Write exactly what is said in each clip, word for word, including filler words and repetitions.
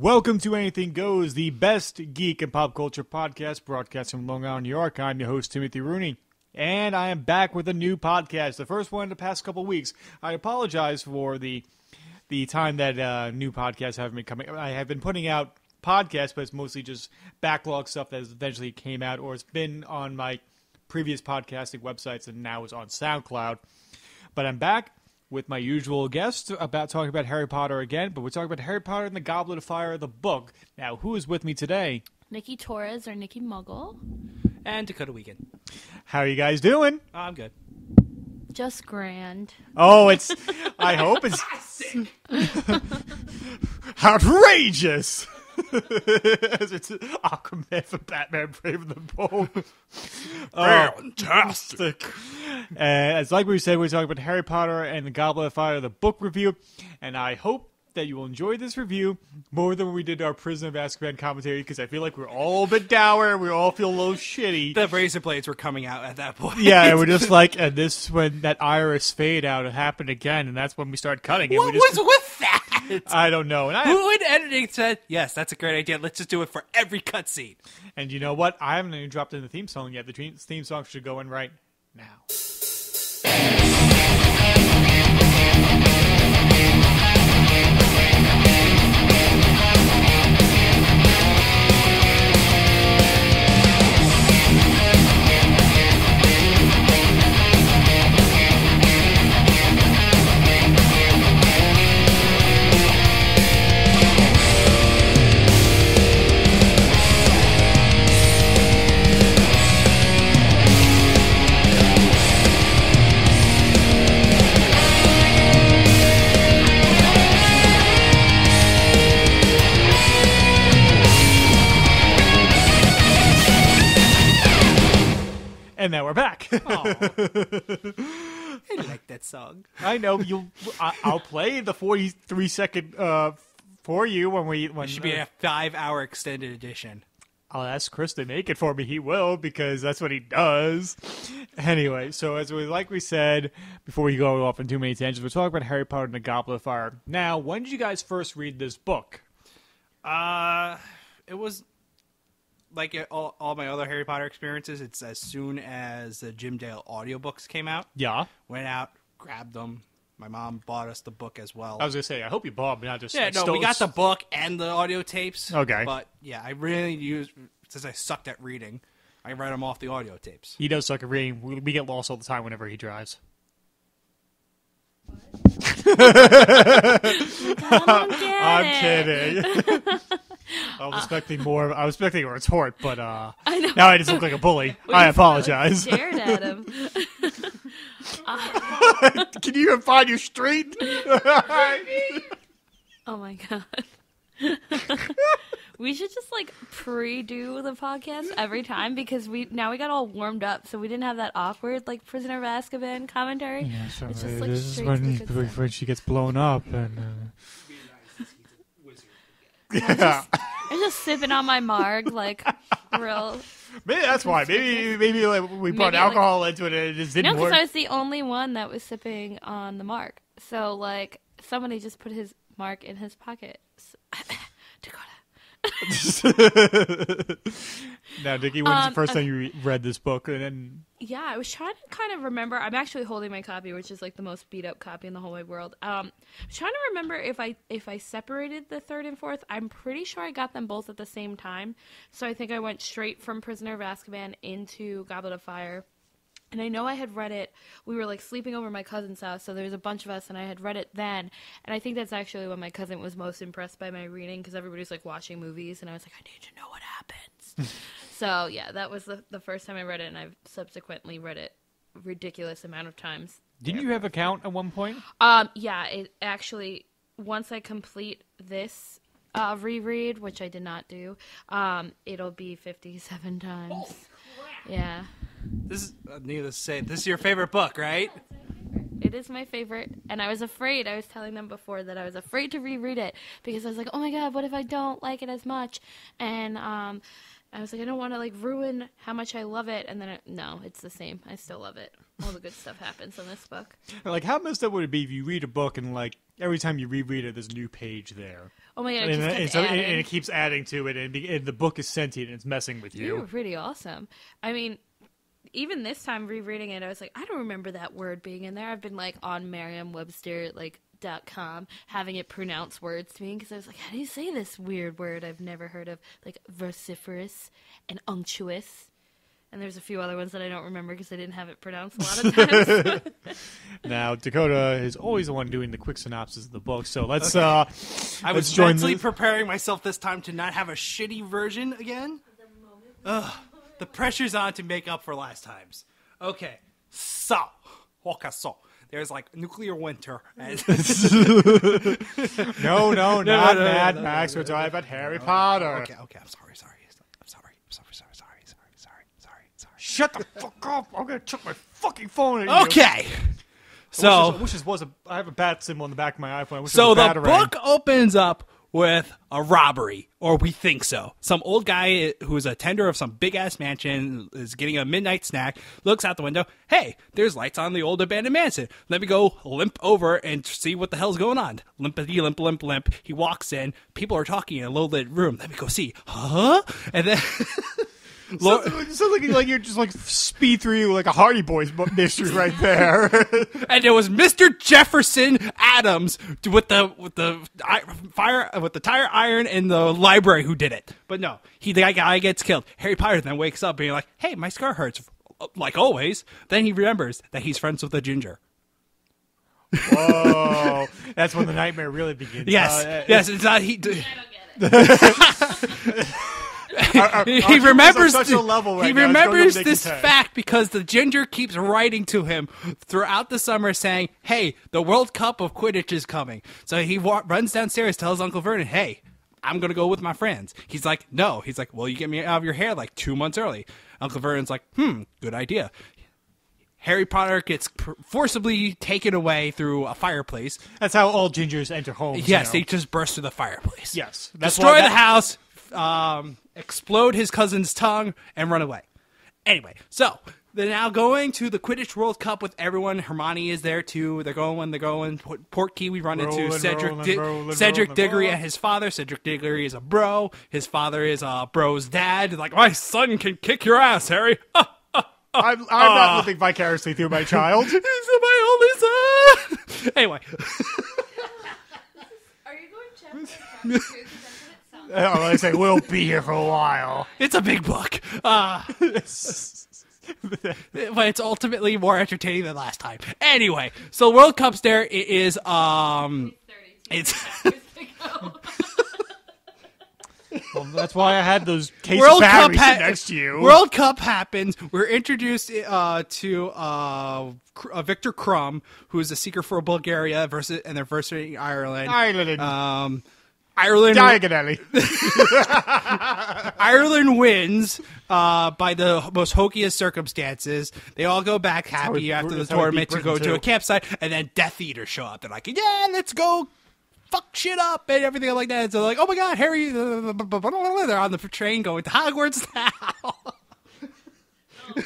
Welcome to Anything Goes, the best geek and pop culture podcast broadcast from Long Island, New York. I'm your host, Timothy Rooney, and I am back with a new podcast, the first one in the past couple weeks. I apologize for the the time that uh, new podcasts haven't been coming. I have been putting out podcasts, but it's mostly just backlog stuff that eventually came out, or it's been on my previous podcasting websites and now is on SoundCloud. But I'm back with my usual guest about talking about Harry Potter again, but we're talking about Harry Potter and the Goblet of Fire, the book. Now, who is with me today? Nikki Torres, or Nikki Muggle. And Dakota Weekend. How are you guys doing? I'm good. Just grand. Oh, it's, I hope it's outrageous. As it's Aquaman for Batman Brave and the Bold. Fantastic. Uh, as like we said, we're talking about Harry Potter and the Goblet of Fire, the book review, and I hope that you will enjoy this review more than when we did our Prisoner of Azkaban commentary, because I feel like we're all a bit dour, we all feel a little shitty. The razor blades were coming out at that point. Yeah, and we're just like, and this when that iris fade out happened again, and that's when we started cutting it. What we just, was with that? I don't know. And I, who in editing said, yes, that's a great idea. Let's just do it for every cutscene. And you know what? I haven't even dropped in the theme song yet. The theme song should go in right now. And now we're back. I like that song. I know you. I'll play the forty-three second uh, for you when we. When, it should be uh, a five-hour extended edition. I'll ask Chris to make it for me. He will, because that's what he does. Anyway, so as we like we said before, we go off on too many tangents, we're talking about Harry Potter and the Goblet of Fire. Now, when did you guys first read this book? Uh, it was. Like all, all my other Harry Potter experiences, it's as soon as the Jim Dale audiobooks came out. Yeah. Went out, grabbed them. My mom bought us the book as well. I was going to say, I hope you bought me. Not just, yeah, like, no, stole... we got the book and the audio tapes. Okay. But, yeah, I really used, since I sucked at reading, I read them off the audio tapes. He does suck at reading. We, we get lost all the time whenever he drives. I'm kidding. I was uh, expecting more. I was expecting a retort, but uh, I know. Now I just look like a bully. I apologize. Like, stared at him. uh, Can you even find your street? Oh my god. We should just like pre-do the podcast every time, because we now we got all warmed up, so we didn't have that awkward like Prisoner of Azkaban commentary. Yeah, sure. It's just, like, this is when, when she gets blown up and. Uh... Yeah. I'm, just, I'm just sipping on my marg, like, real. Maybe that's why. Maybe maybe like, we brought maybe alcohol like, into it and it just didn't no, work. No, because I was the only one that was sipping on the marg. So, like, somebody just put his marg in his pocket. So, Dakota. Now, Dickie, when's um, the first okay. time you read this book? And then... Yeah, I was trying to kind of remember. I'm actually holding my copy, which is like the most beat up copy in the whole wide world. Um, I was trying to remember if I if I separated the third and fourth. I'm pretty sure I got them both at the same time. So I think I went straight from Prisoner of Azkaban into Goblet of Fire. And I know I had read it. We were like sleeping over my cousin's house, so there was a bunch of us, and I had read it then. And I think that's actually when my cousin was most impressed by my reading, because everybody was like watching movies, and I was like, I need to know what happens. So yeah, that was the, the first time I read it, and I've subsequently read it a ridiculous amount of times. Didn't you have a count at one point? Um, yeah, it actually once I complete this uh, reread, which I did not do, um, it'll be fifty-seven times. Oh, crap. Yeah. This is, needless to say, this is your favorite book, right? It is my favorite, and I was afraid. I was telling them before that I was afraid to reread it, because I was like, oh my god, what if I don't like it as much? And um, I was like, I don't want to like ruin how much I love it, and then I, no, it's the same. I still love it. All the good stuff happens in this book. Like, how messed up would it be if you read a book and like every time you reread it, there's a new page there. Oh my god! It and, just and, so, and it keeps adding to it, and, be, and the book is sentient and it's messing with you. You were pretty awesome. I mean, even this time rereading it, I was like, I don't remember that word being in there. I've been like on Merriam-Webster like. Dot com, having it pronounce words to me because I was like, how do you say this weird word I've never heard of? Like vociferous and unctuous. And there's a few other ones that I don't remember because I didn't have it pronounced a lot of times. Now, Dakota is always the one doing the quick synopsis of the book, so let's okay. uh I was mentally preparing myself this time to not have a shitty version again. The, Ugh, the pressure's on to make up for last times. Okay. So, Hokaso. There's like nuclear winter. no, no, no, not Mad no, no, Max. No, no, We're talking about Harry no, Potter. Okay, okay. I'm sorry, sorry. I'm sorry. I'm sorry, sorry, sorry, sorry, sorry, sorry, sorry. Shut the fuck up! I'm gonna chuck my fucking phone at okay. you. Okay. So I wish, this, I wish this was a. I have a bat symbol on the back of my iPhone. I wish so it was a the book opens up with a robbery, or we think so. Some old guy who's a tender of some big-ass mansion is getting a midnight snack, looks out the window, hey, there's lights on the old abandoned mansion. Let me go limp over and see what the hell's going on. Limpity, limp, limp, limp. He walks in. People are talking in a low-lit room. Let me go see. Huh? And then... Sounds like, sounds like you're just like speed through like a Hardy Boys mystery right there. And it was Mister Jefferson Adams with the with the fire with the tire iron in the library who did it. But no, he the guy gets killed. Harry Potter then wakes up being like, "Hey, my scar hurts," like always. Then he remembers that he's friends with a ginger. Whoa, that's when the nightmare really begins. Yes, uh, yes, it's not he. I don't get it. Our, our, he our remembers, the, right he remembers this fact because the ginger keeps writing to him throughout the summer saying, hey, the World Cup of Quidditch is coming. So he wa runs downstairs, tells Uncle Vernon, hey, I'm going to go with my friends. He's like, no. He's like, well, you get me out of your hair like two months early. Uncle Vernon's like, hmm, good idea. Harry Potter gets forcibly taken away through a fireplace. That's how all gingers enter homes. Yes, you know? They just burst through the fireplace. Yes. That's Destroy why that the house. Um, explode his cousin's tongue, and run away. Anyway, so they're now going to the Quidditch World Cup with everyone. Hermione is there, too. They're going, they're going. Portkey we run rolling, into. Cedric, rolling, Di rolling, Cedric rolling, Diggory rolling. and his father. Cedric Diggory is a bro. His father is a bro's dad. Like, my son can kick your ass, Harry. Uh, uh, uh, I'm, I'm uh, not living vicariously through my child. He's my only son. Anyway. Are you going to check I say we'll be here for a while. It's a big book. Uh, but it's ultimately more entertaining than last time. Anyway, so World Cup's there. It is, um... It's... Well, that's why I had those case World Cup next to you. World Cup happens. We're introduced uh, to uh, uh, Victor Crumb, who is a seeker for Bulgaria, versus, and they're versing Ireland. Ireland. Um... Ireland, Diagonally. Ireland wins uh, by the most hokiest circumstances. They all go back happy after the tournament to go to a campsite, and then Death Eaters show up. They're like, yeah, let's go fuck shit up and everything like that. And so they're like, oh my god, Harry, they're on the train going to Hogwarts now.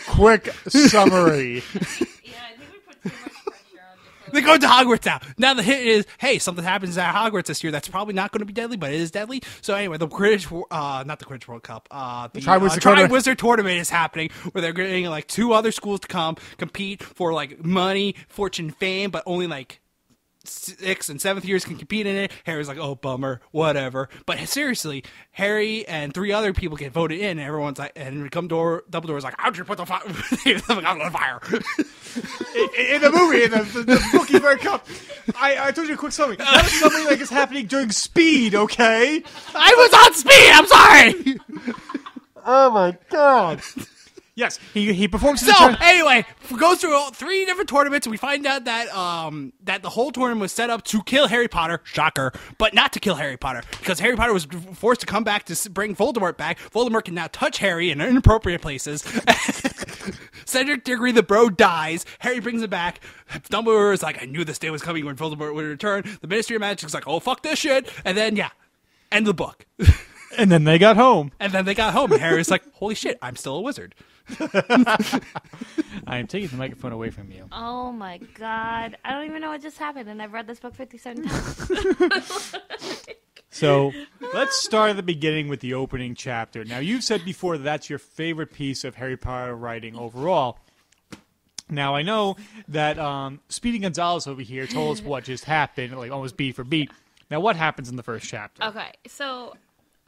Quick summary. They go to Hogwarts now. Now the hit is, hey, something happens at Hogwarts this year that's probably not going to be deadly, but it is deadly. So anyway, the Quidditch, uh, not the Quidditch World Cup, uh, the, the Tri-Wizard uh, Tri-Wizard Tournament is happening where they're getting like two other schools to come compete for like money, fortune, fame, but only like sixth and seventh years can compete in it. Harry's like, oh, bummer, whatever. But seriously, Harry and three other people get voted in, and everyone's like, and come door, Dumbledore's like, how'd you put the fire? I'm on fire. in, in the movie, in the, the, the Bookie Bear Cup, I, I told you a quick summary. That was something like it's happening during Speed, okay? I was on Speed, I'm sorry! Oh my god. Yes, he he performs. So anyway, goes through all three different tournaments. We find out that um that the whole tournament was set up to kill Harry Potter, shocker, but not to kill Harry Potter because Harry Potter was forced to come back to bring Voldemort back. Voldemort can now touch Harry in inappropriate places. Cedric Diggory, the bro, dies. Harry brings him back. Dumbledore is like, I knew this day was coming when Voldemort would return. The Ministry of Magic is like, oh fuck this shit, and then yeah, end the book. And then they got home. And then they got home. And Harry's like, holy shit, I'm still a wizard. I am taking the microphone away from you. Oh, my God. I don't even know what just happened, and I've read this book fifty-seven times. So let's start at the beginning with the opening chapter. Now, you've said before that that's your favorite piece of Harry Potter writing overall. Now, I know that um, Speedy Gonzalez over here told us what just happened, like almost beat for beat. Now, what happens in the first chapter? Okay, so...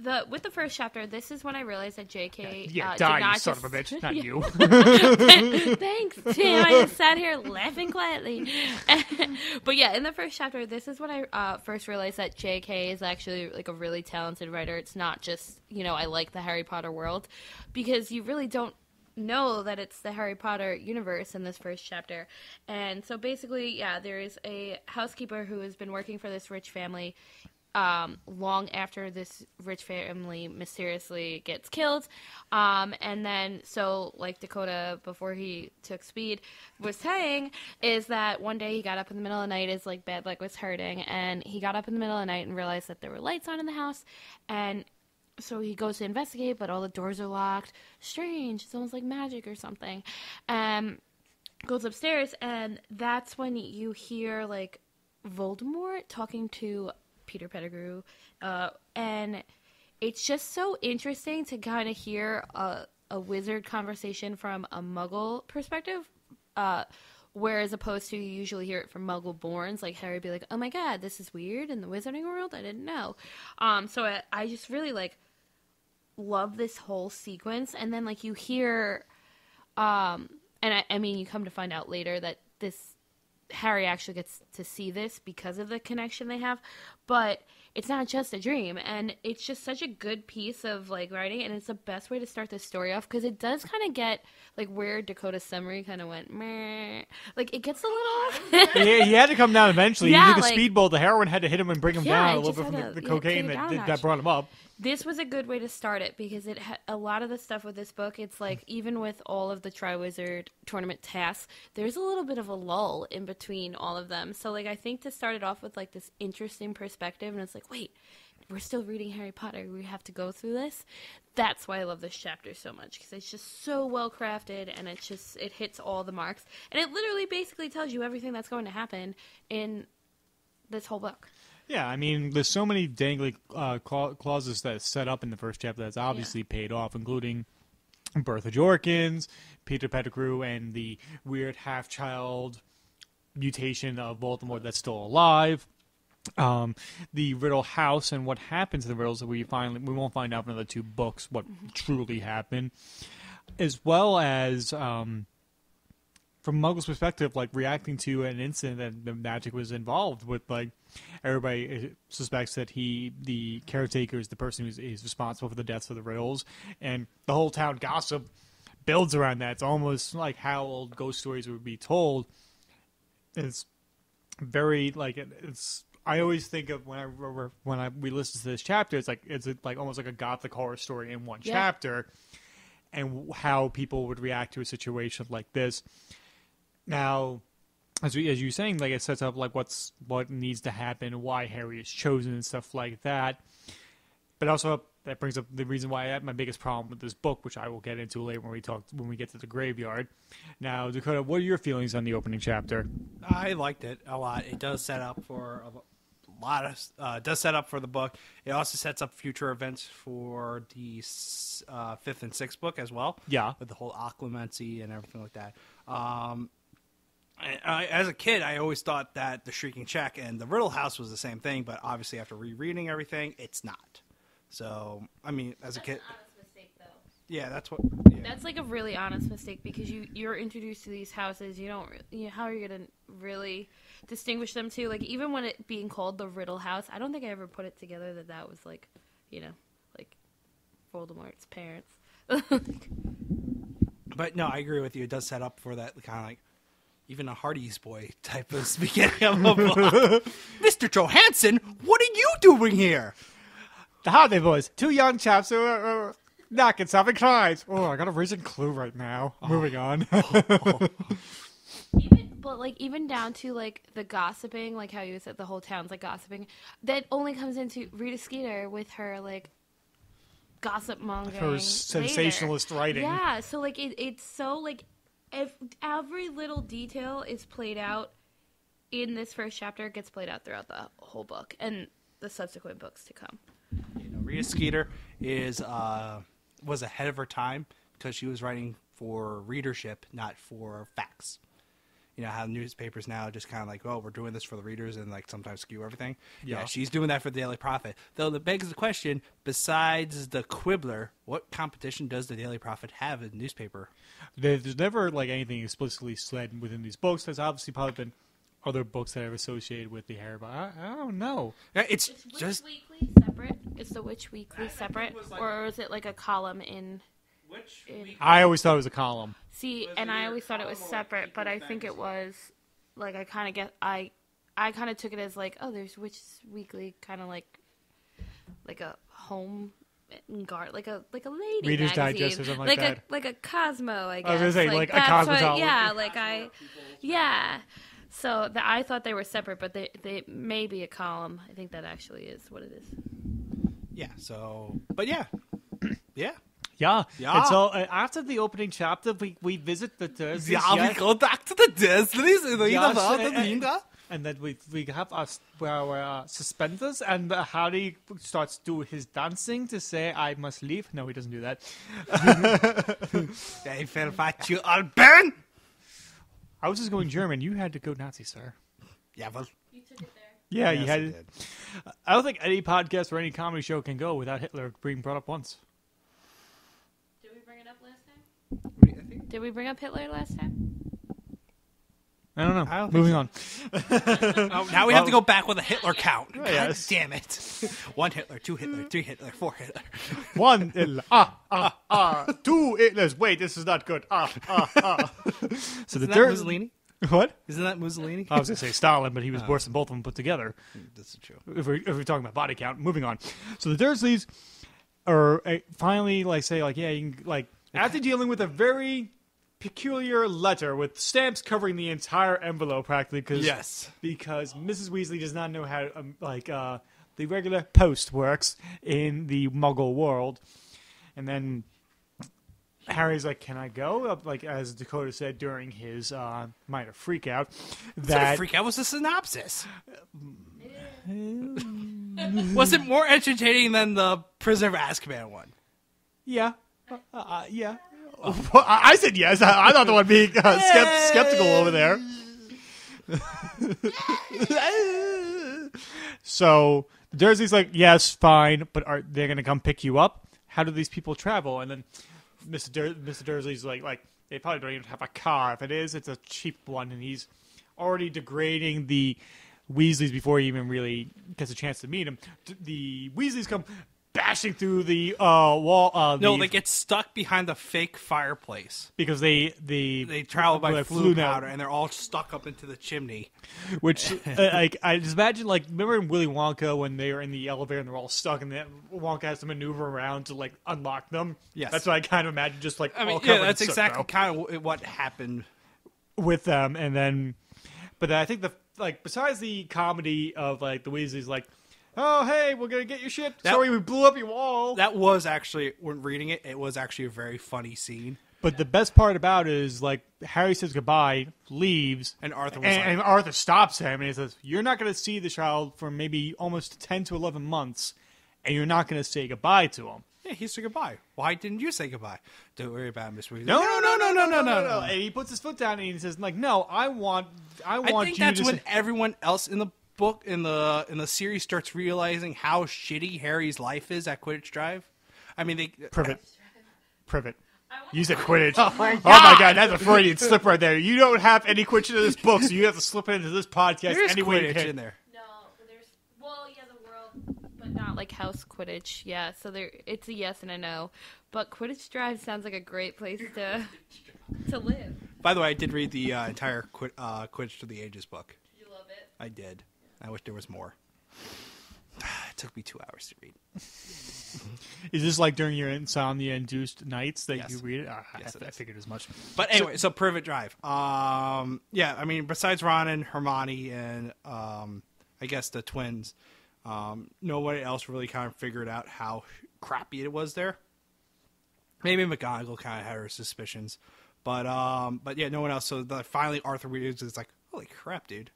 The with the first chapter, this is when I realized that J K Yeah, uh, die, did not you son just... of a bitch, not you. Thanks, Tim. I just sat here laughing quietly. But yeah, in the first chapter, this is when I uh, first realized that J K is actually like a really talented writer. It's not just, you know, I like the Harry Potter world, because you really don't know that it's the Harry Potter universe in this first chapter. And so basically, yeah, there is a housekeeper who has been working for this rich family Um, long after this rich family mysteriously gets killed. Um, and then, so, like Dakota, before he took speed, was saying, is that one day he got up in the middle of the night, his like, bad leg was hurting, and he got up in the middle of the night and realized that there were lights on in the house, and so he goes to investigate, but all the doors are locked. Strange. It's almost like magic or something. Um, goes upstairs, and that's when you hear, like, Voldemort talking to Peter Pettigrew, uh, and it's just so interesting to kind of hear a, a wizard conversation from a muggle perspective, uh, whereas opposed to you usually hear it from muggle-borns, like Harry be like, oh my god, this is weird in the wizarding world, I didn't know. Um, so I, I just really, like, love this whole sequence, and then, like, you hear, um, and I, I mean, you come to find out later that this Harry actually gets to see this because of the connection they have, but it's not just a dream, and it's just such a good piece of, like, writing, and it's the best way to start this story off, because it does kind of get, like, where Dakota's summary kind of went, meh. Like, it gets a little... he, he had to come down eventually. Yeah, he took like, a speedball. The heroin had to hit him and bring him yeah, down a little bit from to, the, the cocaine that, that, that brought him up. This was a good way to start it, because it ha- a lot of the stuff with this book, it's like, even with all of the Triwizard Tournament tasks, there's a little bit of a lull in between all of them. So, like, I think to start it off with, like, this interesting perspective, and it's like, wait, we're still reading Harry Potter. We have to go through this. That's why I love this chapter so much, because it's just so well crafted, and it's just it hits all the marks, and it literally basically tells you everything that's going to happen in this whole book. Yeah, I mean, there's so many dangly uh, clauses that's set up in the first chapter that's obviously yeah. paid off, including Bertha Jorkins, Peter Pettigrew, and the weird half-child mutation of Voldemort that's still alive. Um, the Riddle House and what happens to the Riddles that we finally we won't find out in the two books what mm-hmm. truly happened, as well as um, from Muggle's perspective, like reacting to an incident that the magic was involved with. Like everybody suspects that he, the caretaker, is the person who is responsible for the deaths of the Riddles, and the whole town gossip builds around that. It's almost like how old ghost stories would be told. It's very like it, it's. I always think of when I when I we listen to this chapter, it's like it's like almost like a gothic horror story in one yeah. chapter, and how people would react to a situation like this. Now, as we, as you're saying, like it sets up like what's what needs to happen, why Harry is chosen, and stuff like that. But also that brings up the reason why I had my biggest problem with this book, which I will get into later when we talk when we get to the graveyard. Now, Dakota, what are your feelings on the opening chapter? I liked it a lot. It does set up for. A, lot of uh, does set up for the book. It also sets up future events for the uh, fifth and sixth book as well. Yeah, with the whole occlumency and everything like that. Um, I, I, as a kid, I always thought that the Shrieking Shack and the Riddle House was the same thing, but obviously after rereading everything, it's not. So, I mean, as that's a kid, an honest mistake, though. Yeah, that's what. Yeah. That's like a really honest mistake because you you're introduced to these houses. You don't. You know, how are you gonna really distinguish them too? Like even when it being called the Riddle House, I don't think I ever put it together that that was like, you know, like Voldemort's parents. But no, I agree with you. It does set up for that kind of like even a Hardy's boy type of beginning of a book. Mister Johansson, what are you doing here? The Hardy boys, two young chaps who are uh, knocking something crimes. Oh, I got a risen clue right now. Oh. Moving on. Even, but like even down to like the gossiping, like how you said the whole town's like gossiping, that only comes into Rita Skeeter with her like gossip mongering, her sensationalist later. writing. Yeah, so like it, it's so like if every little detail is played out in this first chapter, it gets played out throughout the whole book and the subsequent books to come. You know, Rita Skeeter is uh, was ahead of her time because she was writing for readership, not for facts. You know how newspapers now just kind of like, oh, we're doing this for the readers and like sometimes skew everything. Yeah, yeah, she's doing that for the Daily Prophet. Though that begs the question: besides the Quibbler, what competition does the Daily Prophet have in the newspaper? There's never like anything explicitly said within these books. There's obviously probably been other books that I've associated with the Harry. I, I don't know. It's is Witch just Weekly separate. Is the Witch Weekly separate, was like... or is it like a column in? Which in... I always thought it was a column. See, and I always thought it was separate, but I think it was, like, I kind of get, I, I kind of took it as, like, oh, there's Witches Weekly, kind of like, like a home, guard, like a, like a lady Reader's magazine. Digest or something like, like that. A, like a Cosmo, I guess. I was going to say, like, like a Cosmo. Yeah, like I, yeah. So the, I thought they were separate, but they, they may be a column. I think that actually is what it is. Yeah, so, but yeah. yeah. Yeah. yeah, and so uh, after the opening chapter, we, we visit the Dursleys. Yeah, yes. we go back to the Dursleys in the yes, Welt and, and, and, and then we we have our, our uh, suspenders, and uh, Harry starts doing his dancing to say, I must leave. No, he doesn't do that. They fell fight you all burn. I was just going German. You had to go Nazi, sir. Yeah, well. You took it there. Yeah, yes, you had it. I don't think any podcast or any comedy show can go without Hitler being brought up once. Did we bring up Hitler last time? I don't know. I don't Moving on. oh, now we well, have to go back with a Hitler count. Oh, God yes. damn it. One Hitler, two Hitler, three Hitler, four Hitler. One Hitler. Ah, ah, ah. Two Hitlers. Wait, this is not good. Ah, ah, ah. So Isn't the that dirt... Mussolini? What? Isn't that Mussolini? I was going to say Stalin, but he was uh, worse than both of them put together. That's true. If we're, if we're talking about body count. Moving on. So the Dursleys are uh, finally like say, like, yeah, you can, like, after dealing with a very... peculiar letter with stamps covering the entire envelope, practically, because yes. because Missus Weasley does not know how um, like uh, the regular post works in the Muggle world. And then Harry's like, "Can I go?" Like as Dakota said during his uh, minor freakout, that freakout was the synopsis. Was it more entertaining than the Prisoner of Azkaban one? Yeah, uh, uh, yeah. Well, I said yes. I, I'm not the one being uh, skept skeptical over there. So Dursleys like, yes, fine, but are they going to come pick you up? How do these people travel? And then Mister Dur Mister Dursley's like, like they probably don't even have a car. If it is, it's a cheap one, and he's already degrading the Weasleys before he even really gets a chance to meet him. D the Weasleys come bashing through the uh, wall. Uh, no, the, they get stuck behind the fake fireplace because they they they travel by like, flue powder, and they're all stuck up into the chimney. Which, like, I just imagine, like, remember in Willy Wonka when they were in the elevator and they're all stuck, and then Wonka has to maneuver around to like unlock them. Yes, that's what I kind of imagine. Just like I mean, all yeah, that's soot, exactly though. kind of what happened with them. And then, but I think the like besides the comedy of like the Weasleys, like. Oh, hey, we're going to get your shit. That, Sorry, we blew up your wall. That was actually, when reading it, it was actually a very funny scene. But the best part about it is, like, Harry says goodbye, leaves. And Arthur was and, like, and Arthur stops him and he says, you're not going to see the child for maybe almost ten to eleven months, and you're not going to say goodbye to him. Yeah, he said goodbye. Why didn't you say goodbye? Don't worry about it, Miss Weasley. No, no, no, no, no, no, no, no. And he puts his foot down and he says, like, no, I want, I want you to I think that's when everyone else in the book in the in the series starts realizing how shitty Harry's life is at Quidditch Drive. I mean, they privet, privet. You said Quidditch. Oh my, oh my god, that's a Freudian slip right there. You don't have any Quidditch in this book, so you have to slip into this podcast there's any way Quidditch you can. In there. No, there's well, yeah, the world, but not like house Quidditch. Yeah, so there, it's a yes and a no. But Quidditch Drive sounds like a great place to to live. By the way, I did read the uh, entire Quid, uh, Quidditch to the Ages book. Did you love it? I did. I wish there was more. It took me two hours to read. Is this like during your insomnia-induced nights that yes. you read it? Uh, yes, I, I figured as much. But anyway, so, so Privet Drive. Um, yeah, I mean, besides Ron and Hermione and um, I guess the twins, um, nobody else really kind of figured out how crappy it was there. Maybe McGonagall kind of had her suspicions. But, um, but yeah, no one else. So the, finally Arthur Weasley is like, holy crap, dude.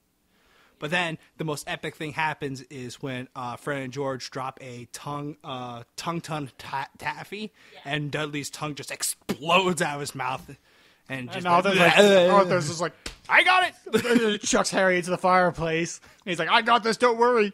But then the most epic thing happens is when uh, Fred and George drop a tongue, uh, tongue-ton ta taffy, yeah. and Dudley's tongue just explodes out of his mouth. And, just and Arthur's, like, like, uh, Arthur's just like, I got it! Chucks Harry into the fireplace. And he's like, I got this, don't worry.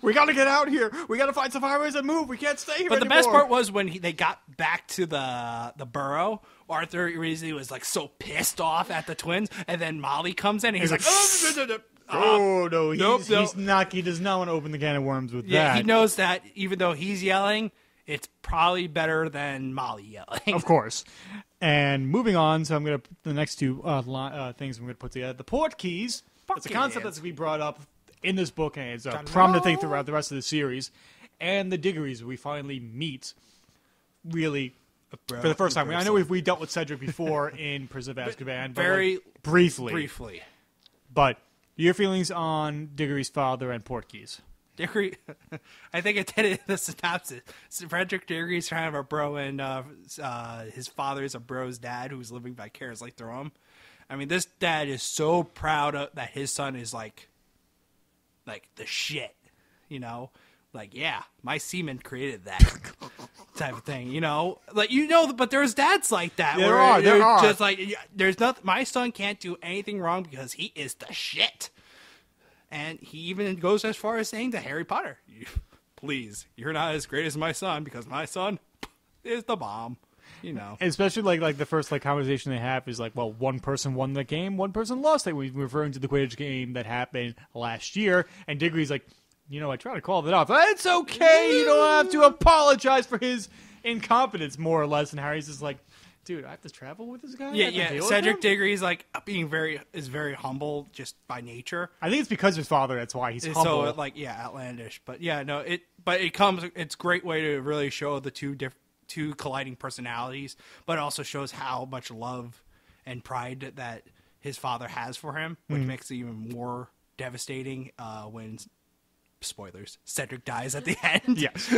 We got to get out here. We got to find some highways and move. We can't stay here But anymore. The best part was when he, they got back to the the burrow, Arthur Weasley was like so pissed off at the twins. And then Molly comes in and he's, he's like, oh, no, no, no. Oh, no, he's, nope, nope. he's not, he does not want to open the can of worms with yeah, that. Yeah, he knows that even though he's yelling, it's probably better than Molly yelling. Of course. And moving on, so I'm going to, the next two uh, uh, things I'm going to put together. The portkeys, it's a concept that's we brought up in this book, and it's a prominent thing throughout the rest of the series. And the Diggories, we finally meet, really, Bro, for the first time. I know we've, we dealt with Cedric before in Prison of Azkaban, but, but very like, briefly. Briefly. But... your feelings on Diggory's father and Portkeys? Diggory, I think I did it in the synopsis. Frederick Diggory's kind of a bro, and uh, uh, his father is a bro's dad who's living vicariously through him. I mean, this dad is so proud of, that his son is like, like the shit, you know? Like, yeah, my semen created that type of thing, you know? Like, you know, but there's dads like that. There where are, there are. Just like, there's nothing, my son can't do anything wrong because he is the shit. And he even goes as far as saying to Harry Potter, please, you're not as great as my son because my son is the bomb, you know? Especially like, like the first like conversation they have is like, well, one person won the game, one person lost it. We're referring to the Quidditch game that happened last year. And Diggory's like, you know, I try to call that off. It's okay. You don't have to apologize for his incompetence, more or less. And Harry's just like, dude, I have to travel with this guy? Yeah, yeah. Cedric Diggory's like being very is very humble just by nature. I think it's because of his father. That's why he's and humble. So like, yeah, outlandish. But yeah, no, it. But it comes. It's a great way to really show the two diff, two colliding personalities, but it also shows how much love and pride that his father has for him, which mm. makes it even more devastating uh, when. Spoilers. Cedric dies at the end. Yes.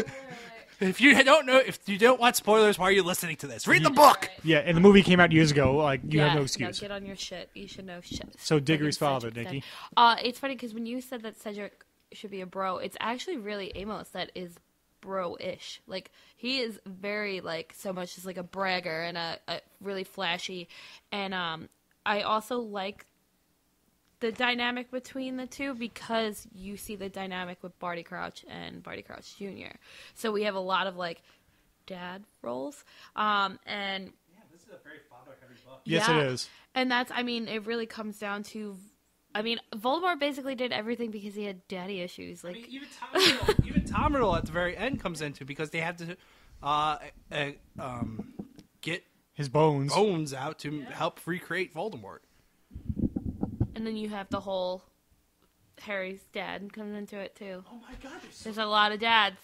If you don't know, if you don't want spoilers, why are you listening to this? Read you, the book. Yeah, and the movie came out years ago. Like you yeah, have no excuse. No, get on your shit. You should know shit. So Diggory's father, Nikki. Uh, it's funny because when you said that Cedric should be a bro, it's actually really Amos that is bro-ish. Like he is very like so much as like a bragger and a, a really flashy. And um, I also like. The dynamic between the two because you see the dynamic with Barty Crouch and Barty Crouch Junior So we have a lot of, like, dad roles. Um, and yeah, this is a very father-heavy book. Yes, yeah. It is. And that's, I mean, it really comes down to, I mean, Voldemort basically did everything because he had daddy issues. Like I mean, even Tom Riddle, even Tom Riddle at the very end comes into because they have to uh, uh, um, get his bones bones out to yeah. help recreate Voldemort. And then you have the whole Harry's dad comes into it, too. Oh, my God. There's, so there's a lot of dads.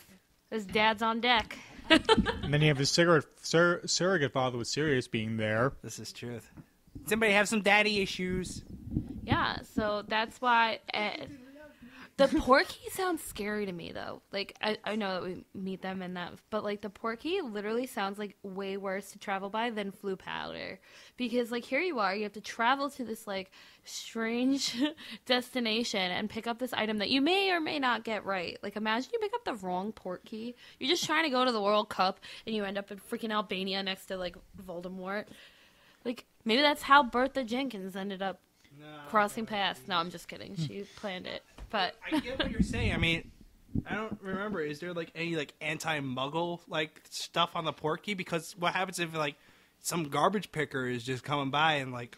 There's dads on deck. And then you have his surrogate, sur surrogate father with Sirius being there. This is truth. Somebody have some daddy issues. Yeah, so that's why... Uh, the Porky sounds scary to me, though. Like, I, I know that we meet them and that, but, like, the Porky literally sounds, like, way worse to travel by than flu powder. Because, like, here you are. You have to travel to this, like... strange destination and pick up this item that you may or may not get right. Like, imagine you pick up the wrong portkey. You're just trying to go to the World Cup and you end up in freaking Albania next to, like, Voldemort. Like, maybe that's how Bertha Jenkins ended up no, crossing paths. No, I'm just kidding. She planned it. But I get what you're saying. I mean, I don't remember. Is there, like, any, like, anti-muggle, like, stuff on the portkey? Because what happens if, like, some garbage picker is just coming by and, like,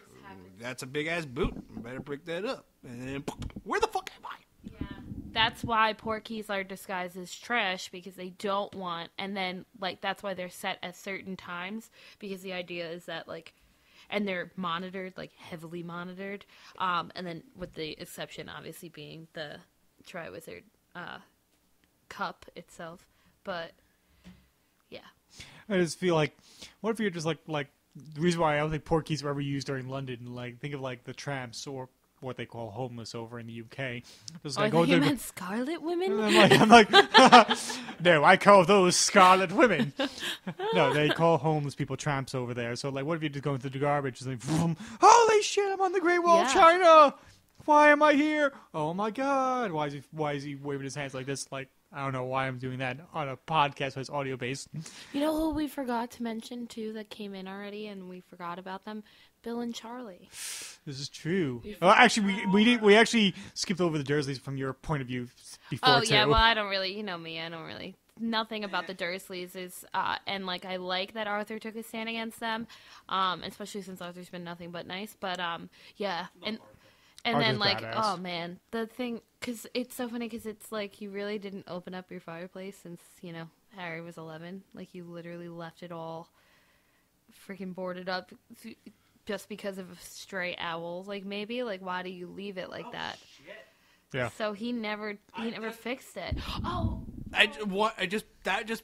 that's a big-ass boot. I better pick that up. And then, where the fuck am I? Yeah. That's why portkeys are disguised as trash, because they don't want... And then, like, that's why they're set at certain times, because the idea is that, like... And they're monitored, like, heavily monitored. Um, and then, with the exception, obviously, being the Triwizard uh, Cup itself. But, yeah. I just feel like... What if you're just, like like... The reason why I don't think portkeys were ever used during London, like think of like the tramps or what they call homeless over in the U K. Just like, oh, I thought you meant scarlet women? I'm like, I'm like no, I call those scarlet women. No, they call homeless people tramps over there. So, like, what if you just go through the garbage and like, vroom, holy shit, I'm on the Great Wall yeah. of China! Why am I here? Oh my god! Why is he? Why is he waving his hands like this? Like, I don't know why I'm doing that on a podcast that's audio based. You know who we forgot to mention too that came in already, and we forgot about them? Bill and Charlie. This is true. Oh, actually, we we did we actually skipped over the Dursleys from your point of view before. Oh yeah, too. Well I don't really, you know me, I don't really. Nothing about the Dursleys is, uh, and like I like that Arthur took a stand against them, um, especially since Arthur's been nothing but nice. But um, yeah, and. And Arthur's then, like, badass. Oh, man, the thing, because it's so funny because it's like you really didn't open up your fireplace since, you know, Harry was eleven. Like, you literally left it all freaking boarded up just because of stray owls. Like, maybe, like, why do you leave it like oh, that? Shit. Yeah. So he never, he I never just, fixed it. Oh. I, what, I just, that just.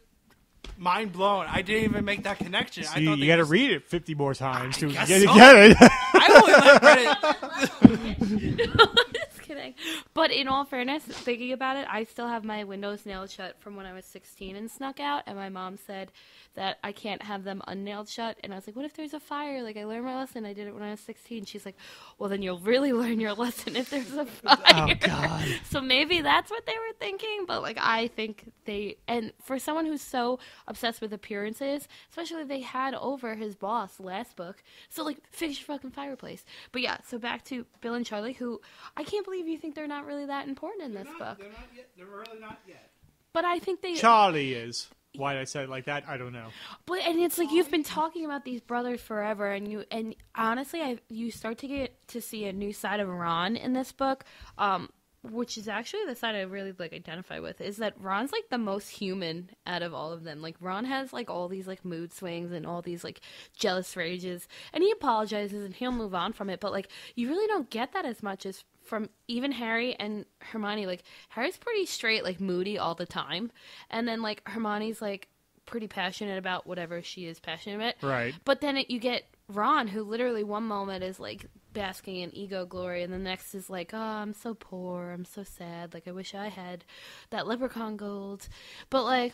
Mind blown! I didn't even make that connection. See, I thought you got to just... read it fifty more times to get, so. get it. I only like read it. No, just kidding. But in all fairness, thinking about it, I still have my windows nailed shut from when I was sixteen and snuck out. And my mom said that I can't have them unnailed shut. And I was like, "What if there's a fire?" Like I learned my lesson. I did it when I was sixteen. She's like, "Well, then you'll really learn your lesson if there's a fire." Oh God! So maybe that's what they were thinking. But like, I think they and for someone who's so obsessed with appearances, especially they had over his boss last book. So, like, finish your fucking fireplace. But, yeah, so back to Bill and Charlie, who I can't believe you think they're not really that important in they're this not, book. They're not yet. They're really not yet. But I think they... Charlie is. Why did I say it like that? I don't know. But, and it's like you've been talking about these brothers forever, and you and honestly, I you start to get to see a new side of Ron in this book, um... which is actually the side I really, like, identify with, is that Ron's, like, the most human out of all of them. Like, Ron has, like, all these, like, mood swings and all these, like, jealous rages. And he apologizes and he'll move on from it. But, like, you really don't get that as much as from even Harry and Hermione. Like, Harry's pretty straight, like, moody all the time. And then, like, Hermione's, like, pretty passionate about whatever she is passionate about. Right. But then it, you get Ron, who literally one moment is, like, basking in ego glory, and the next is like, oh, I'm so poor, I'm so sad, like, I wish I had that leprechaun gold. But, like,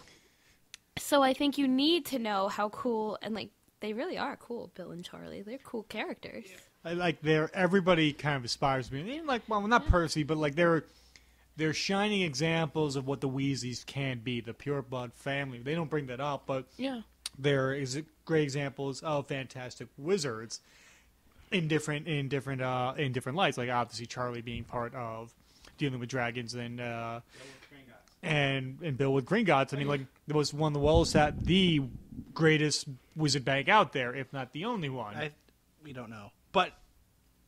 so I think you need to know how cool, and, like, they really are cool, Bill and Charlie. They're cool characters. I like they're, everybody kind of aspires to be, like, well, not yeah. Percy, but, like, they're, they're shining examples of what the Weasleys can be, the pure blood family. They don't bring that up, but yeah. they're great examples of fantastic wizards. In different, in different, uh, in different lights. Like obviously, Charlie being part of dealing with dragons and uh, and and Bill with Gringotts. I mean, like there was one of the walls that the greatest wizard bank out there, if not the only one. I, we don't know, but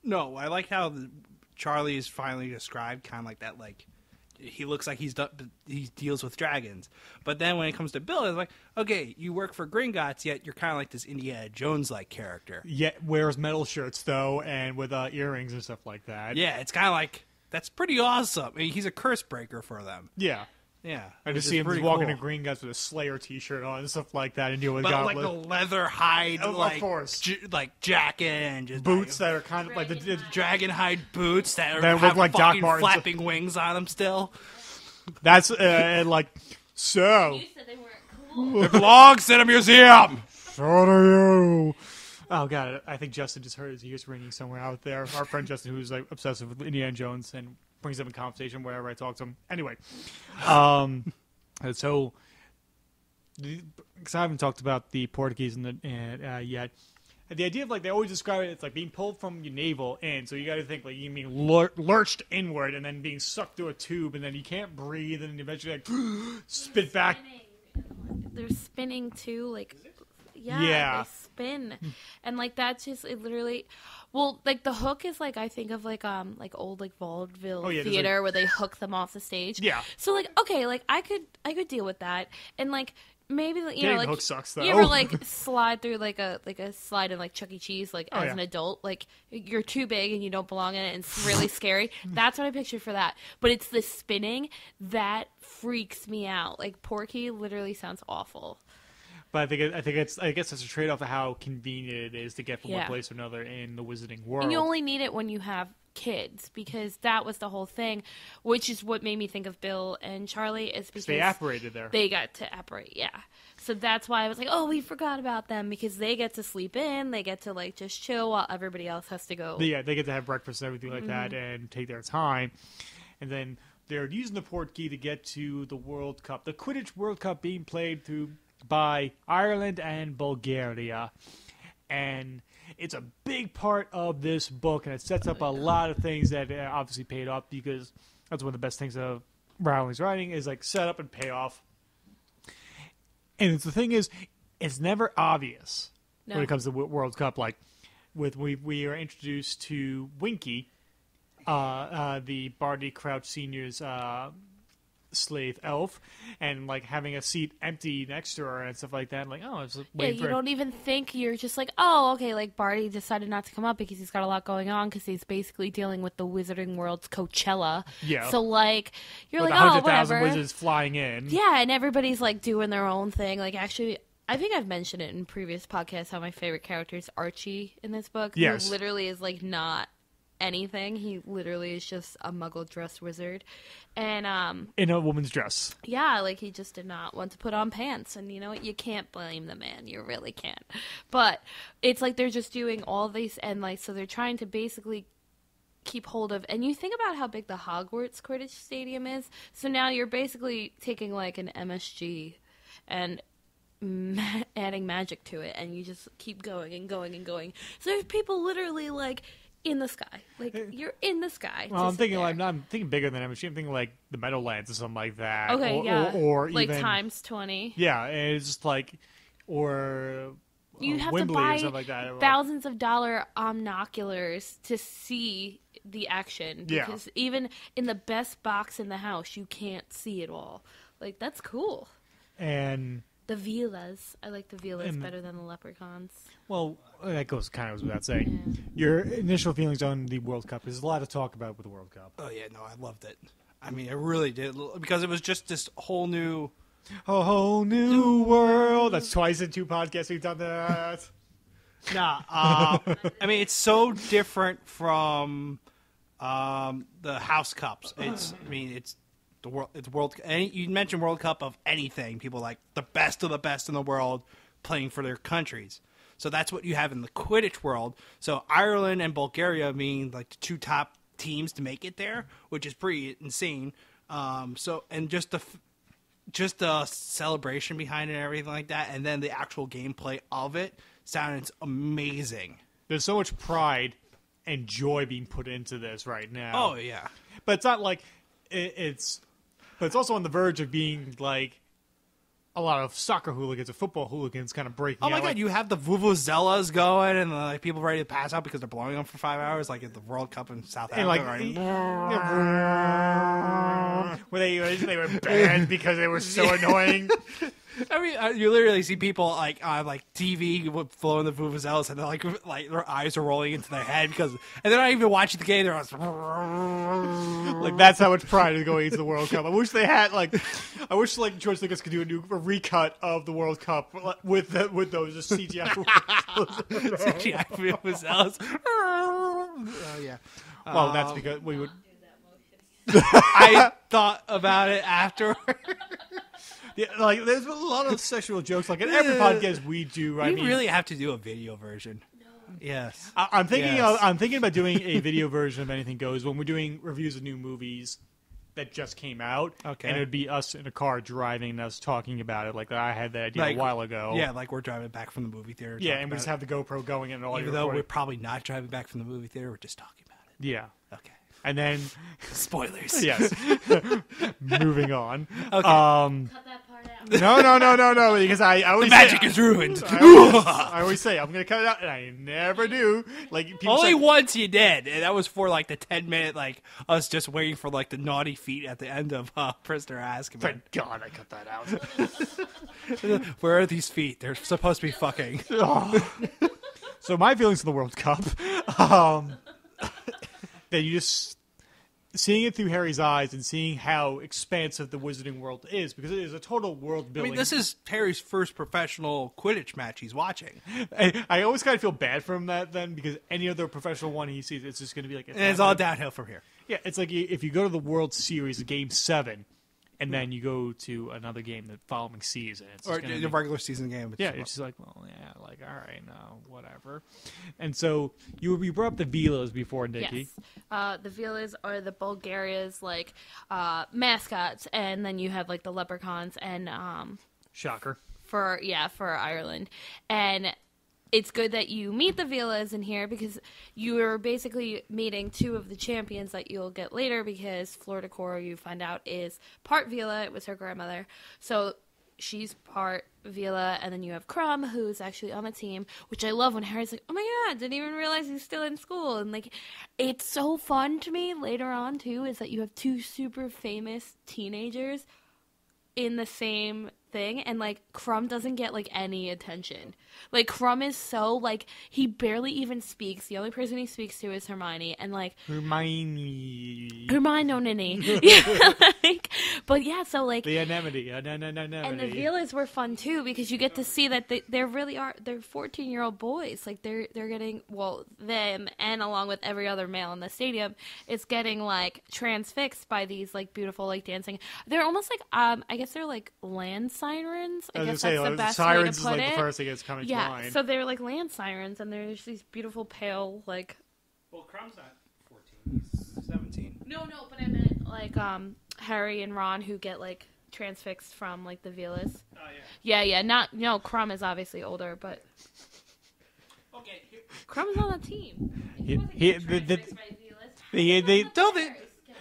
no, I like how the, Charlie is finally described, kind of like that. Like he looks like he's he deals with dragons, but then when it comes to Bill, it's like, okay, you work for Gringotts, yet you're kind of like this Indiana Jones-like character. Yeah, wears metal shirts though, and with uh, earrings and stuff like that. Yeah, it's kind of like that's pretty awesome. I mean, he's a curse breaker for them. Yeah, yeah. I just see him just walking cool. to Gringotts with a Slayer T-shirt on and stuff like that, and deal with but, like the leather hide, oh, like like jacket and just boots like, that are kind of like the, the dragon hide boots that are have like fucking flapping stuff. Wings on them still. That's uh, and like so. You said they weren't cool. It belongs in a museum. So do you. Oh god, I think Justin just heard his ears ringing somewhere out there. Our friend Justin, who's like obsessive with Indiana Jones and brings up in conversation wherever I talk to him. Anyway, um, so because I haven't talked about the Portuguese in the, uh, yet, the idea of like they always describe it, it's like being pulled from your navel in. So you got to think like you mean lur lurched inward and then being sucked through a tube and then you can't breathe and then eventually like spit back. They're spinning too, like yeah, yeah. they spin and like that's just it literally. Well, like the hook is like I think of like um like old like vaudeville oh, yeah, theater like... where they hook them off the stage. Yeah. So like okay, like I could I could deal with that and like maybe like, you Getting know like hook sucks, though. You ever like slide through like a like a slide in like Chuck E. Cheese like oh, as yeah. an adult like you're too big and you don't belong in it and it's really scary. That's what I picture for that. But it's the spinning that freaks me out. Like Porky literally sounds awful. But I think I think it's I guess it's a trade off of how convenient it is to get from yeah. one place to another in the Wizarding World. And you only need it when you have kids, because that was the whole thing, which is what made me think of Bill and Charlie, is because they apparated there. They got to apparate, yeah. So that's why I was like, oh, we forgot about them, because they get to sleep in, they get to like just chill while everybody else has to go. Yeah, they get to have breakfast and everything like mm-hmm. that and take their time. And then they're using the Portkey to get to the World Cup, the Quidditch World Cup being played through by Ireland and Bulgaria. And it's a big part of this book, and it sets up a lot of things that obviously paid off, because that's one of the best things of Rowling's writing is like set up and payoff. And it's, the thing is, it's never obvious no. when it comes to World Cup. Like with we we are introduced to Winky, uh, uh, the Barty Crouch Senior's uh, slave elf, and like having a seat empty next to her and stuff like that. And, like, oh, it's yeah, you for... don't even think, you're just like, oh, okay, like Barty decided not to come up because he's got a lot going on, because he's basically dealing with the Wizarding World's Coachella. Yeah. So like you're with like oh whatever. Wizards flying in. Yeah, and everybody's like doing their own thing. Like actually, I think I've mentioned it in previous podcasts how my favorite character is Archie in this book. Yes. Who literally is like not anything. He literally is just a muggle dress wizard, and um in a woman's dress. Yeah, like he just did not want to put on pants, and you know what, you can't blame the man, you really can't. But it's like they're just doing all these, and like so they're trying to basically keep hold of, and you think about how big the Hogwarts Quidditch stadium is, so now you're basically taking like an M S G and adding magic to it, and you just keep going and going and going. So there's people literally like in the sky. Like, you're in the sky. Well, I'm thinking, like, I'm thinking bigger than M S G. I'm thinking, like, the Meadowlands or something like that. Okay, or, yeah. Or, or like, even, times twenty. Yeah, and it's just, like, or you have Wembley to buy or something like that. Thousands of dollar omnoculars to see the action. Because yeah. even in the best box in the house, you can't see it all. Like, that's cool. And the Vilas. I like the Vilas and, better than the Leprechauns. Well, that goes kind of without saying. Yeah. Your initial feelings on the World Cup. There's a lot to talk about with the World Cup. Oh, yeah. No, I loved it. I mean, I really did. Because it was just this whole new... A whole new, new world. That's twice in two podcasts we've done that. Nah. Uh, I mean, it's so different from um, the House Cups. It's. I mean, it's... The world, it's world. Any, you mentioned World Cup of anything. People like the best of the best in the world playing for their countries. So that's what you have in the Quidditch world. So Ireland and Bulgaria being like the two top teams to make it there, which is pretty insane. Um, so and just the just the celebration behind it and everything like that, and then the actual gameplay of it sounds amazing. There's so much pride and joy being put into this right now. Oh yeah, but it's not like it, it's. But it's also on the verge of being like a lot of soccer hooligans or football hooligans kind of breaking out. Oh, my out. God. Like, you have the vuvuzelas going and like people ready to pass out because they're blowing them for five hours, like at the World Cup in South Africa. Like, right? Yeah. Where they, they were banned because they were so annoying. I mean, you literally see people like on uh, like T V flowing the vuvuzelas, and they're like, like their eyes are rolling into their head because, and they're not even watching the game. They're like, like that's how much pride is going into the World Cup. I wish they had like, I wish like George Lucas could do a new a recut of the World Cup with the, with those just C G I C G I vuvuzelas. Oh yeah. Well, um, that's because we would. I thought about it afterward. Yeah, like there's a lot of sexual jokes. Like in every podcast we do, right? We I mean, really have to do a video version. No. Yes, I, I'm thinking. Yes. Of, I'm thinking about doing a video version of Anything Goes when we're doing reviews of new movies that just came out. Okay, and it would be us in a car driving and us talking about it. Like I had that idea like, a while ago. Yeah, like we're driving back from the movie theater. Yeah, and we just it. have the GoPro going and all. Even though recording. We're probably not driving back from the movie theater, we're just talking about it. Yeah. Okay. And then spoilers. Yes. Moving on. Okay. Um, Cut that part out. No, no, no, no, no. Because I, I always the magic say, is ruined. I always, I always say I'm gonna cut it out, and I never do. Like only say, once you did, and that was for like the ten minute, like us just waiting for like the naughty feet at the end of uh, Prisoner of Azkaban. Thank God I cut that out. Where are these feet? They're supposed to be fucking. Oh. So my feelings of the World Cup. Um, That you just seeing it through Harry's eyes and seeing how expansive the Wizarding world is, because it is a total world building. I mean, this is Harry's first professional Quidditch match he's watching. I, I always kind of feel bad for him that then, because any other professional one he sees, it's just going to be like... It's, and it's all downhill from here. Yeah, it's like if you go to the World Series, Game seven, and then you go to another game the following season. It's or the regular season game. It's yeah, it's just like, well, yeah, like, all right, no, whatever. And so you, you brought up the Velas before, Nikki. Yes. Uh, the Velas are the Bulgaria's, like, uh, mascots, and then you have, like, the leprechauns and... Um, Shocker. For, yeah, for Ireland. And... It's good that you meet the Velas in here because you are basically meeting two of the champions that you'll get later because Fleur de Cour, you find out, is part Vela. It was her grandmother. So she's part Vela. And then you have Crumb, who's actually on the team, which I love when Harry's like, oh, my God, didn't even realize he's still in school. And, like, it's so fun to me later on, too, is that you have two super famous teenagers in the same thing, and like Crumb doesn't get like any attention. Like Crumb is so like he barely even speaks. The only person he speaks to is Hermione, and like Hermione, Hermione, yeah, like, but yeah, so like the anemone, anemone, and the Velas were fun too because you get to see that they there really are they're fourteen year old boys. Like they're they're getting well them and along with every other male in the stadium is getting like transfixed by these like beautiful like dancing. They're almost like um I guess they're like land sirens. I, I guess say, that's like, the best way to put is like it. The first thing that's coming yeah, to mind. So they're like land sirens, and there's these beautiful pale like. Well, Crumb's not fourteen; he's seventeen. No, no, but I meant like um Harry and Ron who get like transfixed from like the Velas. Oh uh, yeah. Yeah, yeah. Not no. Crumb is obviously older, but. Okay. Here... Crumb's on the team. He, he, he the, the, they, they, don't they,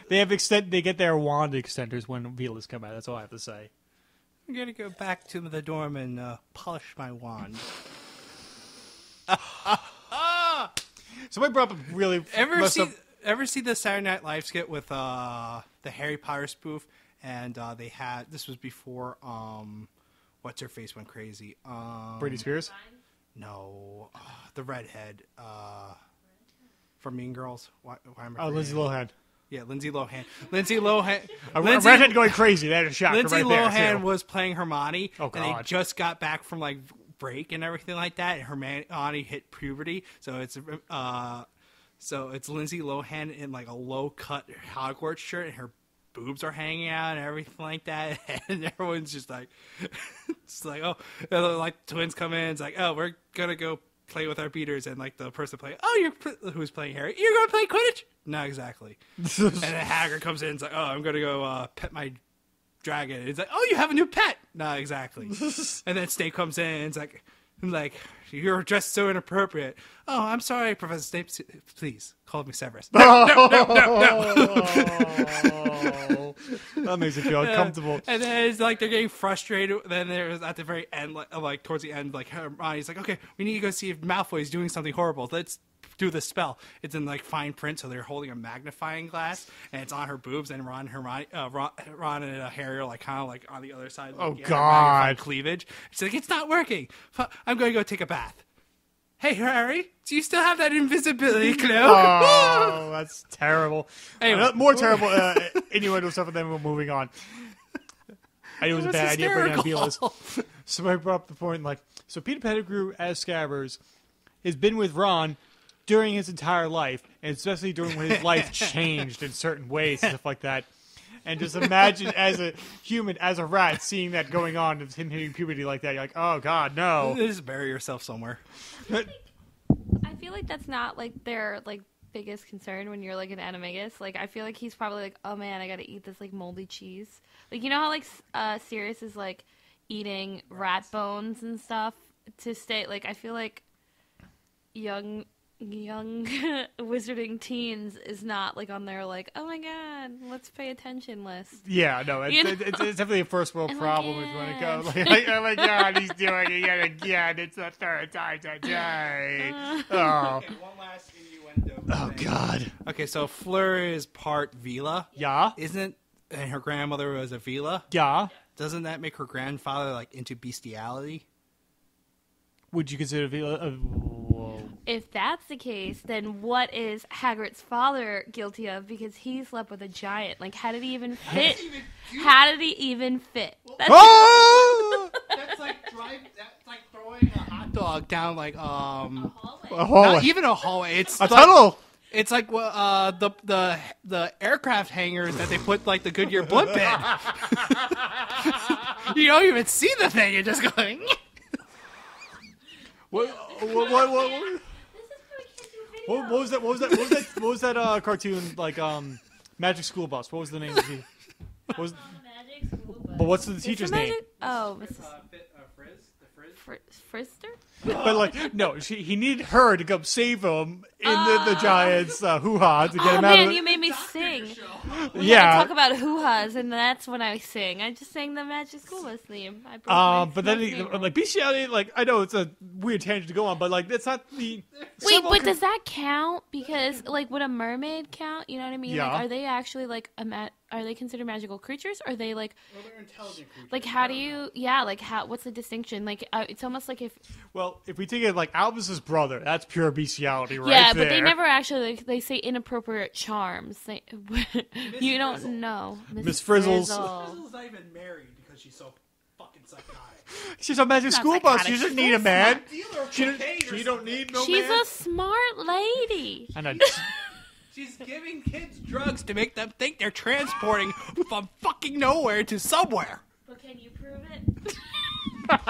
they have extend. They get their wand extenders when Velas come out. That's all I have to say. I'm going to go back to the dorm and uh, polish my wand. Somebody brought up really... Ever see, up... ever see the Saturday Night Live skit with uh, the Harry Potter spoof? And uh, they had... This was before... Um, What's-her-face went crazy? Um, Britney Spears? No. Uh, the redhead. Uh, from Mean Girls. Why, why am I oh, Lindsay Lohan. Yeah, Lindsay Lohan. Lindsay Lohan. A Lindsay, redhead going crazy. That is a shocker Lindsay right there, Lohan too. Was playing Hermione, oh, God. And they just got back from like break and everything like that. And Hermione hit puberty, so it's uh, so it's Lindsay Lohan in like a low cut Hogwarts shirt, and her boobs are hanging out and everything like that. And everyone's just like, it's like oh, like twins come in. It's like oh, we're gonna go play with our beaters, and like the person playing, oh, you're who's playing Harry? You're gonna play Quidditch. No, exactly. And then Hagrid comes in and is like, oh, I'm going to go uh, pet my dragon. And it's like, oh, you have a new pet. No, exactly. And then Snape comes in and it's like, like, you're dressed so inappropriate. Oh, I'm sorry, Professor Snape. Please, call me Severus. No, no, no, no, no. That makes me feel uncomfortable. And then it's like they're getting frustrated. Then there's at the very end, like, like towards the end, like Hermione's like, okay, we need to go see if Malfoy is doing something horrible. Let's do the spell. It's in like fine print, so they're holding a magnifying glass and it's on her boobs, and Ron, Hermione, uh, Ron, Ron and uh, Harry are like kind of like on the other side. Like, oh yeah, God! Cleavage. It's like it's not working. I'm going to go take a bath. Hey Harry, do you still have that invisibility cloak? Oh, that's terrible. Anyway, uh, more terrible. Uh, innuendo stuff, and then we're moving on. I knew it was, was a bad hysterical. idea for Velas. So I brought up the point like so. Peter Pettigrew as Scabbers has been with Ron during his entire life, and especially during when his life changed in certain ways and stuff like that. And just imagine as a human, as a rat, seeing that going on, of him hitting puberty like that. You're like, oh, God, no. Just bury yourself somewhere. I feel like, I feel like that's not, like, their, like, biggest concern when you're, like, an animagus. Like, I feel like he's probably like, oh, man, I gotta eat this, like, moldy cheese. Like, you know how, like, uh, Sirius is, like, eating rat bones and stuff to stay? Like, I feel like young... young wizarding teens is not like on their like oh my God let's pay attention list. Yeah, no, it's, it's, it's, it's definitely a first world oh problem if you want to go like, like oh my God he's doing it yet again, it's the third time today. Uh, oh okay, one last innuendo oh thing. God okay so Fleur is part Vela, yeah, isn't and her grandmother was a Vela, yeah, doesn't that make her grandfather like into bestiality? Would you consider Vela a if that's the case, then what is Hagrid's father guilty of? Because he slept with a giant. Like, how did he even fit? How did he even, do how did he even fit? Well, that's, oh! that's like driving. That's like throwing a hot dog down like um a hallway. A hallway. Not even a hallway. It's a like, tunnel. It's like uh the the the aircraft hangars that they put like the Goodyear blimp in. You don't even see the thing. You're just going. What, what, what, what, what, what, what was that? What was that? What was that? What was that uh, cartoon like? Um, Magic School Bus. What was the name of the? What was, Magic School Bus. But what's the teacher's magic, name? Oh, what's this? Uh, fit, uh, Frizz, the Frizz? Frizz, Frizzster. But like, no, she, he needed her to go save him in uh, the, the Giants' uh, hoo-ha to get oh, him out man, of it. Oh man, you made me sing. We yeah, talk about hoo-has, and that's when I sing. I just sang the Magic School Bus theme. I uh, but then, he, like bestiality, like I know it's a weird tangent to go on, but like that's not the. Wait, but does that count? Because like, would a mermaid count? You know what I mean? Yeah. Like, are they actually like a ma are they considered magical creatures? Or are they like? Well, they're intelligent creatures. Like, how do you? Yeah, like how? What's the distinction? Like, uh, it's almost like if. Well, if we take it like Albus's brother, that's pure bestiality, right? Yeah, there. But they never actually like, they say inappropriate charms. They, you don't Frizzle. Know. Miss Frizzle's. Frizzle. Frizzle's not even married because she's so fucking psychotic. She's a magic school psychotic. Bus. You shouldn't need a man. She, she don't need no she's man. She's a smart lady. I know. She's giving kids drugs to make them think they're transporting from fucking nowhere to somewhere. But can you prove it?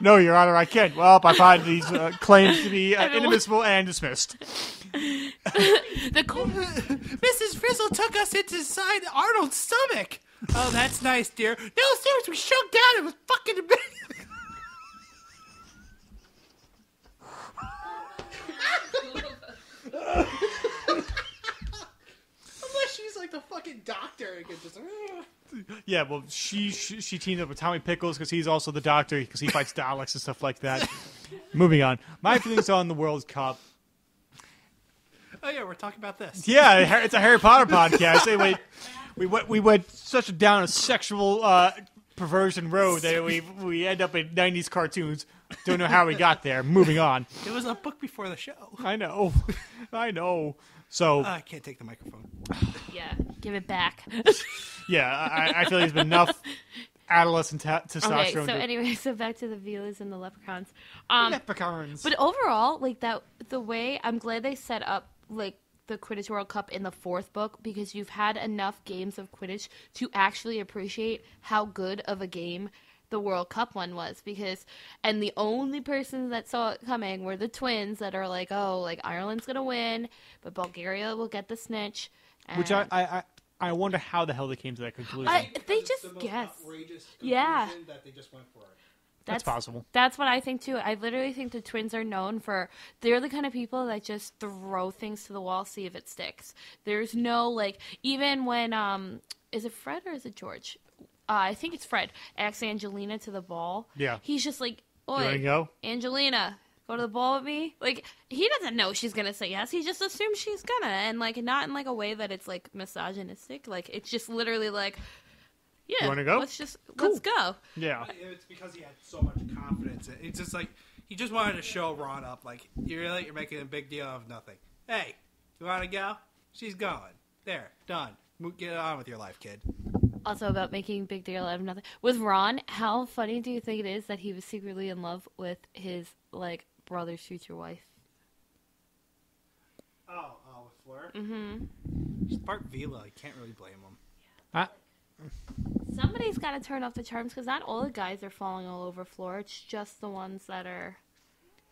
No, Your Honor, I can't. Well, I find these uh, claims to be uh, inadmissible and dismissed. The co Missus Frizzle took us inside Arnold's stomach. Oh, that's nice, dear. No, seriously, we shook down. It was fucking amazing. Unless she's like the fucking doctor and can just. Yeah, well, she, she she teamed up with Tommy Pickles because he's also the doctor because he fights Daleks and stuff like that. Moving on. My feelings on the World Cup. Oh, yeah, we're talking about this. Yeah, it's a Harry Potter podcast. Anyway, we went, we went such a down a sexual uh, perversion road that we, we end up in nineties cartoons. Don't know how we got there. Moving on. It was a book before the show. I know. I know. So uh, I can't take the microphone. Yeah, give it back. Yeah, I, I feel like there's been enough adolescent testosterone. Okay, so to... anyway, so back to the Velas and the Leprechauns. Um, Leprechauns. But overall, like that, the way I'm glad they set up like the Quidditch World Cup in the fourth book because you've had enough games of Quidditch to actually appreciate how good of a game the World Cup one was because and the only persons that saw it coming were the twins that are like, oh, like Ireland's gonna win but Bulgaria will get the snitch and... which I, I I wonder how the hell they came to that conclusion. I, they just the guessed yeah that they just went for it. That's, that's possible. That's what I think too. I literally think the twins are known for they're the kind of people that just throw things to the wall, see if it sticks. There's no like even when um is it Fred or is it George? Uh, I think it's Fred. Asks Angelina to the ball. Yeah. He's just like, oi, go? Angelina, go to the ball with me. Like, he doesn't know she's going to say yes. He just assumes she's going to. And, like, not in, like, a way that it's, like, misogynistic. Like, it's just literally like, yeah, you wanna go? let's just, cool. let's go. Yeah. It's because he had so much confidence. It's just like, he just wanted to show Ron up. Like, you really, you're making a big deal of nothing. Hey, you want to go? She's going. There, done. Get on with your life, kid. Also about making big deal out of nothing. With Ron, how funny do you think it is that he was secretly in love with his, like, brother's future wife? Oh, uh, with Fleur? Mm-hmm. She's part Vila. I can't really blame him. Yeah. Huh? Somebody's got to turn off the charms, because not all the guys are falling all over Fleur. It's just the ones that are...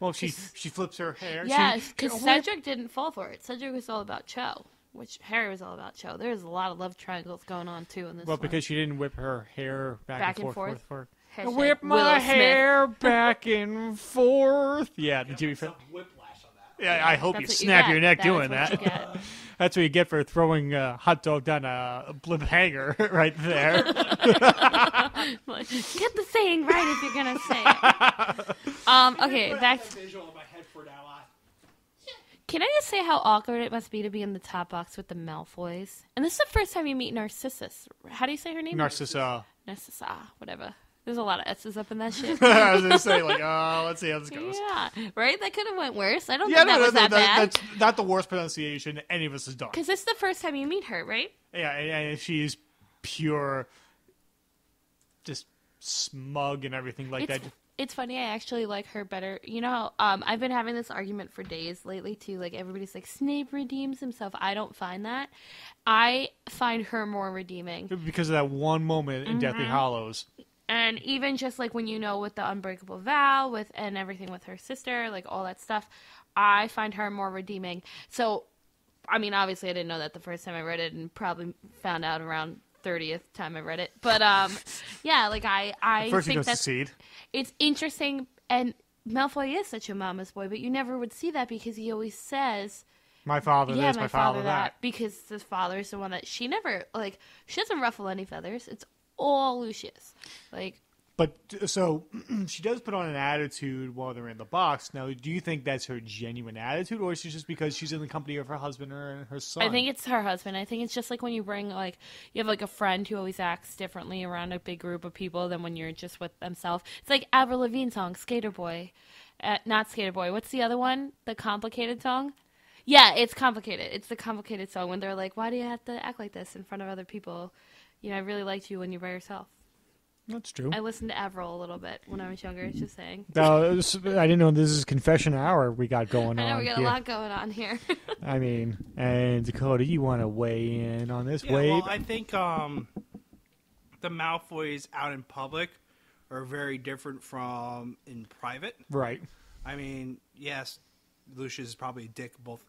Well, she, she flips her hair. Yeah, because Cedric didn't fall for it. Cedric was all about Cho. Which Harry was all about, Cho. There's a lot of love triangles going on, too, in this Well, one. because she didn't whip her hair back, back and, and forth. forth. forth. Whip my Willow hair Smith. back and forth. Yeah, did you whiplash on that? Yeah, I hope That's you snap you your neck that doing that. You That's what you get for throwing a hot dog down a blimp hanger right there. Get the saying right if you're going to say it. Um, okay, back to... Can I just say how awkward it must be to be in the top box with the Malfoys? And this is the first time you meet Narcissus. How do you say her name? Narcissa. Narcissa, whatever. There's a lot of S's up in that shit. I was going to say, like, oh, let's see how this goes. Yeah, right? That could have went worse. I don't yeah, think no, that no, was no, that, that bad. That's not the worst pronunciation any of us has done. Because this is the first time you meet her, right? Yeah, and, and she is pure, just smug and everything like it's, that. It's funny. I actually like her better. You know, um, I've been having this argument for days lately, too. Like, everybody's like, Snape redeems himself. I don't find that. I find her more redeeming. Because of that one moment in mm-hmm. Deathly Hallows. And even just, like, when you know with the Unbreakable Vow with and everything with her sister, like, all that stuff, I find her more redeeming. So, I mean, obviously I didn't know that the first time I read it and probably found out around thirtieth time I read it. But, um, yeah, like, I, I first think that's – it's interesting. And Malfoy is such a mama's boy, but you never would see that because he always says – my father yeah, this, my, my father, father that. that. Because his father is the one that she never – like, she doesn't ruffle any feathers. It's – all Lucius, like. But so she does put on an attitude while they're in the box. Now, do you think that's her genuine attitude, or is she just because she's in the company of her husband or her son? I think it's her husband. I think it's just like when you bring like you have like a friend who always acts differently around a big group of people than when you're just with themselves. It's like Avril Lavigne's song "Skater Boy," uh, not "Skater Boy." What's the other one? The complicated song. Yeah, it's complicated. It's the complicated song when they're like, "Why do you have to act like this in front of other people?" You know, I really liked you when you were by yourself. That's true. I listened to Avril a little bit when I was younger. It's just saying. No, I didn't know this is confession hour we got going on. I know, on we got here. a lot going on here. I mean, and Dakota, you want to weigh in on this? Yeah, wave? Well, I think um, the Malfoys out in public are very different from in private. Right. I mean, yes, Lucius is probably a dick both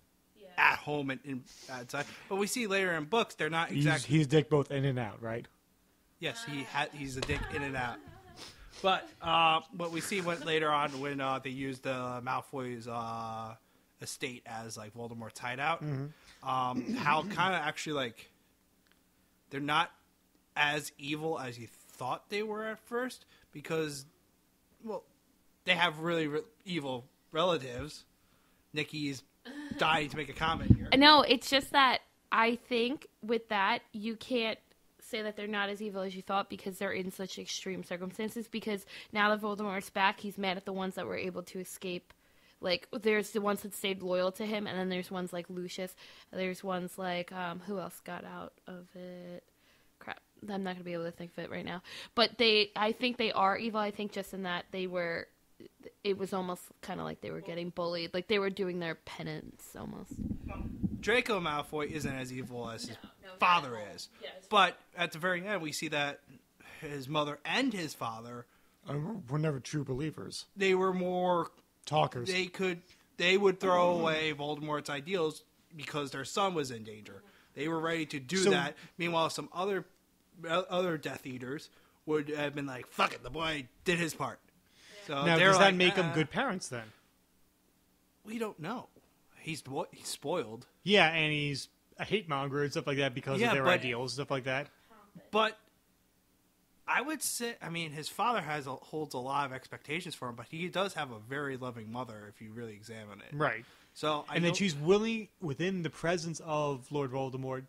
at home and in, outside, but we see later in books they're not exactly. He's, he's dick both in and out, right? Yes, he ha he's a dick in and out. But uh, what we see when, later on when uh, they use the uh, Malfoy's uh, estate as like Voldemort's hideout, mm-hmm. um, how kind of actually like they're not as evil as you thought they were at first because, well, they have really re evil relatives. Nicky's. Dying to make a comment here. No, it's just that I think with that you can't say that they're not as evil as you thought because they're in such extreme circumstances. Because now that Voldemort's back, he's mad at the ones that were able to escape. Like there's the ones that stayed loyal to him, and then there's ones like Lucius. There's ones like um, who else got out of it? Crap, I'm not gonna be able to think of it right now. But they, I think they are evil. I think just in that they were. It was almost kind of like they were getting bullied. Like, they were doing their penance, almost. Draco Malfoy isn't as evil as his no, no, father is. Yeah, but at the very end, we see that his mother and his father... were never true believers. They were more... talkers. They could... They would throw away Voldemort's ideals because their son was in danger. They were ready to do so, that. Meanwhile, some other, other Death Eaters would have been like, fuck it, the boy did his part. So now, does that like, make uh, them good parents then? We don't know. He's he's spoiled. Yeah, and he's a hate monger and stuff like that because yeah, of their but, ideals, stuff like that. But I would say, I mean, his father has a, holds a lot of expectations for him, but he does have a very loving mother if you really examine it. Right. So I and then she's willing, within the presence of Lord Voldemort,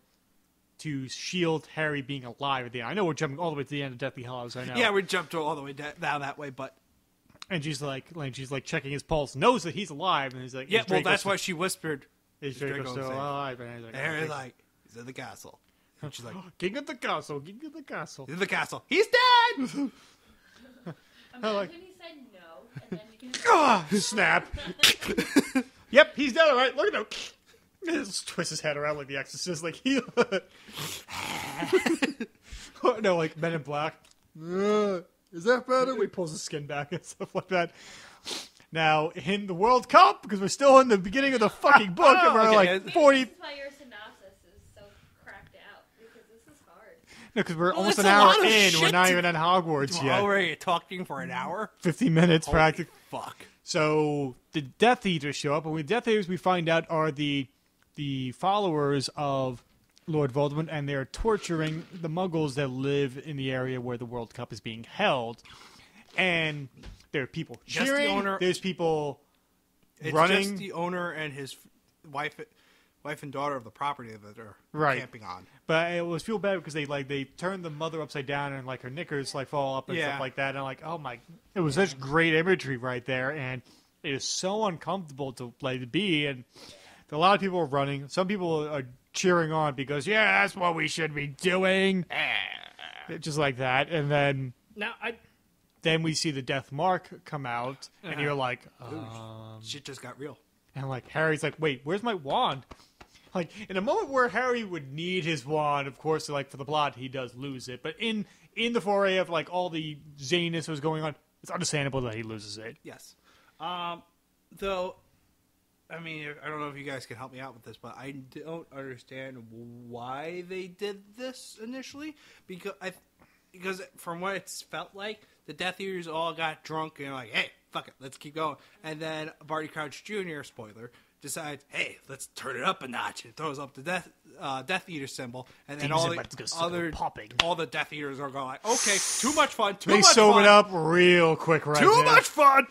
to shield Harry being alive at the end. I know we're jumping all the way to the end of Deathly Hallows. I know. Yeah, we jumped all the way down that way, but. And she's like, like, she's like checking his pulse, knows that he's alive, and he's like, yeah. Well, that's why she whispered, "Is Draco still alive?" And he's like, Harry's like, "He's in the castle." And she's like, "King of the castle, king of the castle, in the castle, he's dead." Imagine he said no, and then ah, snap. Yep, he's dead. All right, look at him. Just twist his head around like The Exorcist, like he. No, like Men in Black. Is that better? He pulls his skin back and stuff like that. Now, in the World Cup, because we're still in the beginning of the fucking book, oh, and we're okay. like forty... This is why your synopsis is so cracked out, because this is hard. No, because we're well, almost an hour in. We're not to... even in Hogwarts we're yet. We're already talking for an hour? fifty minutes, holy practically. Fuck. So, the Death Eaters show up, and the Death Eaters we find out are the, the followers of... Lord Voldemort, and they're torturing the Muggles that live in the area where the World Cup is being held. And there are people just cheering. The owner, there's people it's running. Just the owner and his wife wife and daughter of the property that they're right. camping on. But it was feel bad because they like they turned the mother upside down and like her knickers like fall up and yeah. stuff like that. And I'm like, oh my! It was such great imagery right there, and it is so uncomfortable to like to be. And a lot of people are running. Some people are cheering on because yeah, that's what we should be doing, just like that. And then now I. Then we see the death mark come out, and uh-huh. you're like, um, shit just got real. And like Harry's like, wait, where's my wand? Like in a moment where Harry would need his wand, of course, like for the plot, he does lose it. But in in the foray of like all the zaniness that was going on, it's understandable that he loses it. Yes. Um, though, I mean, I don't know if you guys can help me out with this, but I don't understand why they did this initially because I because from what it's felt like. The Death Eaters all got drunk and like, hey, fuck it, let's keep going. And then Barty Crouch Junior, spoiler, decides, hey, let's turn it up a notch. It throws up the Death uh, Death Eater symbol, and then all the other popping. all the Death Eaters are going like, okay, too much fun. Too they much sobered fun. up real quick, right? Too now. much fun.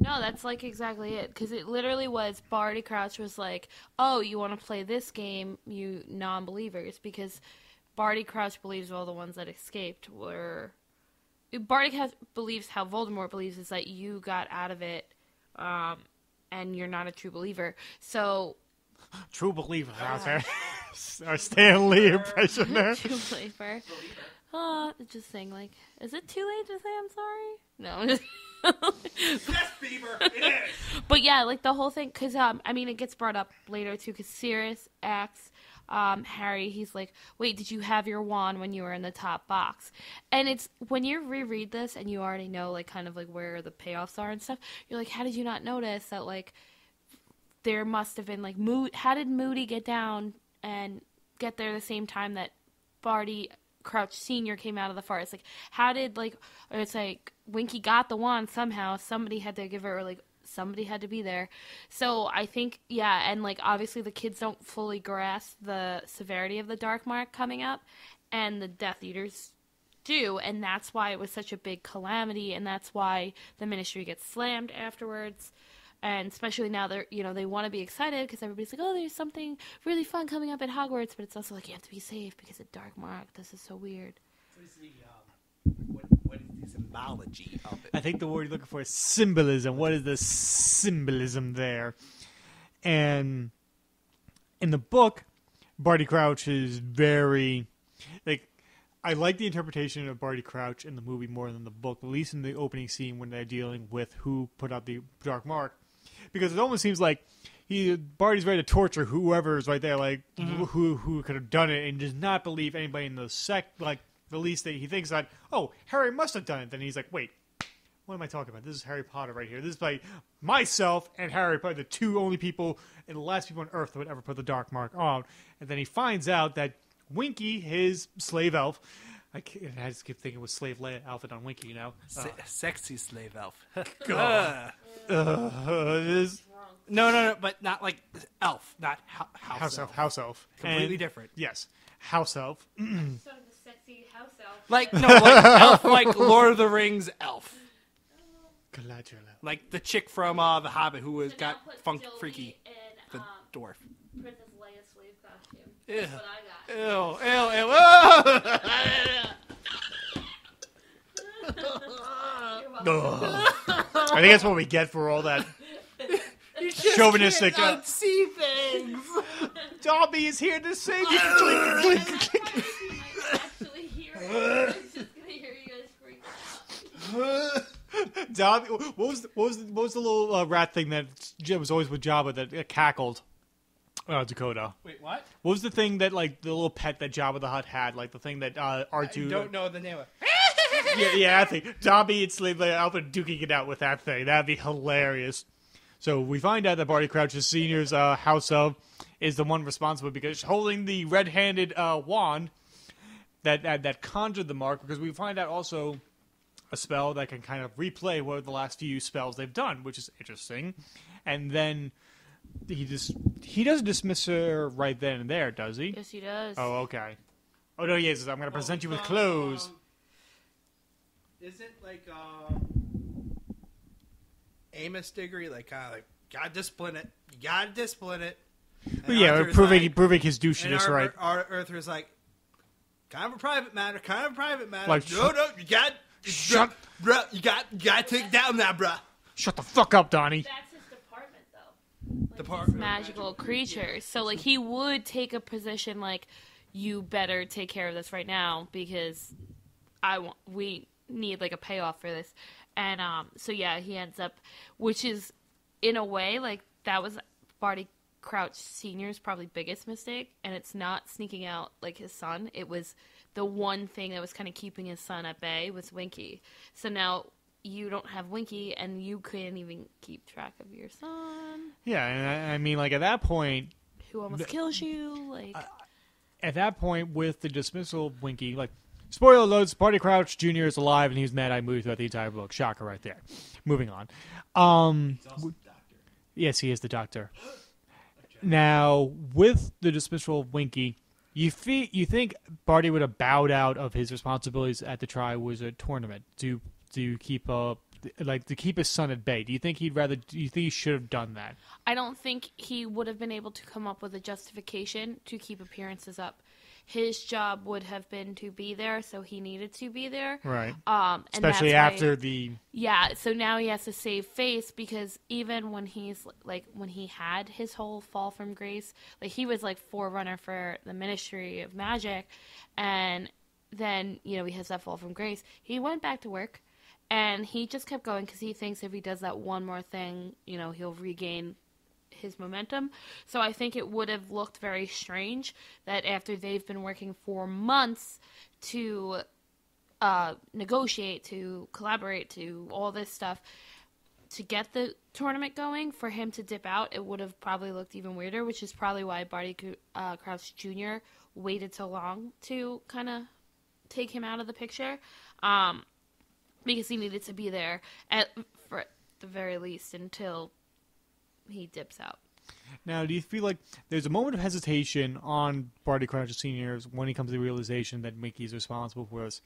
No, that's like exactly it because it literally was Barty Crouch was like, oh, you want to play this game, you non-believers, because Barty Crouch believes all the ones that escaped were. Barty has, believes how Voldemort believes is that you got out of it, um, and you're not a true believer. So, true believer, out there. Our Stan Lee impression there. True believer. Oh, just saying, like, is it too late to say I'm sorry? No. Yes, Beaver, it is. But yeah, like the whole thing, because um, I mean, it gets brought up later too, because Sirius acts. Um, Harry, he's like, wait, did you have your wand when you were in the top box? And it's when you reread this and you already know, like, kind of like where the payoffs are and stuff, you're like, how did you not notice that, like, there must have been, like, Moody, how did Moody get down and get there the same time that Barty Crouch Senior came out of the forest? Like, how did, like, or it's like Winky got the wand somehow, somebody had to give it, or, like, somebody had to be there. So I think, yeah, and, like, obviously the kids don't fully grasp the severity of the Dark Mark coming up, and the Death Eaters do, and that's why it was such a big calamity, and that's why the Ministry gets slammed afterwards, and especially now they're, you know, they want to be excited because everybody's like, oh, there's something really fun coming up at Hogwarts, but it's also like, you have to be safe because the Dark Mark, this is so weird. What is the, um, what, what is the symbology of it? I think the word you're looking for is symbolism. What is the symbolism there? And in the book, Barty Crouch is very, like, I like the interpretation of Barty Crouch in the movie more than the book, at least in the opening scene when they're dealing with who put out the Dark Mark, because it almost seems like he Barty's ready to torture whoever is right there, like mm-hmm. who who could have done it, and does not believe anybody in the sect, like. At least that he thinks that, oh, Harry must have done it. Then he's like, wait, what am I talking about? This is Harry Potter right here. This is like myself and Harry Potter, the two only people and the last people on Earth that would ever put the Dark Mark on. And then he finds out that Winky, his slave elf, I, can't, I just keep thinking it was slave elf and on Winky, you know? Uh, Se sexy slave elf. God. Uh, uh, this, no, no, no, but not like elf, not ho house, house elf. elf. House elf. Completely and, different. Yes. House elf. House elf. Like, no, like elf, like Lord of the Rings elf. Galadriel. Like the chick from uh, The Hobbit who has so got funk Sylvie freaky. And, um, the dwarf. Princess Leia's slave costume. Ew. That's what I got. Ew, ew, ew. I think that's what we get for all that chauvinistic. I don't see things. Dobby is here to save you. I'm just gonna hear you guys freak out. Dobby, what was the, what was the, what was the little uh, rat thing that was always with Jabba that uh, cackled? Uh, Dakota. Wait, what? What was the thing that like the little pet that Jabba the Hutt had? Like the thing that uh, R two. I don't know the name of. yeah, yeah, I think Dobby and Slave Leia Alpha duking it out with that thing. That'd be hilarious. So we find out that Barty Crouch's Senior's uh, house elf is the one responsible because she's holding the red-handed uh, wand. That, that that conjured the mark, because we find out also a spell that can kind of replay what the last few spells they've done, which is interesting. And then he just he doesn't dismiss her right then and there, does he? Yes, he does. Oh, okay. Oh no, yes, I'm going to present oh, you with um, clothes. Um, isn't like uh, Amos Diggory like kind of like gotta discipline it? You gotta discipline it. Well, yeah, Arthur's proving like, proving his douchiness, right? Arthur's like, kind of a private matter, kind of a private matter. Like, no, no, you got shut, bro. You got you got to take down that, bro. Shut the fuck up, Donnie. That's his department, though. Like, department, he's magical creatures. So, like, he would take a position like, you better take care of this right now because I want we need like a payoff for this. And um, so yeah, he ends up, which is in a way like that was Barty Crouch Senior's probably biggest mistake, and it's not sneaking out like his son. It was the one thing that was kind of keeping his son at bay was Winky. So now you don't have Winky, and you couldn't even keep track of your son. Yeah, and I, I mean, like at that point, who almost kills you? Like uh, at that point, with the dismissal of Winky, like. Spoiler alert, Barty Crouch Junior is alive, and he's mad-eye moody throughout the entire book. Shocker right there. Moving on. Um, he's also the doctor. Yes, he is the doctor. Now, with the dismissal of Winky, you, fe you think Barty would have bowed out of his responsibilities at the Tri-Wizard Tournament to to keep up, like to keep his son at bay. Do you think he'd rather? Do you think he should have done that? I don't think he would have been able to come up with a justification to keep appearances up. His job would have been to be there, so he needed to be there. Right. Um, and especially after why, the... Yeah, so now he has to save face because even when he's, like, when he had his whole fall from grace, like, he was, like, forerunner for the Ministry of Magic, and then, you know, he has that fall from grace. He went back to work, and he just kept going because he thinks if he does that one more thing, you know, he'll regain his momentum. So I think it would have looked very strange that after they've been working for months to uh, negotiate, to collaborate, to all this stuff, to get the tournament going, for him to dip out, it would have probably looked even weirder, which is probably why Barty uh, Crouch Junior waited so long to kind of take him out of the picture, um, because he needed to be there at, for at the very least until he dips out. Now, do you feel like there's a moment of hesitation on Barty Crouch Senior's when he comes to the realization that Mickey's responsible for this?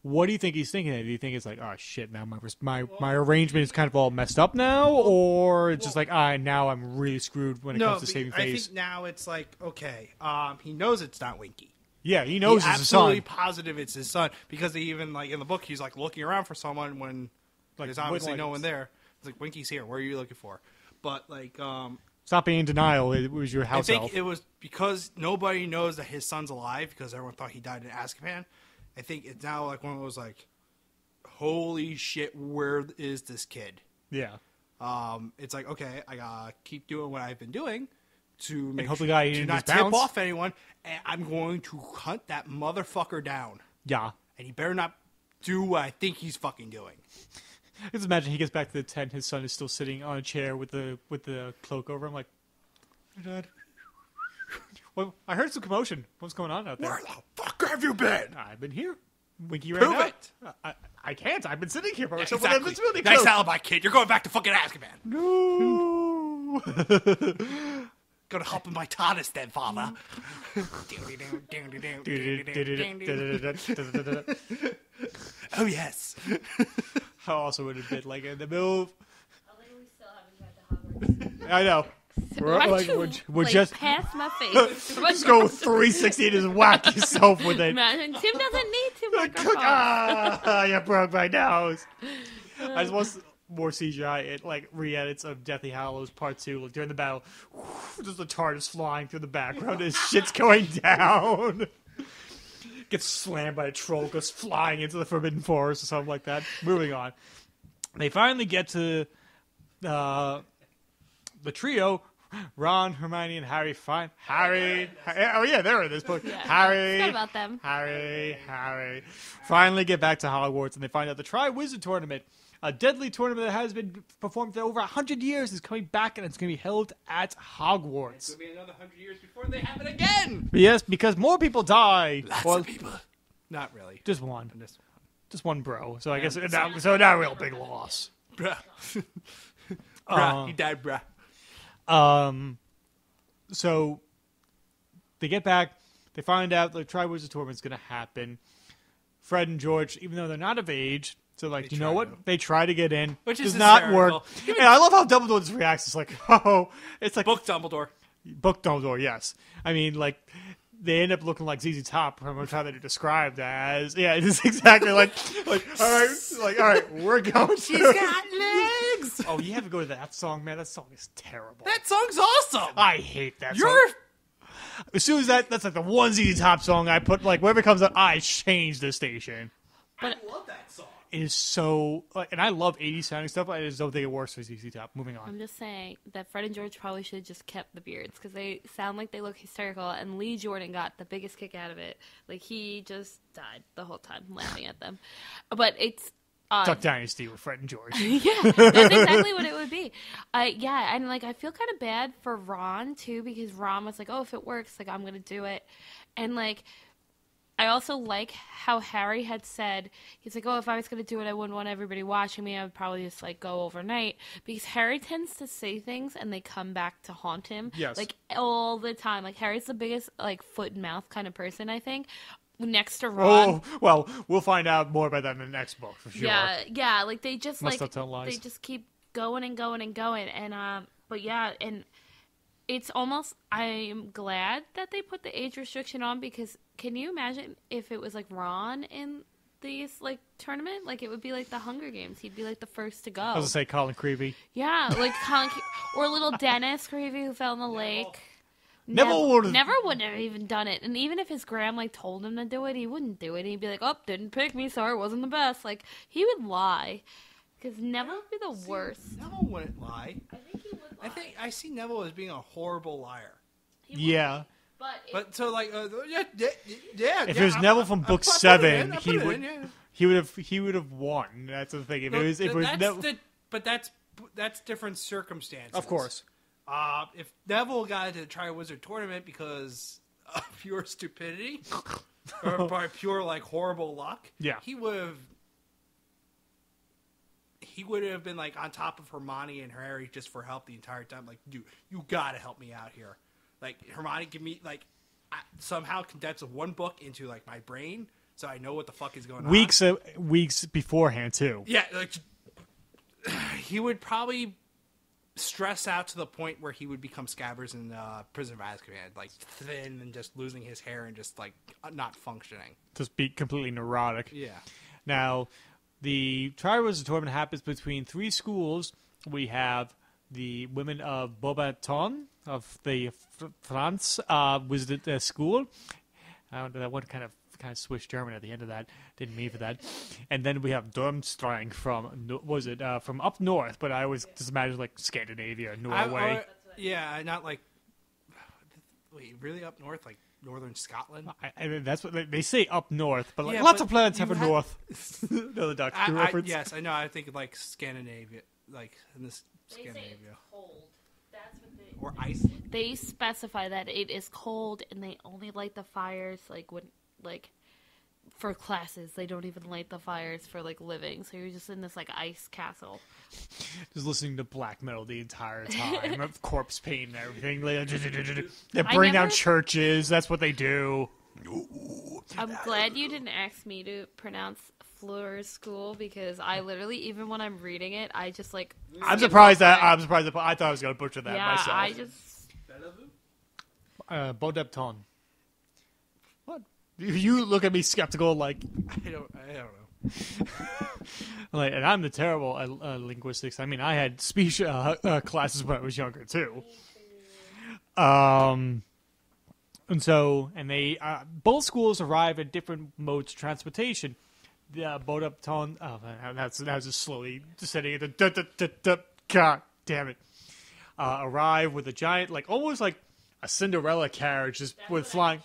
What do you think he's thinking of? Do you think it's like, oh shit, now my my my arrangement is kind of all messed up now, or it's well, just like, ah, now I'm really screwed when it no, comes to saving face? I think now it's like, okay, um, he knows it's not Winky. Yeah, he knows he's it's his son. Absolutely positive it's his son, because they even like in the book he's like looking around for someone when like, there's obviously like, no one there. It's like, Winky's here. Where are you looking for? But, like, um... stop being in denial. It was your house I think elf. It was because nobody knows that his son's alive because everyone thought he died in Azkaban. I think it's now, like, one of those, like, holy shit, where is this kid? Yeah. Um, it's like, okay, I gotta keep doing what I've been doing to make sure I do not tip off anyone, and I'm going to hunt that motherfucker down. Yeah. And he better not do what I think he's fucking doing. Just imagine he gets back to the tent. His son is still sitting on a chair with the with the cloak over him. Like, hey, Dad. Well, I heard some commotion. What's going on out there? Where the fuck have you been? I've been here. Winky ran out. Prove it. I, I can't. I've been sitting here by myself. Yeah, exactly. Nice alibi, kid. You're going back to fucking Azkaban. No. Gonna help in my TARDIS then, Father. Oh yes. I also would have been like in the middle. I know. We're, like, we're, we're like, just past my face. Just go three sixty and just whack yourself with it. Man, Tim doesn't need to. Like, ah, you broke my nose. I just want more C G I. It like re-edits of Deathly Hallows Part Two. Like during the battle, whoosh, just the TARDIS flying through the background. This shit's going down. Gets slammed by a troll, goes flying into the Forbidden Forest or something like that. Moving on. They finally get to uh, the trio. Ron, Hermione, and Harry. Fine. Harry. Harry. Oh, yeah, they're in this book. Yeah. Harry. Forgot about them. Harry. Harry. Finally get back to Hogwarts, and they find out the Tri-Wizard Tournament, a deadly tournament that has been performed for over a hundred years, is coming back, and it's going to be held at Hogwarts. It's going to be another a hundred years before they have it again! Yes, because more people die. Lots well, of people. Not really. Just one. Just, just one bro. So I yeah, guess it's not, so not a real big loss. Bruh. Bruh. Uh, he died, bruh. Um, so they get back. They find out the Tri-Wizard Tournament's going to happen. Fred and George, even though they're not of age... So, like, they you know what? To. They try to get in. Which is does not work. And I love how Dumbledore just reacts. It's like, oh. It's like... Book Dumbledore. Book Dumbledore, yes. I mean, like, they end up looking like Z Z Top when we're trying to describe as. Yeah, it is exactly like, like, all right, like, all right, we're going She's through. got legs! Oh, you have to go to that song, man. That song is terrible. That song's awesome! I hate that You're... song. As soon as that, that's like the one Z Z Top song I put, like, whenever it comes out, I change the station. But I love that song. It is so, like, and I love eighties sounding stuff. I just don't think it works for Z Z Top. Moving on. I'm just saying that Fred and George probably should have just kept the beards because they sound like they look hysterical. And Lee Jordan got the biggest kick out of it. Like he just died the whole time laughing at them. But it's odd. Duck Dynasty with Fred and George. Yeah, that's exactly what it would be. Uh, yeah, and like I feel kind of bad for Ron too because Ron was like, "Oh, if it works, like I'm gonna do it," and like. I also like how Harry had said, he's like, oh, if I was going to do it, I wouldn't want everybody watching me. I would probably just, like, go overnight. Because Harry tends to say things, and they come back to haunt him. Yes. Like, all the time. Like, Harry's the biggest, like, foot and mouth kind of person, I think. Next to Ron. Oh, well, we'll find out more about that in the next book, for sure. Yeah, yeah. Like, they just, Must like, lies. they just keep going and going and going. And, um, but, yeah, and... It's almost, I'm glad that they put the age restriction on because can you imagine if it was like Ron in these like tournament? Like it would be like the Hunger Games. He'd be like the first to go. I was going to say Colin Creevy. Yeah, like Colin or little Dennis Creevy who fell in the Neville. lake. Neville would have. Never would have even done it. And even if his gram like told him to do it, he wouldn't do it. He'd be like, oh, didn't pick me. Sorry, wasn't the best. Like he would lie because Neville would be the See, worst. Neville wouldn't lie. I think he would. I think I see Neville as being a horrible liar. Yeah, but if, but so like uh, yeah, yeah, yeah. If yeah, it was I'm, Neville from Book I'm, Seven, in, he would in, yeah. he would have he would have won. That's the thing. If no, it was, if it was Neville, the, but that's that's different circumstances. Of course, uh, if Neville got into the Tri-Wizard Tournament because of pure stupidity or by pure like horrible luck, yeah, he would have. He would have been, like, on top of Hermione and Harry just for help the entire time. Like, dude, you got to help me out here. Like, Hermione, give me, like, I somehow condense one book into, like, my brain so I know what the fuck is going weeks on. Weeks weeks beforehand, too. Yeah, like, he would probably stress out to the point where he would become Scabbers in uh, Prison of Azkaban. Like, thin and just losing his hair and just, like, not functioning. Just be completely neurotic. Yeah. Now... The Tri-Wizard Tournament happens between three schools. We have the women of Beauxbatons of the F France uh, Wizard uh, School. I don't know, that one kind of kind of Swiss German at the end of that. Didn't mean for that. And then we have Durmstrang from what was it uh, from up north? But I always just imagine like Scandinavia, Norway. I, or, yeah, not like wait, really up north, like. Northern Scotland. I, I mean, that's what they, they say up north, but like, yeah, lots but of planets have a had... north. Another Doctor Who reference. Yes, I know. I think like Scandinavia, like in this they Scandinavia. Say it's cold. That's what they or Iceland. They specify that it is cold, and they only light the fires like when like for classes. They don't even light the fires for like living. So you're just in this like ice castle, just listening to black metal the entire time. Of corpse paint and everything. They bring never... down churches. That's what they do. I'm glad you didn't ask me to pronounce Fleur's School because I literally, even when I'm reading it, I just like. I'm surprised that there. I'm surprised that I thought I was gonna butcher that yeah, myself. Yeah, I just. Uh, Beauxbatons. What? You look at me skeptical, like I don't, I don't know. Like, and I'm the terrible at uh, linguistics. I mean, I had speech uh, uh, classes when I was younger too. Um, and so, and they uh, both schools arrive at different modes of transportation. The uh, Beauxbatons. Oh, that's that's just slowly descending. The duh, duh, duh, duh, God damn it! Uh, arrive with a giant, like almost like a Cinderella carriage, just that's with flying.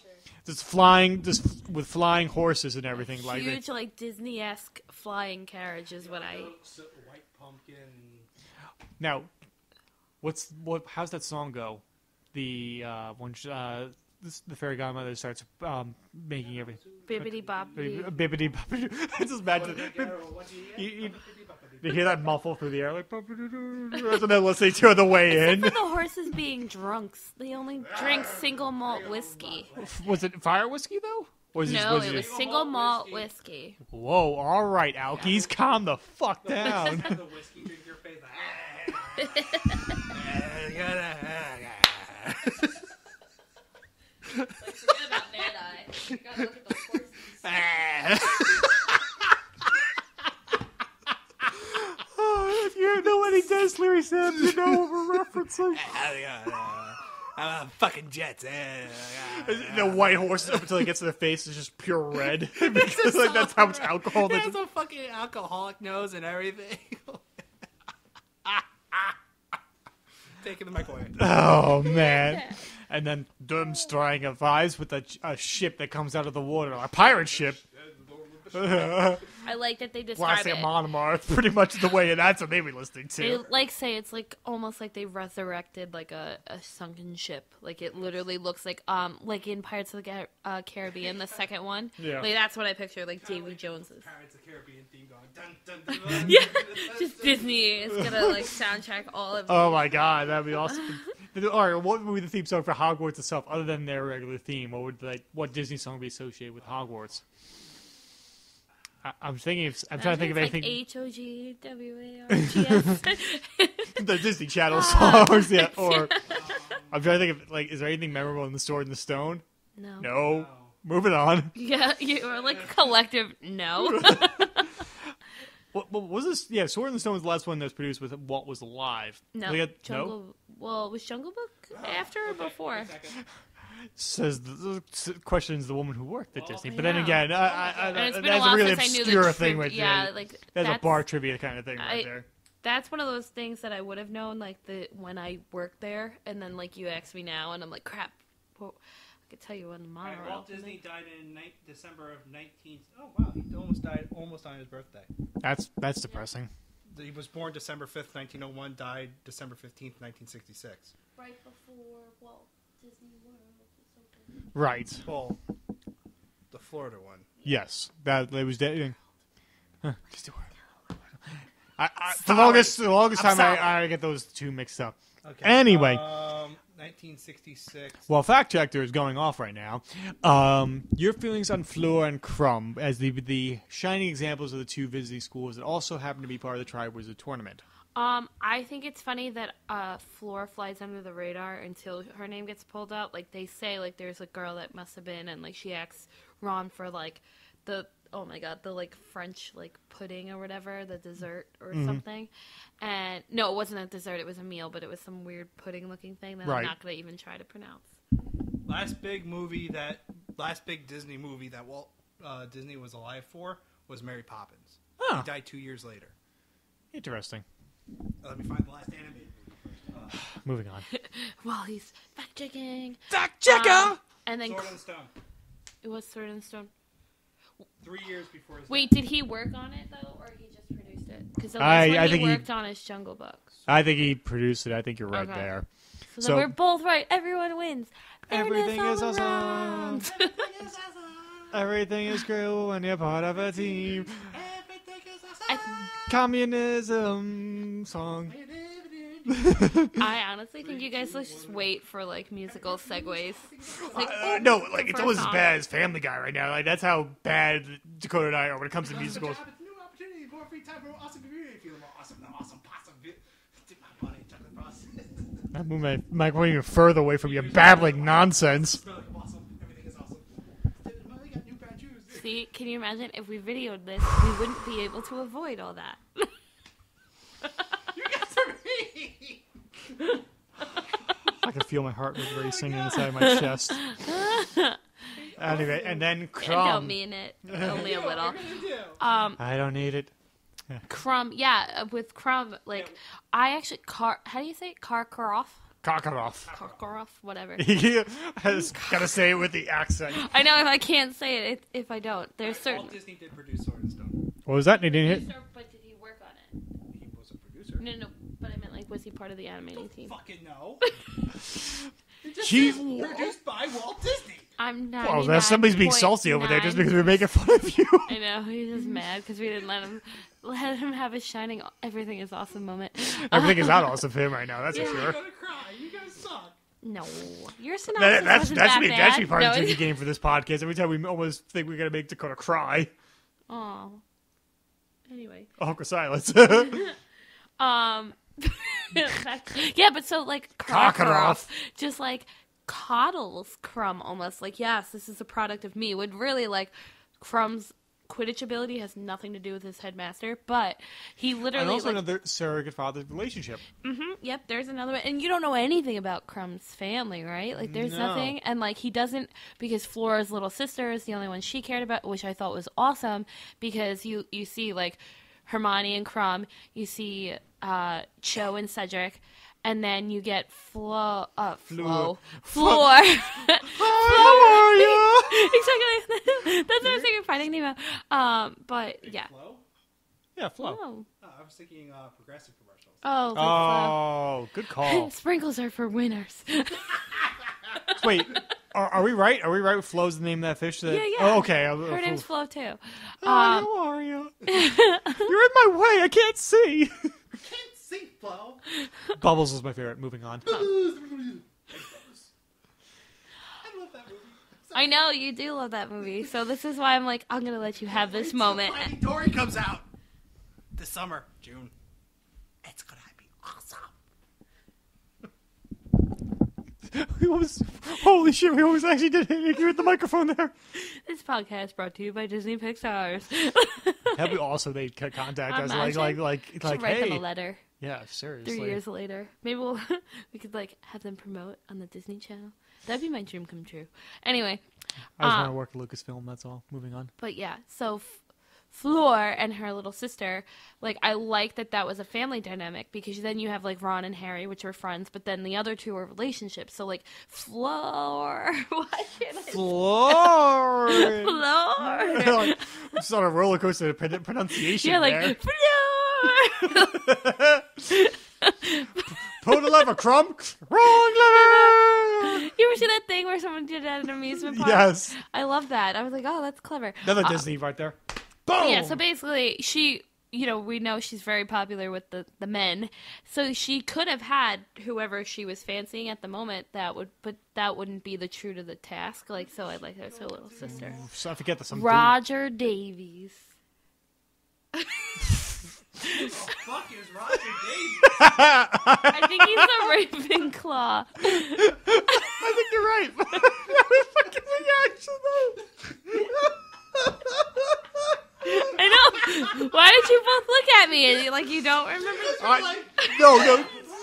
Just flying, just with flying horses and everything like that. Huge, like Disney-esque flying carriage is what I. White pumpkin. Now, what's what? How's that song go? The uh, one, uh, this, the fairy godmother starts um, making everything. Bibbidi bobbidi. Bibbidi bobbidi. I just imagine. You, you hear that muffle through the air like. And then listening to the way in. Except for the horses being drunks. They only drink single malt whiskey. Was it fire whiskey though? Or was no, it, was it was just... single malt whiskey. Whoa! All right, Alkies, calm the fuck down. The whiskey drink your face. Like, forget about Mad Eye. You gotta look at the horses. Oh, if you don't know any dance lyrics, you know what we're referencing. I'm fucking Jets. The white horse up until it gets to the face is just pure red. Because like that's how much alcohol. He has a fucking alcoholic nose and everything. Take it in the microwave. Oh man. And then Durmstrang arrives with a, a ship that comes out of the water. A pirate ship. I like that they describe it. Monomar, pretty much the way, and that's what they were listening to. They like say it's like almost like they resurrected like a, a sunken ship. Like it literally looks like um like in Pirates of the uh, Caribbean, the second one. Yeah. Like that's what I picture, like Davy like Jones's. Pirates of the Caribbean theme going dun dun dun. dun. Yeah, just Disney is gonna like soundtrack all of. Oh my god, that'd be awesome. All right, what would be the theme song for Hogwarts itself, other than their regular theme? What would like what Disney song would be associated with Hogwarts? I'm thinking. Of, I'm trying to think of anything. Like H O G W A R T S. The Disney Channel songs, yeah. Or I'm trying to think of like, is there anything memorable in The Sword and the Stone? No. No. no. Moving on. Yeah, you are like a collective no. what, what was this? Yeah, Sword and the Stone was the last one that was produced with what was alive. No. We had, Jungle. No? Well, was Jungle Book after oh, okay. or before? Says the, questions the woman who worked at oh, Disney, but yeah. then again, I, I, I, that's a really obscure thing right yeah, there. Like, that's, that's a bar trivia kind of thing right I, there. That's one of those things that I would have known, like the when I worked there, and then like you asked me now, and I'm like, crap. Well, I could tell you when tomorrow. Right, Walt Disney died in ni December of nineteen. Oh wow, he almost died almost on his birthday. That's that's depressing. Yeah. He was born December fifth, nineteen oh one. Died December fifteenth, nineteen sixty-six. Right before Walt Disney World. Right. Well, the Florida one. Yes, that it was dead. Huh. Just I, I, the longest, the longest I'm time I, I get those two mixed up. Okay. Anyway, um, nineteen sixty-six. Well, fact checker is going off right now. Um, your feelings on Fleur and Crumb as the the shining examples of the two visiting schools that also happen to be part of the Triwizard Tournament. Um, I think it's funny that uh, Fleur flies under the radar until her name gets pulled out. Like, they say, like, there's a girl that must have been, and, like, she asks Ron for, like, the, oh, my God, the, like, French, like, pudding or whatever, the dessert or mm-hmm. something. And, no, it wasn't a dessert. It was a meal, but it was some weird pudding-looking thing that right. I'm not going to even try to pronounce. Last big movie that, last big Disney movie that Walt uh, Disney was alive for was Mary Poppins. Oh. He died two years later. Interesting. Uh, let me find the last animated movie first. Uh, Moving on. While he's fact checking. Fact checker! Um, and then Sword and Stone. It was Sword and Stone. Three years before his Wait, death. Did he work on it, though, or he just produced it? Because I, I he worked he, on his Jungle Book. I think he produced it. I think you're right okay. there. So, so we're both right. Everyone wins. Everything is, awesome. everything is awesome. Everything is cool when you're part of a team. Communism song. I honestly think you guys let's just wait for like musical segues. Like, oh, uh, no, like it's always as bad as Family Guy right now. Like that's how bad Dakota and I are when it comes to musicals. New opportunity, more free time for awesome community. Feel more awesome, than awesome possum. Dip my money, chocolate process. I move my microphone even further away from your babbling nonsense. See, can you imagine if we videoed this, we wouldn't be able to avoid all that. You guys are me! I can feel my heart was racing oh inside my chest. Anyway, and then Crumb. I don't mean it. Only a little. Um, I don't need it. Yeah. Crumb, yeah, with Crumb, like, I actually, car, how do you say it? Karkaroff? Karkaroff. Karkaroff, whatever. Yeah, I just gotta say it with the accent. I know if I can't say it, if, if I don't. There's certain. Walt Disney did produce Sword and Stone. What was that? He didn't hit. But did he work on it? He was a producer. No, no, but I meant like, was he part of the animating don't team? Fucking no. He was produced by Walt Disney. I'm not. Well, wow, somebody's being salty over there just because we're making fun of you. I know he's just mad because we didn't let him let him have his shining everything is awesome moment. Everything is not awesome for him right now. That's yeah, for sure. You guys suck. No, your synopsis that, that's, wasn't that's that me, bad. That's me part no, of the game for this podcast. Every time we almost think we're gonna make Dakota cry. Oh. Anyway. Awkward silence. um. Yeah, but so like Karkaroff just like coddles Crumb almost, like, yes, this is a product of me. Would really like Crumb's Quidditch ability has nothing to do with his headmaster, but he literally and also like, another surrogate father relationship. Mm-hmm. Yep. There's another one, and you don't know anything about Crumb's family, right? Like, there's no. nothing, and like he doesn't because Flora's little sister is the only one she cared about, which I thought was awesome because you you see like Hermione and Crumb, you see uh, Cho and Cedric. And then you get Flo, uh, Flo, Floor. Floor. How are you? Exactly. That's what I was thinking. Finding Nemo. Um, but Big yeah. Flo? Yeah, Flo. Flo. Oh, I was thinking uh, progressive commercials. Oh, like oh Flo. Good call. Sprinkles are for winners. Wait, are, are we right? Are we right with Flo's the name of that fish? That... Yeah, yeah. Oh, okay. Her name's Flo, too. Oh, um, how are you? You're in my way. I can't see. I can't see, Flo. Bubbles was my favorite. Moving on. Oh. I love that movie. I know you do love that movie, so this is why I'm like, I'm gonna let you have this moment. Finding Dory comes out this summer, June. It's gonna be awesome. We almost, holy shit! We almost actually did hit you with the microphone there. This podcast brought to you by Disney Pixar's. That'd be awesome. They could contact us like like like like write hey. them a letter. Yeah, seriously. Three years later. Maybe we'll, we could, like, have them promote on the Disney Channel. That'd be my dream come true. Anyway. I just uh, want to work at Lucasfilm, that's all. Moving on. But, yeah. So, F- Fleur and her little sister, like, I like that that was a family dynamic because then you have, like, Ron and Harry, which are friends, but then the other two are relationships. So, like, Fleur. Why can't I Fleur. Fleur. Like, it's on a roller coaster of pronunciation Yeah, like, there. Fleur. Pull the lever, Crumb. Wrong lever. You ever see that thing where someone did it at an amusement park? Yes. I love that. I was like, oh, that's clever. Another uh, Disney right there. Boom. Yeah, so basically she, you know, we know she's very popular with the, the men. So she could have had whoever she was fancying at the moment that would, but that wouldn't be the true to the task. Like, so I like that. So little sister. Ooh, so I forget this. I'm Roger doing... Davies. Who the fuck is Roger Davies? I think he's a Ravenclaw. I think you're right. That was fucking reaction though. I know. Why did you both look at me and like you don't remember? I, like, no, no.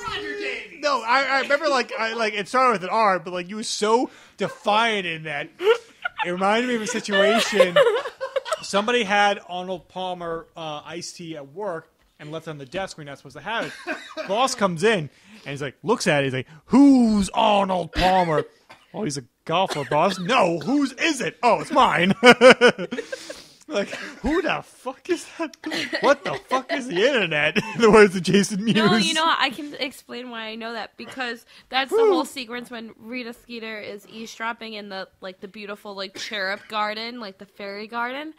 Roger Davies. No, I, I remember like I like it started with an R, but like you were so defiant in that. It reminded me of a situation. Somebody had Arnold Palmer uh, iced tea at work and left it on the desk when you're not supposed to have it. Boss comes in and he's like, looks at it. He's like, who's Arnold Palmer? Oh, he's a golfer, boss. No, whose is it? Oh, it's mine. Like, who the fuck is that? What the fuck is the internet? In the words of Jason Mewes. No, you know, I can explain why I know that because that's Woo. the whole sequence when Rita Skeeter is eavesdropping in the like the beautiful like cherub garden, like the fairy garden.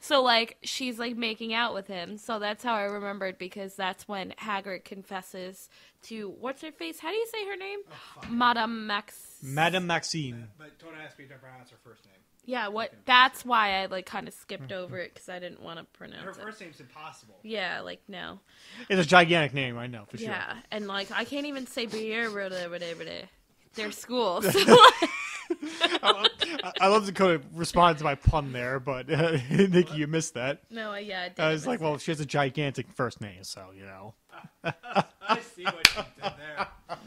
So like she's like making out with him. So that's how I remembered because that's when Hagrid confesses to what's her face? How do you say her name? Oh, Madame Max. Madame Maxine. But, but don't ask me to pronounce her first name. Yeah, what? That's why I like kind of skipped over it because I didn't want to pronounce it. Her first name's impossible. Yeah, like no. It's a gigantic name, I know for sure. Yeah, and like I can't even say Bier, their school. So, like... I, love, I love Dakota responded to my pun there, but uh, Nikki, you missed that. No, yeah, I did. I was like, it. well, she has a gigantic first name, so you know. I see what you did there. I'm,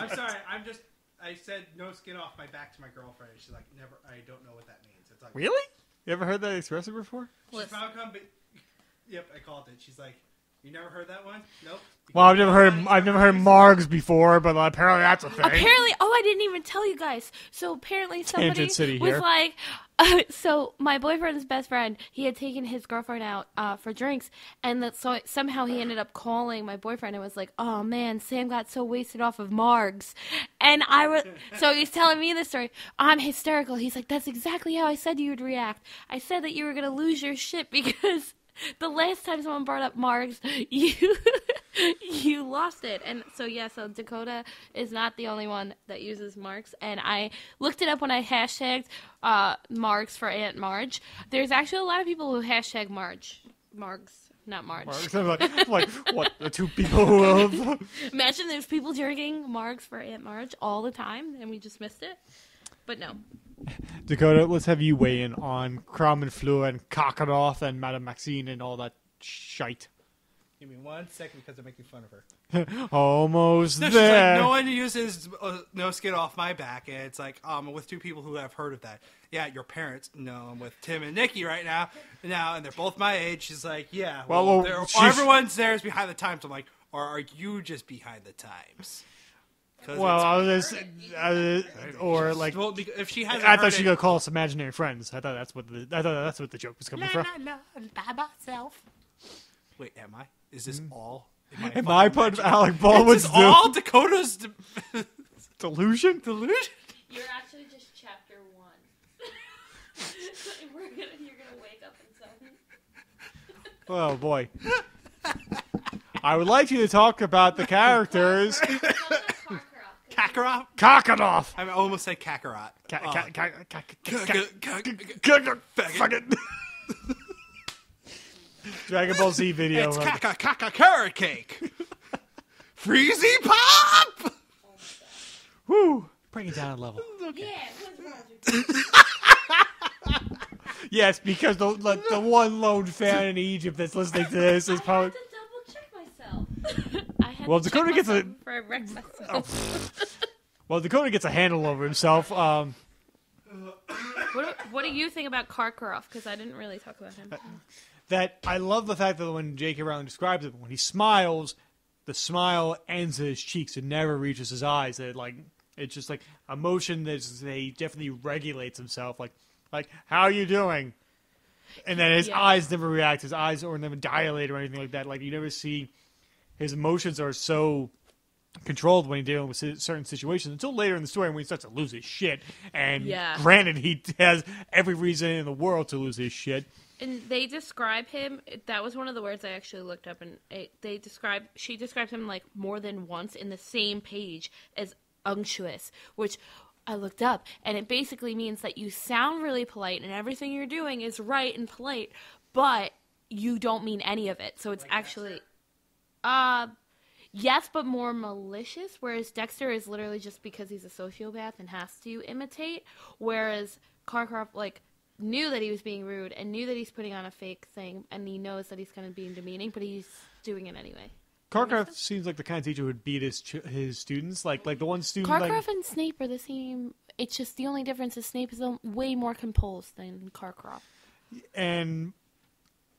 I'm sorry. I'm just. I said no skin off my back to my girlfriend. She's like, never. I don't know what that means. It's like, really? You ever heard that expression before? She's found come, but, yep, I called it. She's like, you never heard that one? Nope. You well, I've never heard. I've, I've never heard Margs before, but apparently that's a thing. Apparently, oh, I didn't even tell you guys. So apparently, somebody was here. like, uh, so my boyfriend's best friend. He had taken his girlfriend out uh, for drinks, and that so somehow he ended up calling my boyfriend and was like, "Oh man, Sam got so wasted off of Margs," and I was. So he's telling me this story. I'm hysterical. He's like, "That's exactly how I said you would react. I said that you were gonna lose your shit because." The last time someone brought up Margs, you you lost it. And so, yeah, so Dakota is not the only one that uses Margs. And I looked it up when I hashtagged uh, Margs for Aunt Marge. There's actually a lot of people who hashtag Marge. Margs. not Marge. Margs. I'm like, I'm like, what, the two people who love? Imagine there's people drinking Margs for Aunt Marge all the time, and we just missed it. But no. Dakota, let's have you weigh in on Kramenflur and Kakanoff and Madame Maxine and all that shite. Give me one second because I'm making fun of her. Almost no, there. Like, no one uses uh, no skin off my back. And it's like, um, I'm with two people who have heard of that. Yeah, your parents. No, I'm with Tim and Nikki right now. Now, and they're both my age. She's like, yeah. Well, well everyone's there is behind the times. I'm like, or are you just behind the times? Well, I was, I was, or like, well, if she hasn't I thought she gonna call us imaginary friends. I thought that's what the I thought that's what the joke was coming from. No, no, by myself. Wait, am I? Is this mm. all? Am, am I put Alec Baldwin's? Is this all Dakota's de delusion? Delusion? You're actually just chapter one. We're gonna, you're gonna wake up in seven. Oh boy! I would like you to talk about the characters. Kakarot? Kakarot! I almost said Kakarot. Faggot. Dragon Ball Z video. It's Kaka Kaka Carrot Cake. Freezy Pop! Woo! Bring it down a level. Yeah, yes, because the the one lone fan in Egypt that's listening to this is probably... Well, Dakota gets a oh, well, Dakota gets a handle over himself. Um, what, do, what do you think about Karkaroff? Because I didn't really talk about him. That, that I love the fact that when J K. Rowling describes it, when he smiles, the smile ends at his cheeks and never reaches his eyes. That it, like it's just like a motion that he definitely regulates himself. Like like how are you doing? And then his yeah. eyes never react. His eyes or never dilate or anything like that. Like you never see. His emotions are so controlled when he's dealing with certain situations until later in the story when he starts to lose his shit. And yeah. granted, he has every reason in the world to lose his shit. And they describe him. That was one of the words I actually looked up. And it, they describe, she describes him like more than once in the same page as unctuous, which I looked up. And it basically means that you sound really polite and everything you're doing is right and polite, but you don't mean any of it. So it's like actually... Uh, yes, but more malicious, whereas Dexter is literally just because he's a sociopath and has to imitate, whereas Karkaroff, like, knew that he was being rude and knew that he's putting on a fake thing, and he knows that he's kind of being demeaning, but he's doing it anyway. Karkaroff seems like the kind of teacher who would beat his ch his students, like like the one student... Karkaroff like... and Snape are the same, it's just the only difference is Snape is way more composed than Karkaroff. And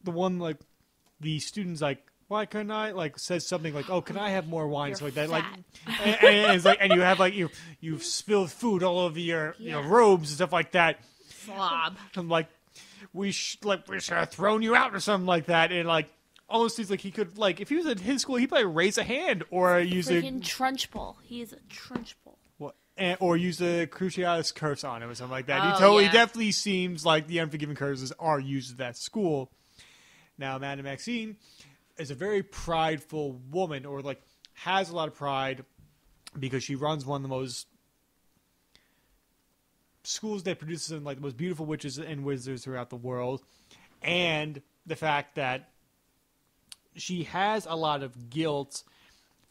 the one, like, the student's like, why couldn't I, like, says something like, oh, can I have more wine? You're so like that, fat. Like, and, and it's like, and you have like, you, you've spilled food all over your, yeah. your robes and stuff like that. Slob. I'm like, we should, like, we should have thrown you out or something like that. And like, all those things, like, he could, like, if he was at his school, he'd probably raise a hand or use a. Freaking Trunchbull. He is a Trunchbull. What? And, or use the Cruciatus curse on him or something like that. Oh, he totally, yeah. definitely seems like the unforgiving curses are used at that school. Now, Madame Maxine. Is a very prideful woman, or like has a lot of pride because she runs one of the most schools that produces like the most beautiful witches and wizards throughout the world. And the fact that she has a lot of guilt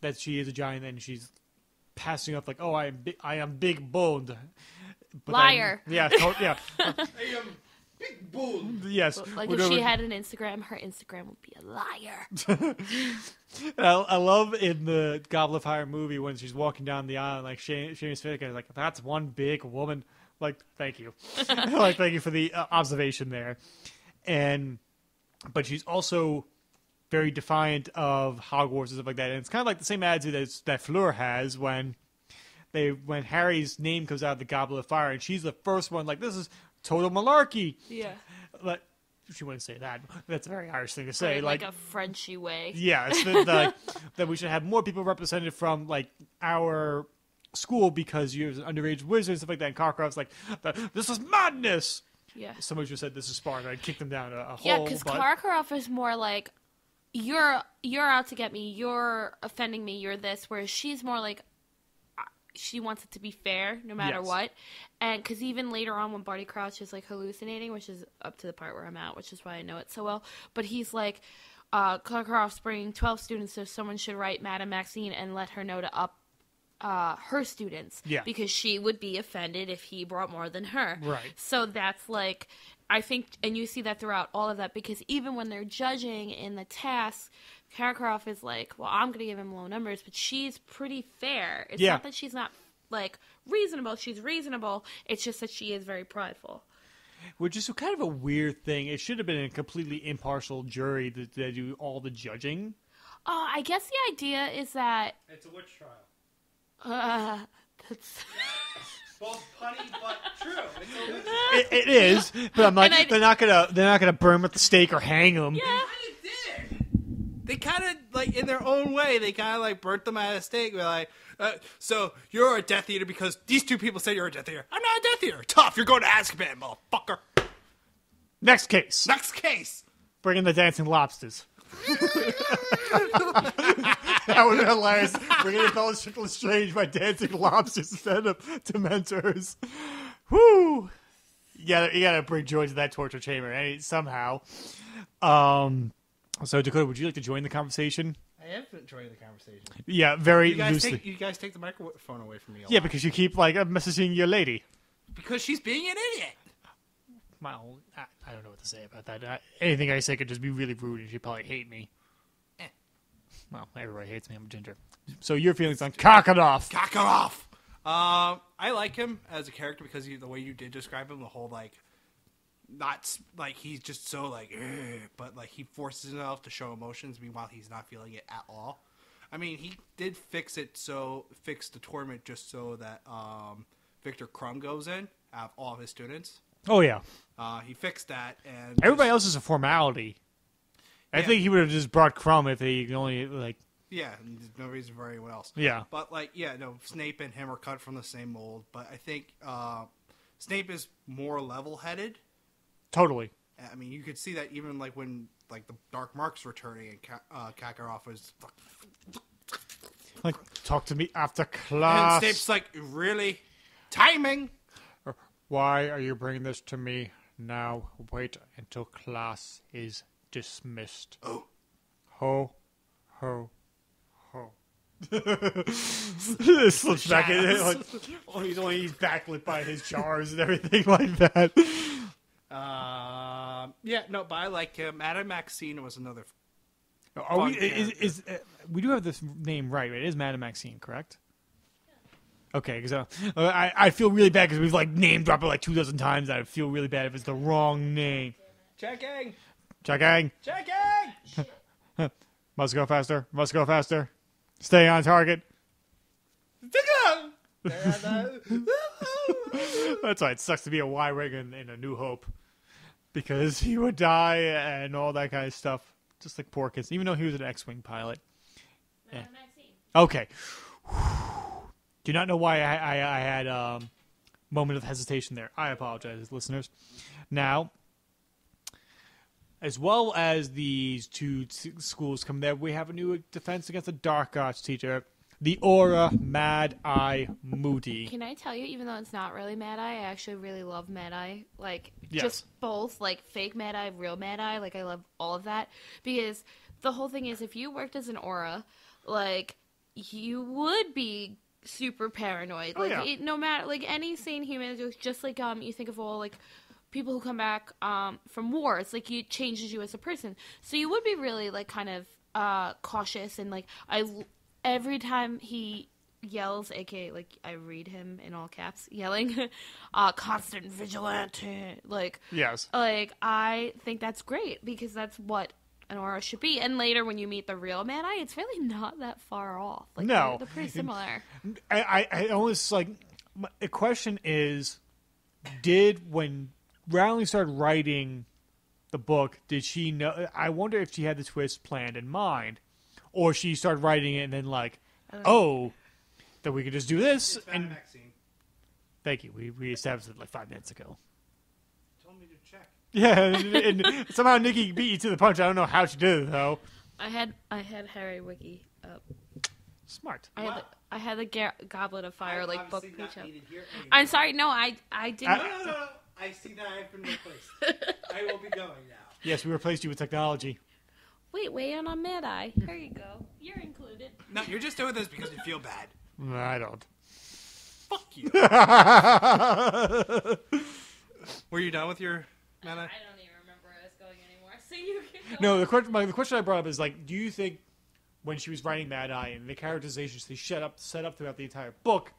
that she is a giant and she's passing up like, oh, I am, I am big boned. But liar. I'm, yeah. Yeah. I am. Big boom. Yes. Like if she had an Instagram, her Instagram would be a liar. I, I love in the Goblet of Fire movie when she's walking down the aisle, like Seamus Finnegan is like, that's one big woman. Like, thank you. Like, thank you for the uh, observation there. And, but she's also very defiant of Hogwarts and stuff like that. And it's kind of like the same attitude that, that Fleur has when they, when Harry's name comes out of the Goblet of Fire and she's the first one, like, this is total malarkey. Yeah. But she wouldn't say that. That's a very Irish thing to say. Like, like a Frenchy way. Yeah. It's the, the, that we should have more people represented from, like, our school because you're an underage wizard and stuff like that. And Karkaroff's like, this is madness. Yeah. Somebody just said, this is Sparta. I'd kick them down a, a yeah, hole. Yeah, because Karkaroff is more like, you're, you're out to get me. You're offending me. You're this. Whereas she's more like, she wants it to be fair no matter yes. what. And because even later on when Barty Crouch is like hallucinating, which is up to the part where I'm at, which is why I know it so well, but he's like, uh, Clark Spring, twelve students, so someone should write Madam Maxine and let her know to up uh, her students. Yeah. Because she would be offended if he brought more than her. Right. So that's like, I think, and you see that throughout all of that, because even when they're judging in the task, Karkaroff is like, well, I'm going to give him low numbers, but she's pretty fair. It's yeah. not that she's not, like, reasonable. She's reasonable. It's just that she is very prideful. Which is kind of a weird thing. It should have been a completely impartial jury that, that do all the judging. Oh, uh, I guess the idea is that... It's a witch trial. Uh, that's... Both punny but true. It, it is, but I'm like, I, they're not gonna they're not gonna burn him at the stake or hang him. Yeah, they kind of did. They kind of like in their own way. They kind of like burnt them at a stake. We're like, uh, so you're a Death Eater because these two people say you're a Death Eater. I'm not a Death Eater. Tough. You're going to Azkaban, motherfucker. Next case. Next case. Bring in the dancing lobsters. That would be hilarious. We're going to Bella Strickland Strange by dancing lobsters instead of Dementors. Whoo! You gotta, you gotta bring joy to that torture chamber, eh? Somehow. Um, so, Dakota, would you like to join the conversation? I am joining the conversation. Yeah, very you guys loosely. Take, you guys take the microphone away from me a lot. Yeah, because you keep, like, messaging your lady. Because she's being an idiot. Well, I, I don't know what to say about that. I, anything I say could just be really rude, and she'd probably hate me. Well, everybody hates me. I'm a ginger. So your feelings on Karkaroff. Karkaroff! Uh, I like him as a character because he, the way you did describe him, the whole, like, not, like, he's just so, like, but, like, he forces himself to show emotions, meanwhile he's not feeling it at all. I mean, he did fix it so, fix the torment just so that um, Victor Krum goes in out of all of his students. Oh, yeah. Uh, he fixed that. And everybody else is a formality. I yeah. think he would have just brought Crumb if he only, like... Yeah, there's no reason for anyone else. Yeah. But, like, yeah, no, Snape and him are cut from the same mold. But I think uh, Snape is more level-headed. Totally. I mean, you could see that even, like, when, like, the Dark Marks were turning and Ka uh, Karkaroff was... Like, talk to me after class. And Snape's like, really? Timing? Why are you bringing this to me now? Wait until class is... dismissed. Oh. Ho, ho, ho. Slips back in it. Like, oh, he's only he's backlit by his jars and everything like that. Uh, yeah, no, but I like him. Madame Maxine was another. Are we, is, is, uh, we do have this name right, right? It is Madame Maxine, correct? Okay, because uh, I, I feel really bad because we've like name dropped it like two dozen times. I feel really bad if it's the wrong name. Checking! Checking! Checking! Must go faster. Must go faster. Stay on target. That's why it sucks to be a Y-Rig in, in A New Hope. Because he would die and all that kind of stuff. Just like Porkins, even though he was an X-Wing pilot. Yeah. Okay. Do not know why I, I, I had a um, moment of hesitation there. I apologize, listeners. Now... as well as these two schools come there, we have a new defense against a dark arts teacher, the Aura Mad Eye Moody. Can I tell you, even though it's not really Mad Eye, I actually really love Mad Eye. Like, yes. Just both, like, fake Mad Eye, real Mad Eye. Like, I love all of that. Because the whole thing is, if you worked as an Aura, like, you would be super paranoid. Oh, like, yeah. it, no matter, like, any sane human, just like, um, you think of all, like, people who come back um, from war. It's like it changes you as a person. So you would be really like kind of uh, cautious and like I every time he yells, aka like I read him in all caps, yelling, uh, constant vigilante. Like yes, like I think that's great because that's what an aura should be. And later when you meet the real Mad Eye, it's really not that far off. Like, no, they're, they're pretty similar. I I almost like the question is, did when Rowling started writing the book, did she know? I wonder if she had the twist planned in mind, or she started writing it and then like, oh, oh that we could just do this. And thank you. We we established it like five minutes ago. You told me to check. Yeah, and, and somehow Nikki beat you to the punch. I don't know how she did it though. I had I had Harry Wiki up. Smart. I wow. had. The, I had the ga goblet of fire I'm like book page up. I'm sorry. No, I I didn't. I, no, no, no. I see that I've been replaced. I will be going now. Yes, we replaced you with technology. Wait, weigh in on Mad Eye. There you go. You're included. No, you're just doing this because you feel bad. No, I don't. Fuck you. Were you done with your Mad Eye? I don't even remember where I was going anymore. So you can go. No, the question, my, the question I brought up is, like, do you think when she was writing Mad Eye and the characterizations they set up, set up throughout the entire book,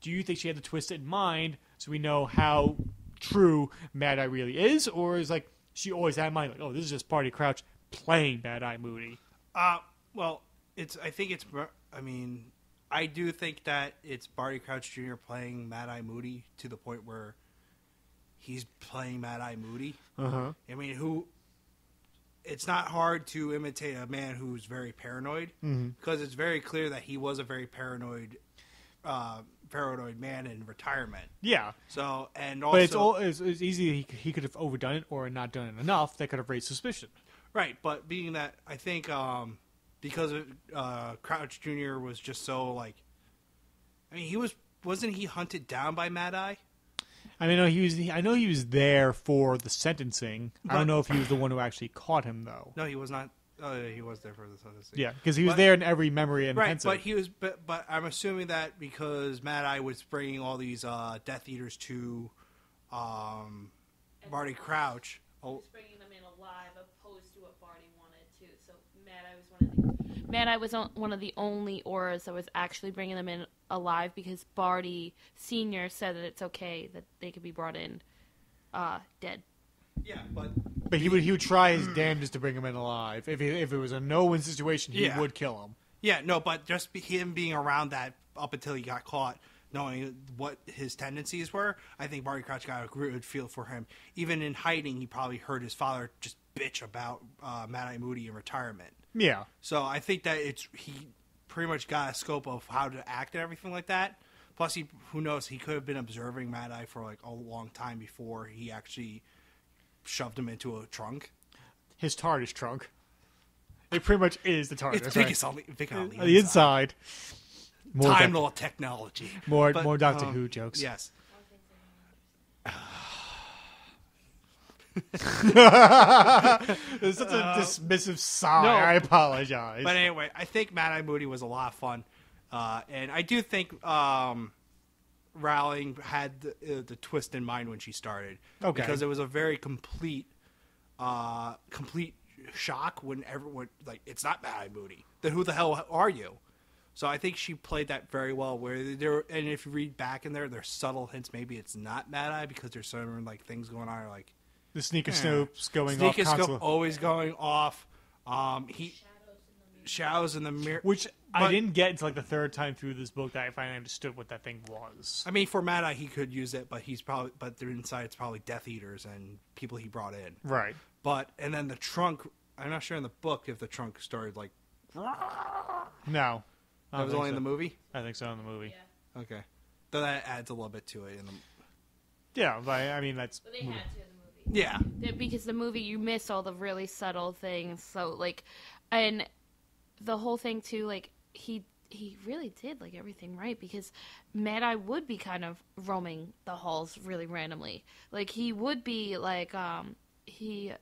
do you think she had the twist in mind so we know how true Mad Eye really is? Or is, like, she always had in mind, like, oh, this is just Barty Crouch playing Mad Eye Moody? Uh, well, it's, I think it's, I mean, I do think that it's Barty Crouch Junior playing Mad Eye Moody to the point where he's playing Mad Eye Moody. Uh-huh. I mean, who, it's not hard to imitate a man who's very paranoid, mm-hmm. because it's very clear that he was a very paranoid uh paranoid man in retirement. Yeah. So, and also, but it's, all, it's, it's easy. He, he could have overdone it or not done it enough. That could have raised suspicion. Right. But being that, I think, um, because uh, Crouch Junior was just so, like, I mean, he was, wasn't he hunted down by Mad Eye? I mean, no, he was, I know he was there for the sentencing. But I don't know if he was the one who actually caught him, though. No, he was not. Oh, yeah, he was there for the sentencing. Yeah, because he was but, there in every memory and right, but he was. But, but I'm assuming that because Mad Eye was bringing all these uh, Death Eaters to um, Barty Crouch. Oh. He was bringing them in alive, opposed to what Barty wanted to. So Mad Eye was one of the Mad Eye was one of the only auras that was actually bringing them in alive, because Barty Senior said that it's okay that they could be brought in uh, dead. Yeah, but but he would he would try his damnedest to bring him in alive. If he, if it was a no-win situation, he yeah. would kill him. Yeah, no, but just him being around that up until he got caught, knowing what his tendencies were, I think Barty Crouch got a good feel for him. Even in hiding, he probably heard his father just bitch about uh, Mad Eye Moody in retirement. Yeah. So I think that it's he pretty much got a scope of how to act and everything like that. Plus, he who knows, he could have been observing Mad Eye for like a long time before he actually shoved him into a trunk. His TARDIS trunk. It pretty much is the TARDIS. It's big, right? It's on the, big on the inside. The inside. More Time Lord technology. More but, more Doctor um, Who jokes. Yes. There's such a uh, dismissive sigh. No. I apologize. But anyway, I think Mad Eye Moody was a lot of fun. Uh, and I do think... Um, Rowling had the, uh, the twist in mind when she started, okay, because it was a very complete, uh, complete shock when everyone, like, it's not Mad Eye Moody. Then who the hell are you? So I think she played that very well. Where there, and if you read back in there, there's subtle hints. Maybe it's not Mad Eye because there's certain like things going on, like the sneaker eh. snopes going sneak off. Sneaker scope always going off. Um, he shadows in the mirror, which. But, I didn't get until like the third time through this book that I finally understood what that thing was. I mean, for Mad Eye, he could use it, but he's probably but they're inside it's probably Death Eaters and people he brought in. Right. But and then the trunk. I'm not sure in the book if the trunk started like. No, that was only so. in the movie. I think so in the movie. Yeah. Okay, so that adds a little bit to it in the. Yeah, but I mean that's. But they movie. had to in the movie. Yeah. Because the movie you miss all the really subtle things. So like, and the whole thing too, like. He he really did like everything right, because Mad Eye would be kind of roaming the halls really randomly. Like he would be like um he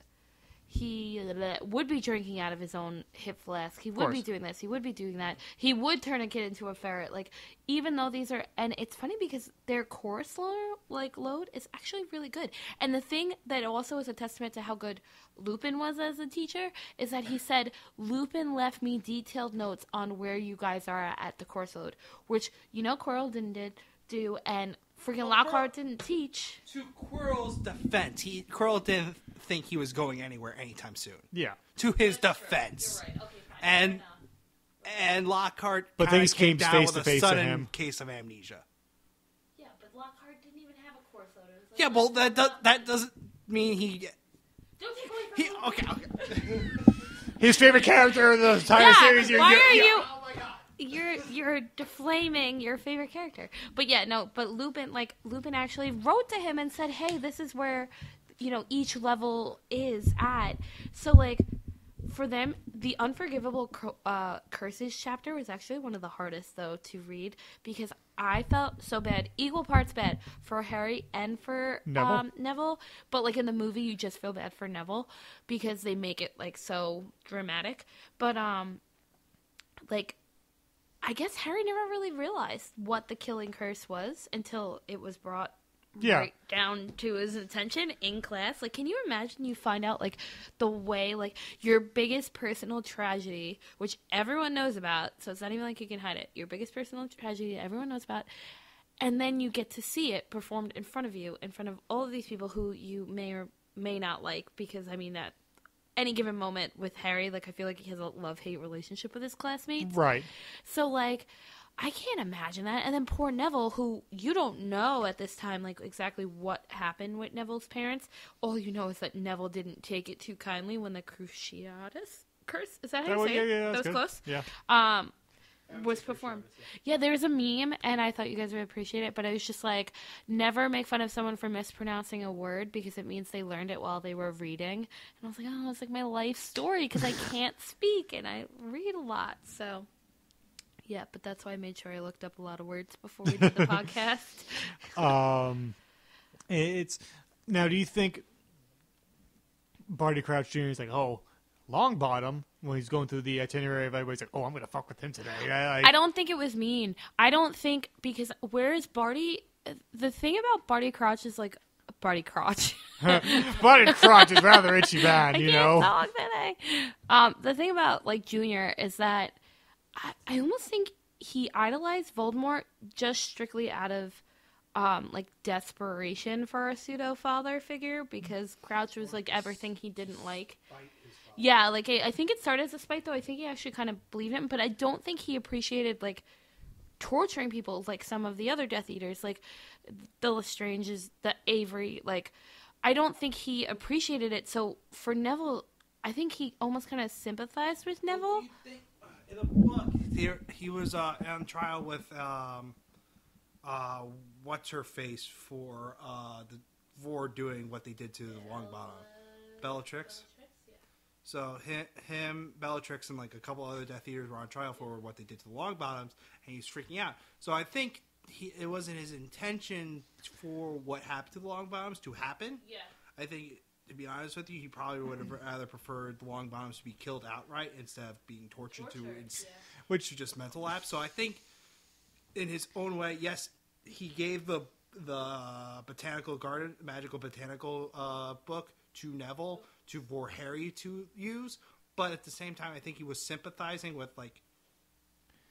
he would be drinking out of his own hip flask. He would be doing this. He would be doing that. He would turn a kid into a ferret. Like even though these are, and it's funny because their chorus lo- like load is actually really good. And the thing that also is a testament to how good Lupin was as a teacher is that he said Lupin left me detailed notes on where you guys are at the course load, which you know Quirrell didn't did, do and. Freaking well, Lockhart didn't teach. To Quirrell's defense, he Quirrell didn't think he was going anywhere anytime soon. Yeah. To his That's defense, right. okay, fine. and and Lockhart, but things came, came down face with to a face sudden to him. Case of amnesia. Yeah, but Lockhart didn't even have a course loader. Like, yeah, well, that does, that doesn't mean he. Don't take away from him. Okay, okay. His favorite character in the entire yeah, series. Why you're, are you're, you? Oh my god. You're you're deflaming your favorite character, but yeah, no. But Lupin, like Lupin, actually wrote to him and said, "Hey, this is where, you know, each level is at." So like, for them, The Unforgivable uh, Curses chapter was actually one of the hardest, though, to read because I felt so bad, equal parts bad for Harry and for Neville. Um, Neville. But, like, in the movie, you just feel bad for Neville because they make it, like, so dramatic. But, um, like, I guess Harry never really realized what the killing curse was until it was brought yeah. right down to his attention in class. Like, can you imagine you find out, like, the way, like, your biggest personal tragedy, which everyone knows about, so it's not even like you can hide it, your biggest personal tragedy everyone knows about, and then you get to see it performed in front of you, in front of all of these people who you may or may not like, because, I mean, that any given moment with Harry, like, I feel like he has a love-hate relationship with his classmates. Right. So, like, I can't imagine that. And then poor Neville, who you don't know at this time, like, exactly what happened with Neville's parents. All you know is that Neville didn't take it too kindly when the Cruciatus curse, is that how you oh, say yeah, it? Yeah, that was good. Close. Yeah. Um, was performed. Yeah. yeah, there was a meme, and I thought you guys would appreciate it, but I was just like, never make fun of someone for mispronouncing a word because it means they learned it while they were reading. And I was like, oh, it's like my life story because I can't speak and I read a lot, so... Yeah, but that's why I made sure I looked up a lot of words before we did the podcast. um, it's now. Do you think Barty Crouch Junior is like, oh, Longbottom when he's going through the itinerary of everybody's like, oh, I'm gonna fuck with him today? I, I... I don't think it was mean. I don't think because where is Barty? The thing about Barty Crouch is like Barty Crouch. Barty Crouch is rather itchy bad, I you can't know. Talk that um, the thing about like Junior is that. I almost think he idolized Voldemort just strictly out of, um, like, desperation for a pseudo-father figure because Crouch was, like, everything he didn't like. Yeah, like, I, I think it started as a spite, though. I think he actually kind of believed him, but I don't think he appreciated, like, torturing people like some of the other Death Eaters, like the Lestranges, the Avery. Like, I don't think he appreciated it. So for Neville, I think he almost kind of sympathized with Neville. In the book, he, he was uh, on trial with um, uh, what's her face for uh, the for doing what they did to the Longbottom, Bellatrix. Bellatrix yeah. So him, him, Bellatrix, and like a couple other Death Eaters were on trial for what they did to the Longbottoms, and he's freaking out. So I think he it wasn't his intention for what happened to the Longbottoms to happen. Yeah, I think. To be honest with you, he probably would have rather preferred the Longbottoms to be killed outright instead of being tortured, tortured to, ins yeah. which is just mental lapse. So I think, in his own way, yes, he gave the the botanical garden, magical botanical uh, book to Neville to for Harry to use, but at the same time, I think he was sympathizing with like,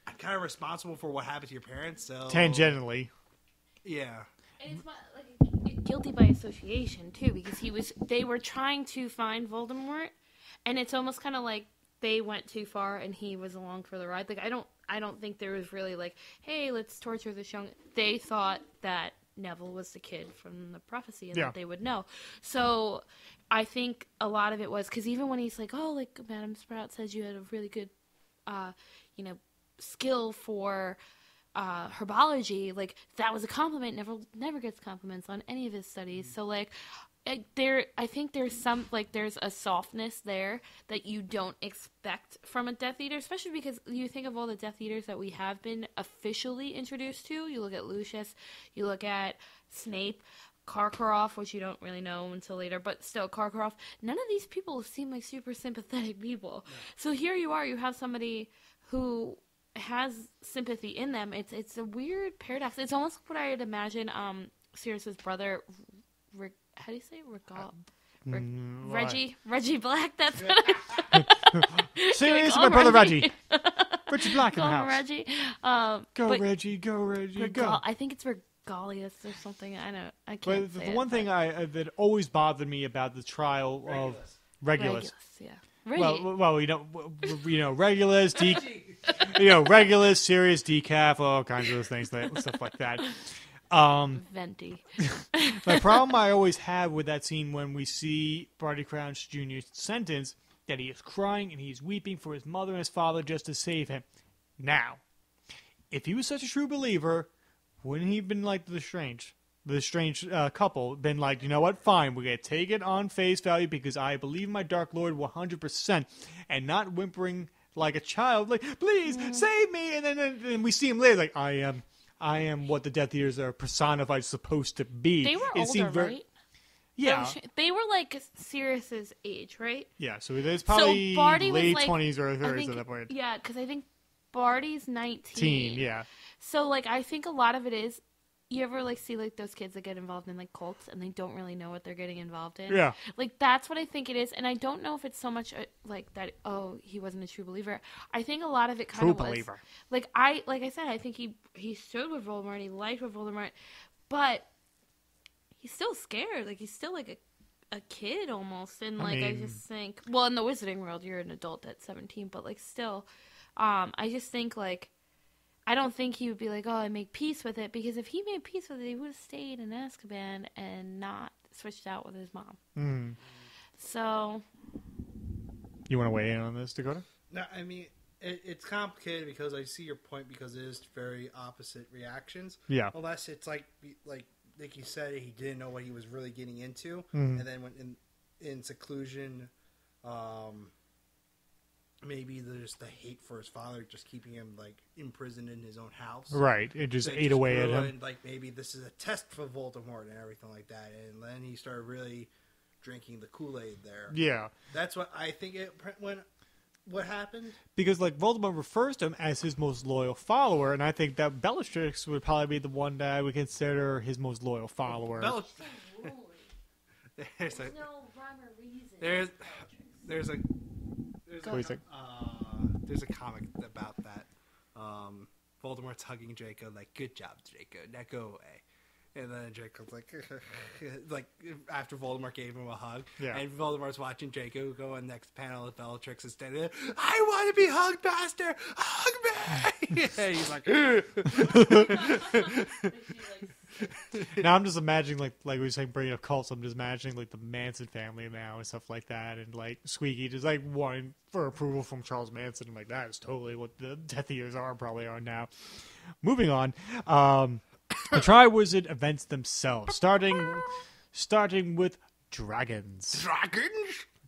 I'm kind of responsible for what happened to your parents. So tangentially, yeah. It's my, like, guilty by association too, because he was they were trying to find Voldemort, and it's almost kind of like they went too far and he was along for the ride. Like I don't I don't think there was really like, hey, let's torture this young. They thought that Neville was the kid from the prophecy and yeah. that they would know. So I think a lot of it was because even when he's like, oh, like Madame Sprout says you had a really good uh you know skill for Uh, herbology, like that was a compliment. Never, never gets compliments on any of his studies. So like, I, there, I think there's some like there's a softness there that you don't expect from a Death Eater, especially because you think of all the Death Eaters that we have been officially introduced to. You look at Lucius, you look at Snape, Karkaroff, which you don't really know until later, but still Karkaroff. None of these people seem like super sympathetic people. Yeah. So here you are, you have somebody who has sympathy in them. It's it's a weird paradox. It's almost what I would imagine um Sirius's brother Rick, how do you say Regal Rick, mm, Reggie right. Reggie Black, that's what I Sirius my brother Reggie. Richard Black call in the house. Reggie. Um, go Reggie, go Reggie, Regal, go. I think it's Regalius or something. I don't I can't. But say the it, one but. thing I that always bothered me about the trial Regulus. of Regulus. Regulus, yeah. Reggie. Well, well, you know, you know, Regulus, you know, Regulus, Sirius, decaf, all kinds of those things, stuff like that. Um, Venti. The problem I always have with that scene when we see Barty Crouch Junior's sentence that he is crying and he's weeping for his mother and his father just to save him. Now, if he was such a true believer, wouldn't he have been like the Lestrange? the strange uh, couple been like, you know what, fine, we're going to take it on face value because I believe my Dark Lord one hundred percent, and not whimpering like a child, like, please, yeah. save me, and then and, and we see him later, like, I am I am what the Death Eaters are personified supposed to be. They were it older, seemed very, right? Yeah. They were, they were like Sirius's age, right? Yeah, so it's probably so late like, twenties or thirties think, at that point. Yeah, because I think Barty's nineteen. Teen, yeah. So, like, I think a lot of it is, you ever, like, see, like, those kids that get involved in, like, cults and they don't really know what they're getting involved in? Yeah. Like, that's what I think it is. And I don't know if it's so much, like, that, oh, he wasn't a true believer. I think a lot of it kind of was. True believer. Like, I, like I said, I think he, he stood with Voldemort. He liked with Voldemort. But he's still scared. Like, he's still, like, a, a kid almost. And, like, I, mean, I just think, well, in the wizarding world, you're an adult at seventeen. But, like, still, um, I just think, like, I don't think he would be like, oh, I make peace with it. Because if he made peace with it, he would have stayed in Azkaban and not switched out with his mom. Mm. So. You want to weigh in on this, Dakota? No, I mean, it, it's complicated because I see your point because it is very opposite reactions. Yeah. Unless it's like, like Nikki said, he didn't know what he was really getting into. Mm. And then when in, in seclusion, um... maybe there's the hate for his father, just keeping him like imprisoned in his own house. Right, it just ate away at him. Like maybe this is a test for Voldemort and everything like that. And then he started really drinking the Kool-Aid there. Yeah, that's what I think it when what happened. Because like Voldemort refers to him as his most loyal follower, and I think that Bellatrix would probably be the one that I would consider his most loyal follower. Bellatrix. There's, there's a, no rhyme or reason. There's there's a. There's a, uh, there's a comic about that. Um, Voldemort's hugging Draco, like, good job, Draco. Now go away. And then Draco's like, like after Voldemort gave him a hug. Yeah. And Voldemort's watching Draco go on the next panel. Bellatrix is standing there. I want to be hugged, Master. Hug me. And he's like. Now I'm just imagining, like, like we were saying, bringing up cults. I'm just imagining, like, the Manson family now and stuff like that, and like Squeaky just like wanting for approval from Charles Manson. I'm like, that is totally what the Death Eaters are probably are now. Moving on, um, the Triwizard events themselves, starting starting with dragons. Dragons.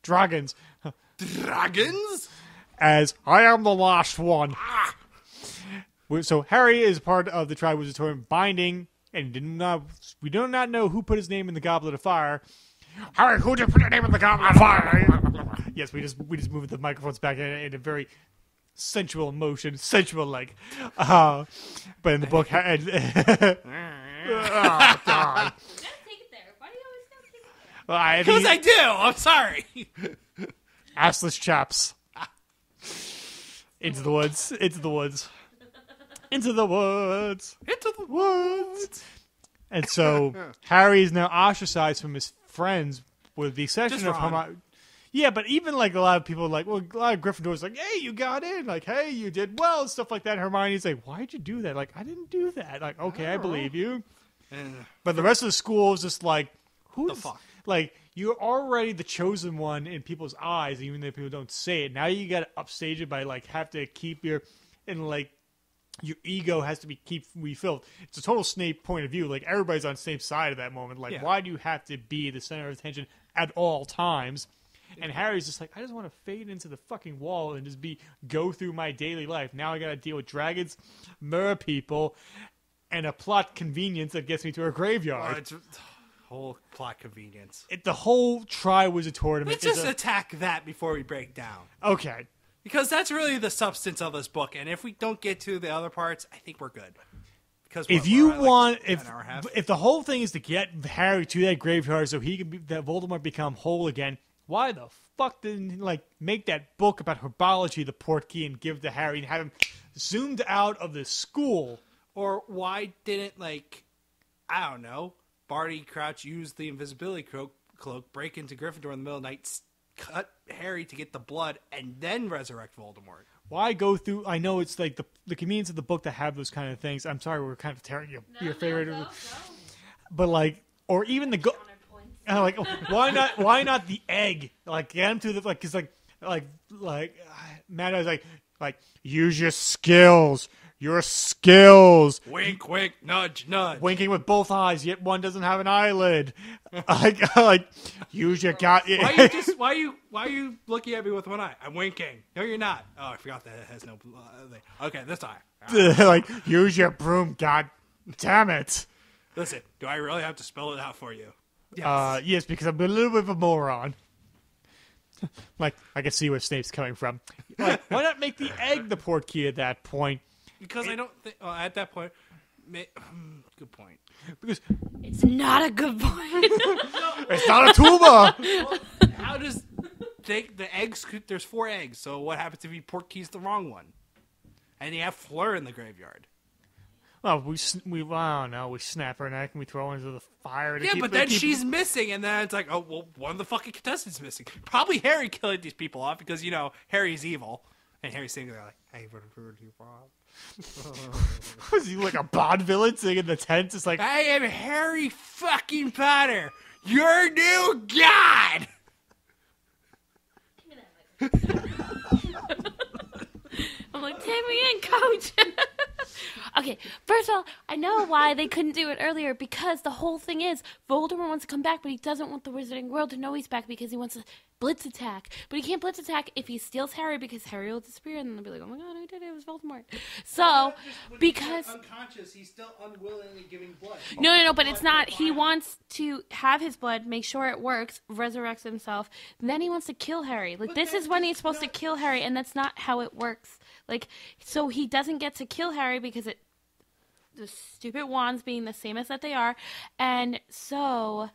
Dragons. Dragons. As I am the last one. Ah. So Harry is part of the Triwizardtorium binding. And did not, we do not know who put his name in the Goblet of Fire. Harry, who did put your name in the Goblet of Fire? Yes, we just we just moved the microphones back in, in a very sensual motion, sensual like. Uh, but in the book, ha and, oh God! You gotta take it there. Why do you always gotta take it there? Because well, I, I do. I'm sorry. Assless chaps. Into the woods. Into the woods. Into the woods. Into the woods. And so Harry is now ostracized from his friends with the exception of Hermione. Yeah, but even like a lot of people like, well, a lot of Gryffindors like, hey, you got in. Like, hey, you did well and stuff like that. Hermione's like, why'd you do that? Like, I didn't do that. Like, okay, I, I believe you. And but the rest of the school is just like, who the fuck? Like, you're already the chosen one in people's eyes, even though people don't say it. Now you got to upstage it by like have to keep your and like your ego has to be keep refilled. It's a total Snape point of view. Like, everybody's on Snape's side at that moment. Like, yeah. Why do you have to be the center of attention at all times? And Harry's just like, I just want to fade into the fucking wall and just be go through my daily life. Now I got to deal with dragons, mer people, and a plot convenience that gets me to a graveyard. Oh, it's a whole plot convenience. It, the whole Triwizard Tournament. Let's just a... attack that before we break down. Okay. Because that's really the substance of this book, and if we don't get to the other parts, I think we're good. Because what, if you like want, if if the whole thing is to get Harry to that graveyard so he can be, that Voldemort become whole again, why the fuck didn't like make that book about herbology the portkey and give to Harry and have him zoomed out of the school? Or why didn't like I don't know Barty Crouch use the invisibility cloak, cloak break into Gryffindor in the middle of the night? Cut Harry to get the blood and then resurrect Voldemort. Why go through? I know it's like the the convenience of the book to have those kind of things. I'm sorry, we're kind of tearing your, no, your favorite, no, no, no. But like, or even the go. Uh, like, why not? Why not the egg? Like, get him to the like. Cause like, like, like, uh, Mad Eye's like, like, use your skills. your skills. Wink, wink, nudge, nudge. Winking with both eyes, yet one doesn't have an eyelid. like, like, use your got. Why are you just? Why are you? Why are you looking at me with one eye? I'm winking. No, you're not. Oh, I forgot that it has no. Uh, okay, this eye. Right. Like, use your broom. God damn it! Listen, do I really have to spell it out for you? Yes. Uh, yes, because I'm a little bit of a moron. Like, I can see where Snape's coming from. Like, why not make the egg the portkey at that point? Because it, I don't think... Well, at that point... May, um, good point. Because... It's not a good point. It's not a tuba! Well, how does... They, the eggs... Could, there's four eggs, so what happens if you portkey's the wrong one? And you have Fleur in the graveyard. Well, we... we I don't know. We snap her neck and we throw her into the fire to Yeah, keep, but then keep... she's missing, and then it's like, oh, well, one of the fucking contestants missing. Probably Harry killing these people off, because, you know, Harry's evil. And Harry's sitting there like, hey, what are you, Bob? Was he like a Bond villain sitting in the tent? It's like, I am Harry fucking Potter, your new god. I'm like, take me in, coach. Okay, first of all, I know why they couldn't do it earlier, because the whole thing is Voldemort wants to come back, but he doesn't want the Wizarding World to know he's back because he wants to blitz attack. But he can't blitz attack if he steals Harry, because Harry will disappear and they'll be like, oh my god, who did it? It was Voldemort. So, just, because... He's unconscious, he's still unwillingly giving blood. No, no, no, but it's not. He wants to have his blood, make sure it works, resurrects himself, then he wants to kill Harry. Like, but this is when he's supposed not... to kill Harry, and that's not how it works. Like, so he doesn't get to kill Harry because it... the stupid wands being the same as that they are. And so...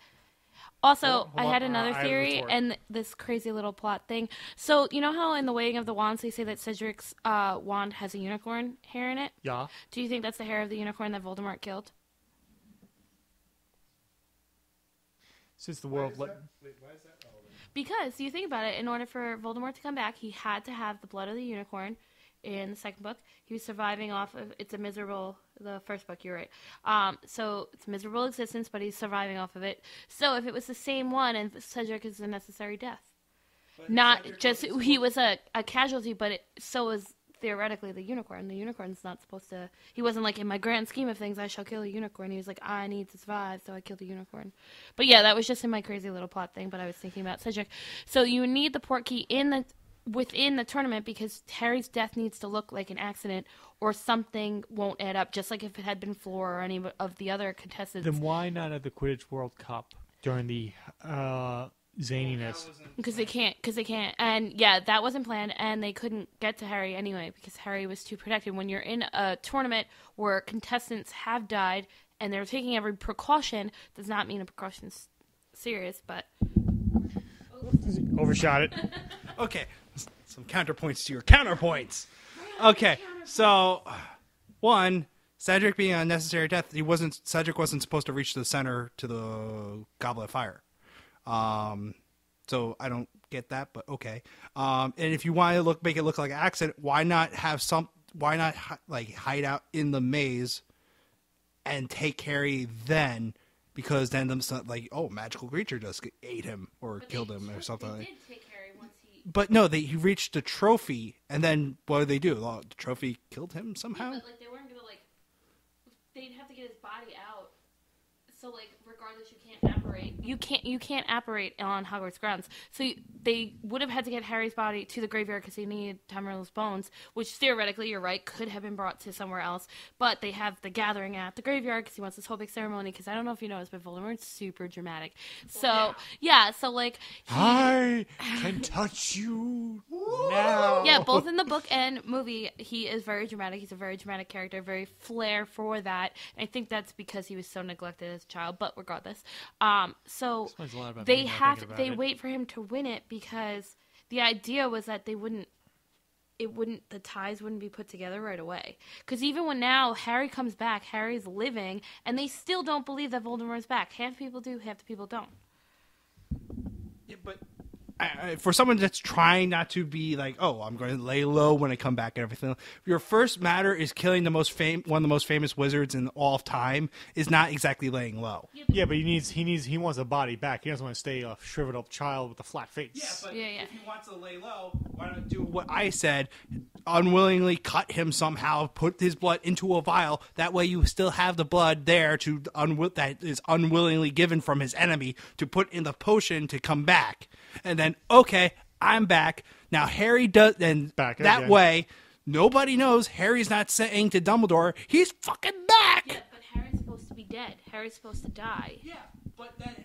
Also, hold on, hold on. I had another theory uh, and this crazy little plot thing. So, you know how in The Weighing of the Wands they say that Cedric's uh, wand has a unicorn hair in it? Yeah. Do you think that's the hair of the unicorn that Voldemort killed? Since the world... Why is that, wait, why is that relevant? Because, you think about it, in order for Voldemort to come back, he had to have the blood of the unicorn in the second book. He was surviving off of... It's a miserable... The first book, you're right. Um, so it's a miserable existence, but he's surviving off of it. So if it was the same one, and Cedric is a necessary death, but not Cedric just was he was a, a casualty, but it, so is theoretically the unicorn. The unicorn's not supposed to. He wasn't like, in my grand scheme of things, I shall kill a unicorn. He was like, I need to survive, so I killed the unicorn. But yeah, that was just in my crazy little plot thing. But I was thinking about Cedric. So you need the portkey in the. Within the tournament, because Harry's death needs to look like an accident or something won't add up, just like if it had been Fleur or any of the other contestants. Then why not at the Quidditch World Cup during the uh, zaniness? Because they can't, because they can't. And yeah, that wasn't planned, and they couldn't get to Harry anyway because Harry was too protected. When you're in a tournament where contestants have died and they're taking every precaution, does not mean a precaution's serious, but... Overshot it. Okay. Some counterpoints to your counterpoints. Okay, so one, Cedric being an unnecessary death, he wasn't. Cedric wasn't supposed to reach the center to the Goblet of Fire. Um, so I don't get that, but okay. Um, and if you want to look, make it look like an accident, why not have some? Why not like hide out in the maze and take Harry then? Because then them like, oh, magical creature just ate him or but killed him or something. They did take Harry once he... But no, they, he reached the trophy, and then what did they do? The trophy killed him somehow. Yeah, but like they weren't gonna like, they'd have to get his body out. So like, regardless, you can't apparate. You can't you can't apparate on Hogwarts grounds. So you, they would have had to get Harry's body to the graveyard because they needed Tamriel's bones, which theoretically, you're right, could have been brought to somewhere else. But they have the gathering at the graveyard because he wants this whole big ceremony. Because I don't know if you noticed, but Voldemort's super dramatic. So well, yeah. yeah, so like he, I can touch you now. Yeah, both in the book and movie, he is very dramatic. He's a very dramatic character, very flair for that. And I think that's because he was so neglected as a child. But regardless, um, so they have to, they it. wait for him to win it. Because the idea was that they wouldn't, it wouldn't, the ties wouldn't be put together right away. Because even when now Harry comes back, Harry's living, and they still don't believe that Voldemort's back. Half the people do, half the people don't. Yeah, but I, I, for someone that's trying not to be like, oh, I'm going to lay low when I come back and everything, your first matter is killing the most fam one of the most famous wizards in all of time is not exactly laying low. Yeah, but, yeah, but he needs he needs he wants a body back. He doesn't want to stay a shriveled up child with a flat face. Yeah, but yeah, yeah. if he wants to lay low, why not do what I said? unwillingly cut him somehow, put his blood into a vial. That way you still have the blood there to unwi- that is unwillingly given from his enemy to put in the potion to come back. And then, okay, I'm back. Now Harry does, and back that again. Way, nobody knows. Harry's not saying to Dumbledore, he's fucking back. Yeah, but Harry's supposed to be dead. Harry's supposed to die. Yeah, but then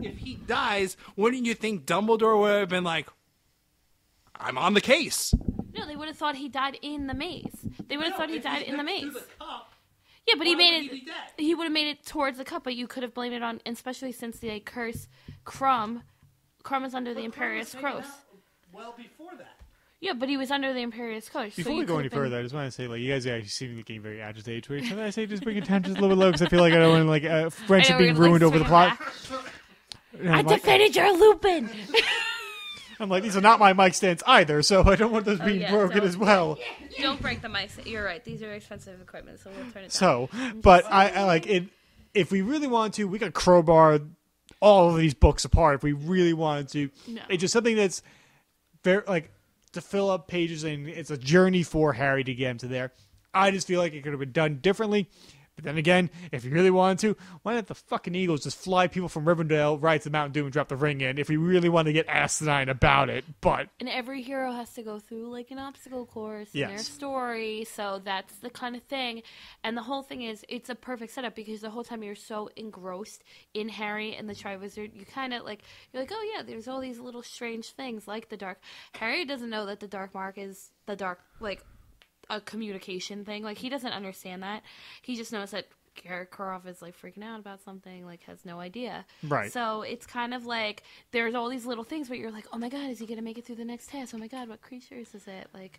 if he dies, wouldn't you think Dumbledore would have been like, I'm on the case? No, they would have thought he died in the maze. They would have no, thought he died in the maze. The cup, yeah, but he made it. He would have made it towards the cup, but you could have blamed it on, especially since the like, curse Crumb. Crumb is under but the Imperious Curse. Well, before that. Yeah, but he was under the Imperious Curse. Before so we go any been... further, I just want to say, like, you guys actually seem like getting very agitated to each other. I say just bring attention a little bit low because I feel like I don't want like uh, friendship being ruined like, over the plot. I like, defended your Lupin. I'm like, these are not my mic stands either, so I don't want those being oh, yeah, broken as well. Don't break the mics. You're right. These are expensive equipment, so we'll turn it down. So, but I, I like it. If we really wanted to, we could crowbar all of these books apart if we really wanted to. No. It's just something that's very, like, to fill up pages, and it's a journey for Harry to get him to there. I just feel like it could have been done differently. But then again, if you really wanted to, why not the fucking Eagles just fly people from Rivendell right to Mountain Dew and drop the ring in if we really want to get asinine about it, but... And every hero has to go through, like, an obstacle course yes. in their story, so that's the kind of thing. And the whole thing is, it's a perfect setup because the whole time you're so engrossed in Harry and the Triwizard, you kind of, like, you're like, oh, yeah, there's all these little strange things like the Dark... Harry doesn't know that the Dark Mark is the Dark, like... a communication thing. Like, he doesn't understand that. He just knows that Karkaroff is, like, freaking out about something, like, has no idea. Right. So it's kind of like, there's all these little things, but you're like, oh my god, is he going to make it through the next test? Oh my god, what creatures is it? Like,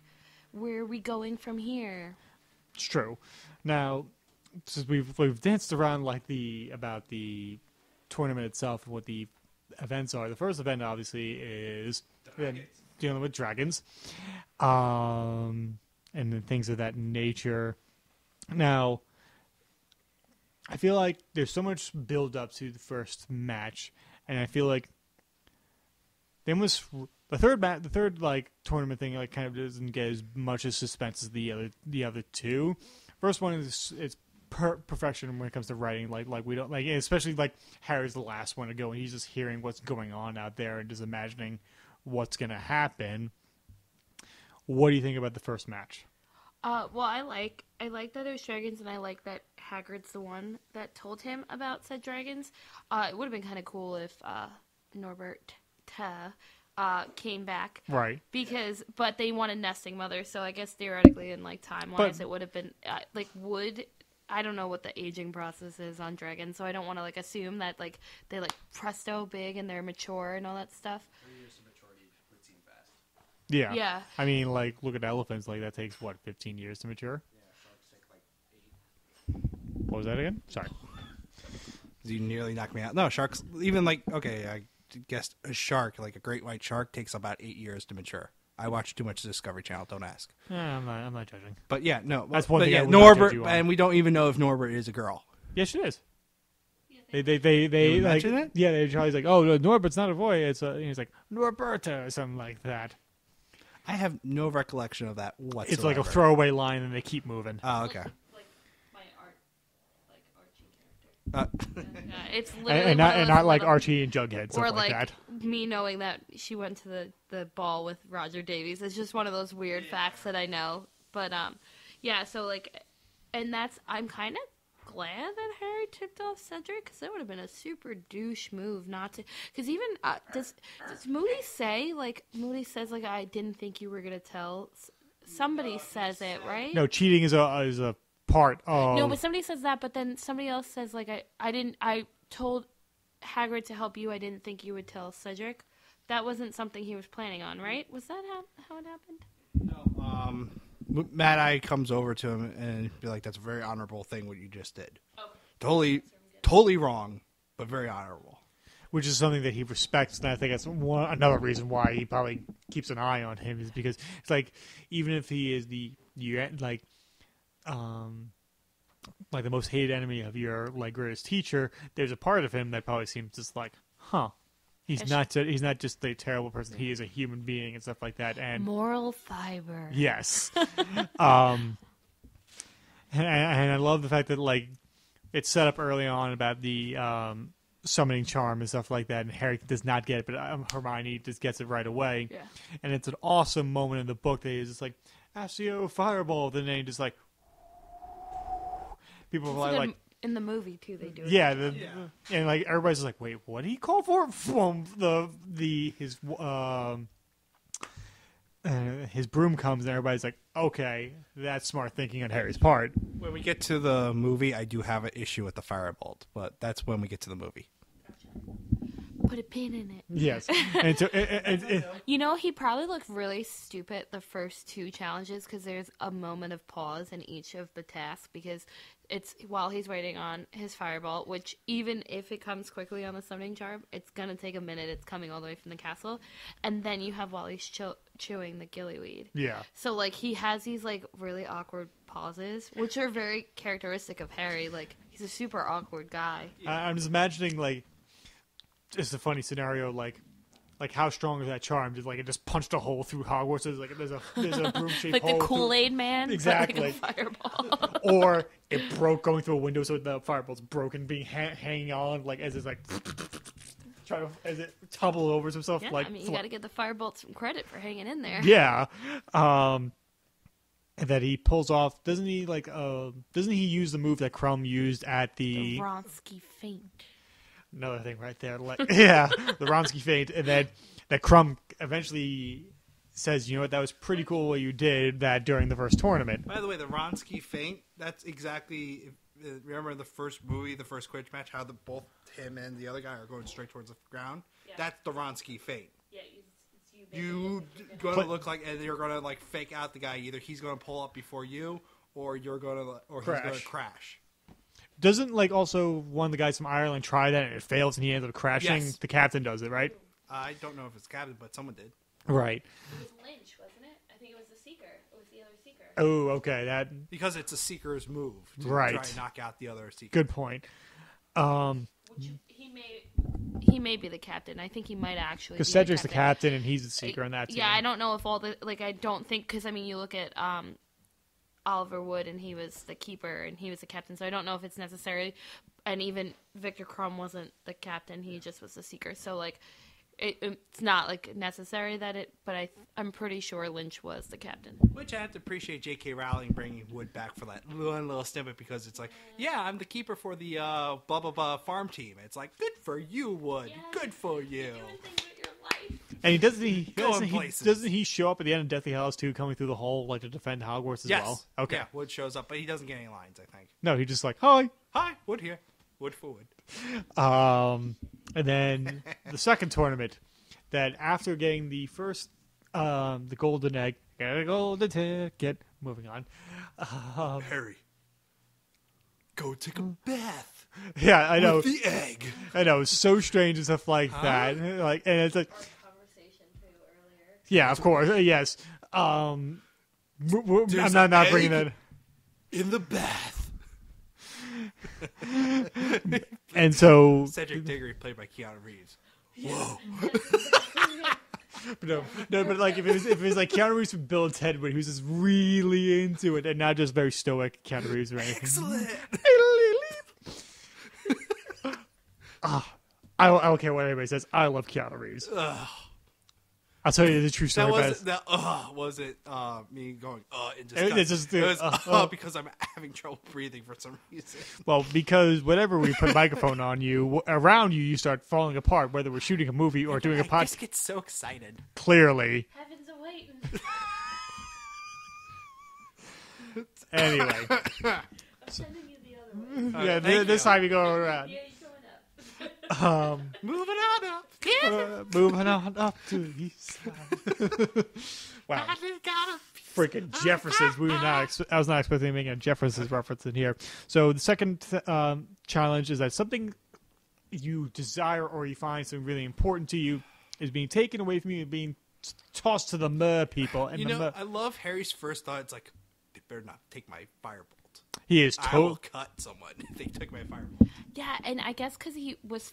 where are we going from here? It's true. Now, since we've, we've danced around, like, the, about the tournament itself and what the events are. The first event, obviously, is dealing with dragons. Um... and then things of that nature. Now, I feel like there's so much build-up to the first match, and I feel like they almost, the third match, the third like tournament thing, like kind of doesn't get as much as suspense as the other the other two. First one is it's per perfection when it comes to writing. Like like we don't like, especially like Harry's the last one to go, and he's just hearing what's going on out there and just imagining what's gonna happen. What do you think about the first match? Uh, well, I like I like that it was dragons, and I like that Hagrid's the one that told him about said dragons. Uh, it would have been kind of cool if uh, Norbert T- uh came back, right? Because but they want a nesting mother, so I guess theoretically and like time wise, it would have been uh, like would. I don't know what the aging process is on dragons, so I don't want to like assume that like they like presto big and they're mature and all that stuff. Yeah. yeah, I mean, like, look at elephants. Like, that takes, what, fifteen years to mature? Yeah, sharks take, like, eight. What was that again? Sorry. You nearly knocked me out. No, sharks, even, like, okay, I guessed a shark, like, a great white shark takes about eight years to mature. I watch too much Discovery Channel, don't ask. Yeah, I'm not, I'm not judging. But, yeah, no. Well, that's one thing yeah, I would Norbert, not judge you on. And we don't even know if Norbert is a girl. Yes, she is. They, they, they, they like, that? Yeah, they Charlie's like, oh, no, Norbert's not a boy. It's a, he's like, Norberta, or something like that. I have no recollection of that whatsoever. It's like a throwaway line, and they keep moving. Oh, okay. Like, like my art, like Archie character. Uh, yeah, it's literally and, and not, and not like little, Archie and Jughead, stuff or like, like that. Me knowing that she went to the, the ball with Roger Davies. It's just one of those weird yeah. facts that I know. But um, yeah. So like, and that's I'm kind of. glad that Harry tipped off Cedric because that would have been a super douche move not to because even uh, does does Moody say like Moody says like I didn't think you were gonna tell somebody no, says it right no cheating is a is a part of no but somebody says that but then somebody else says like I I didn't I told Hagrid to help you I didn't think you would tell Cedric that wasn't something he was planning on right was that how how it happened no um. Mad-Eye comes over to him and be like, that's a very honorable thing what you just did. Okay. Totally, totally wrong, but very honorable. Which is something that he respects, and I think that's one, another reason why he probably keeps an eye on him is because it's like, even if he is the, like, um, like the most hated enemy of your, like, greatest teacher, there's a part of him that probably seems just like, huh, He's it's not. He's not just a terrible person. He is a human being and stuff like that. And moral fiber. Yes. um, and, and I love the fact that like it's set up early on about the um, summoning charm and stuff like that. And Harry does not get it, but um, Hermione just gets it right away. Yeah. And it's an awesome moment in the book that is just like Accio Fireball. Then they just like people are like. In the movie too, they do. It yeah, the, yeah, and like everybody's like, "Wait, what did he call for?" From the the his um uh, his broom comes, and everybody's like, "Okay, that's smart thinking on Harry's part." When we get to the movie, I do have an issue with the firebolt, but that's when we get to the movie. Put a pin in it. Yes, and so it, it, it, it, you know, he probably looked really stupid the first two challenges because there's a moment of pause in each of the tasks because. It's while he's waiting on his fireball, which even if it comes quickly on the summoning charm, it's going to take a minute. It's coming all the way from the castle. And then you have while he's chew chewing the gillyweed. Yeah. So, like, he has these, like, really awkward pauses, which are very characteristic of Harry. Like, he's a super awkward guy. I'm just imagining, like, just a funny scenario, like, Like, how strong is that charm? Just, like, it just punched a hole through Hogwarts. There's, like, there's a, there's a broom-shaped like hole. Like the Kool-Aid man? Exactly. Like a fireball. Or it broke going through a window, so the fireball's broken, being ha hanging on, like, as it's, like, try to, as it tumbled over himself. Yeah, like, I mean, you gotta give the firebolt some credit for hanging in there. Yeah. Um, and that he pulls off, doesn't he, like, uh, doesn't he use the move that Crumb used at the... The Vronsky feint. Another thing right there. Like, yeah, the Vronsky feint. And then that Crumb eventually says, you know what, that was pretty cool what you did that during the first tournament. By the way, the Vronsky feint, that's exactly, remember in the first movie, the first Quidditch match, how the, both him and the other guy are going straight towards the ground? Yeah. That's the Vronsky feint. Yeah, it's you. You're going to look like, and you're going to like fake out the guy. Either he's going to pull up before you, or you're going to, or crash. He's going to crash. Doesn't, like, also one of the guys from Ireland try that and it fails and he ends up crashing? Yes. The captain does it, right? Uh, I don't know if it's captain, but someone did. Right. It was Lynch, wasn't it? I think it was the Seeker. It was the other Seeker. Oh, okay. That... Because it's a Seeker's move to right. try and knock out the other Seeker. Good point. Um, Which he may... He may be the captain. I think he might actually be. Because Cedric's the captain. the captain and he's the Seeker on that team. Yeah, I don't know if all the... Like, I don't think... Because, I mean, you look at... Um, Oliver Wood, and he was the keeper, and he was the captain, so I don't know if it's necessary. And even Victor Crumb wasn't the captain, he just was the Seeker, so like it, it's not like necessary that it, but I, I'm pretty sure Lynch was the captain. Which I have to appreciate J K Rowling bringing Wood back for that one little snippet, because it's like, yeah, I'm the keeper for the uh, blah blah blah farm team. It's like, good for you, Wood. Yes. Good for you. And he doesn't he doesn't he, doesn't he show up at the end of Deathly Hallows two coming through the hole like to defend Hogwarts as yes. well? Okay. Yeah, Wood shows up, but he doesn't get any lines, I think. No, he's just like, hi. Hi, Wood here. Wood for Wood. Um, and then the second tournament, that after getting the first, um, the golden egg, get a golden ticket, moving on. Um, Harry, go take a bath. Yeah, I know. With the egg. I know, it's so strange and stuff like huh? that. Like, and it's like... Yeah, of course. Yes. Um, I'm not, not bringing that in the bath. And so Cedric Diggory played by Keanu Reeves. Whoa. no, no, but like if it was if it was like Keanu Reeves from Bill and Ted, when he was just really into it and not just very stoic Keanu Reeves or anything. Excellent. Ah, I don't, I don't care what anybody says. I love Keanu Reeves. Ugh. I'll tell you the true story. That was that. Uh, was it uh, me going? Uh, in disgust. It, it, just, it was uh, uh, because I'm having trouble breathing for some reason. Well, because whenever we put a microphone on you, around you, you start falling apart. Whether we're shooting a movie or doing a podcast, I just get so excited. Clearly, heaven's awaiting. Anyway, I'm sending you the other way. Yeah, th you. This time you go around. Yeah, Um, moving on up, yeah. uh, moving on up to the east side. Wow, freaking Jeffersons! We were not. I was not expecting making a Jeffersons reference in here. So the second um, challenge is that something you desire or you find something really important to you is being taken away from you and being tossed to the mer people. And you know, I love Harry's first thought. It's like, they better not take my fireball. He is total. I will cut someone if they took my fireball. Yeah, and I guess because he was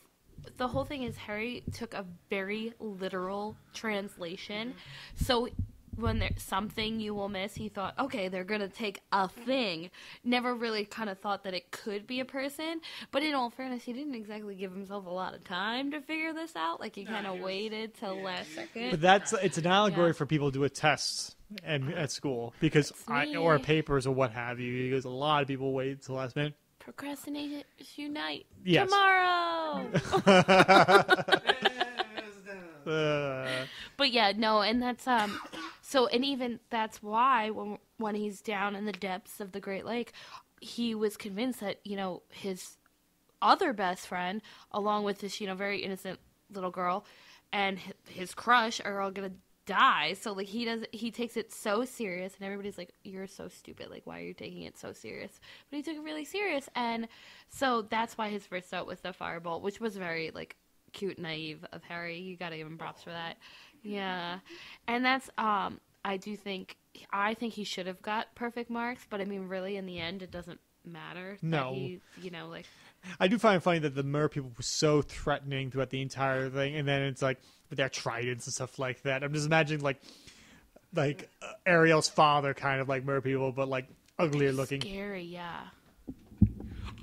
the whole thing is Harry took a very literal translation. Mm-hmm. So when there's something you will miss, he thought, okay, they're going to take a thing. Never really kind of thought that it could be a person. But in all fairness, he didn't exactly give himself a lot of time to figure this out. Like, he kind of waited till last second. But that's, it's an allegory yeah. for people to do a test and, at school, because I, or papers or what have you, because a lot of people wait till last minute. Procrastinators unite. Yes. Tomorrow! uh. But yeah, no, and that's... um. So, and even that's why when when he's down in the depths of the Great Lake, he was convinced that, you know, his other best friend, along with this, you know, very innocent little girl and his crush are all going to die. So, like, he does, he takes it so serious, and everybody's like, you're so stupid. Like, why are you taking it so serious? But he took it really serious. And so that's why his first note was the firebolt, which was very, like, cute, naive of Harry. You got to give him props for that. Yeah, and that's, um, I do think, I think he should have got perfect marks, but I mean, really, in the end, it doesn't matter. No. That he, you know, like. I do find it funny that the mer people were so threatening throughout the entire thing, and then it's like, with their tridents and stuff like that. I'm just imagining, like, like uh, Ariel's father kind of like mer people, but like, uglier looking. Scary, yeah.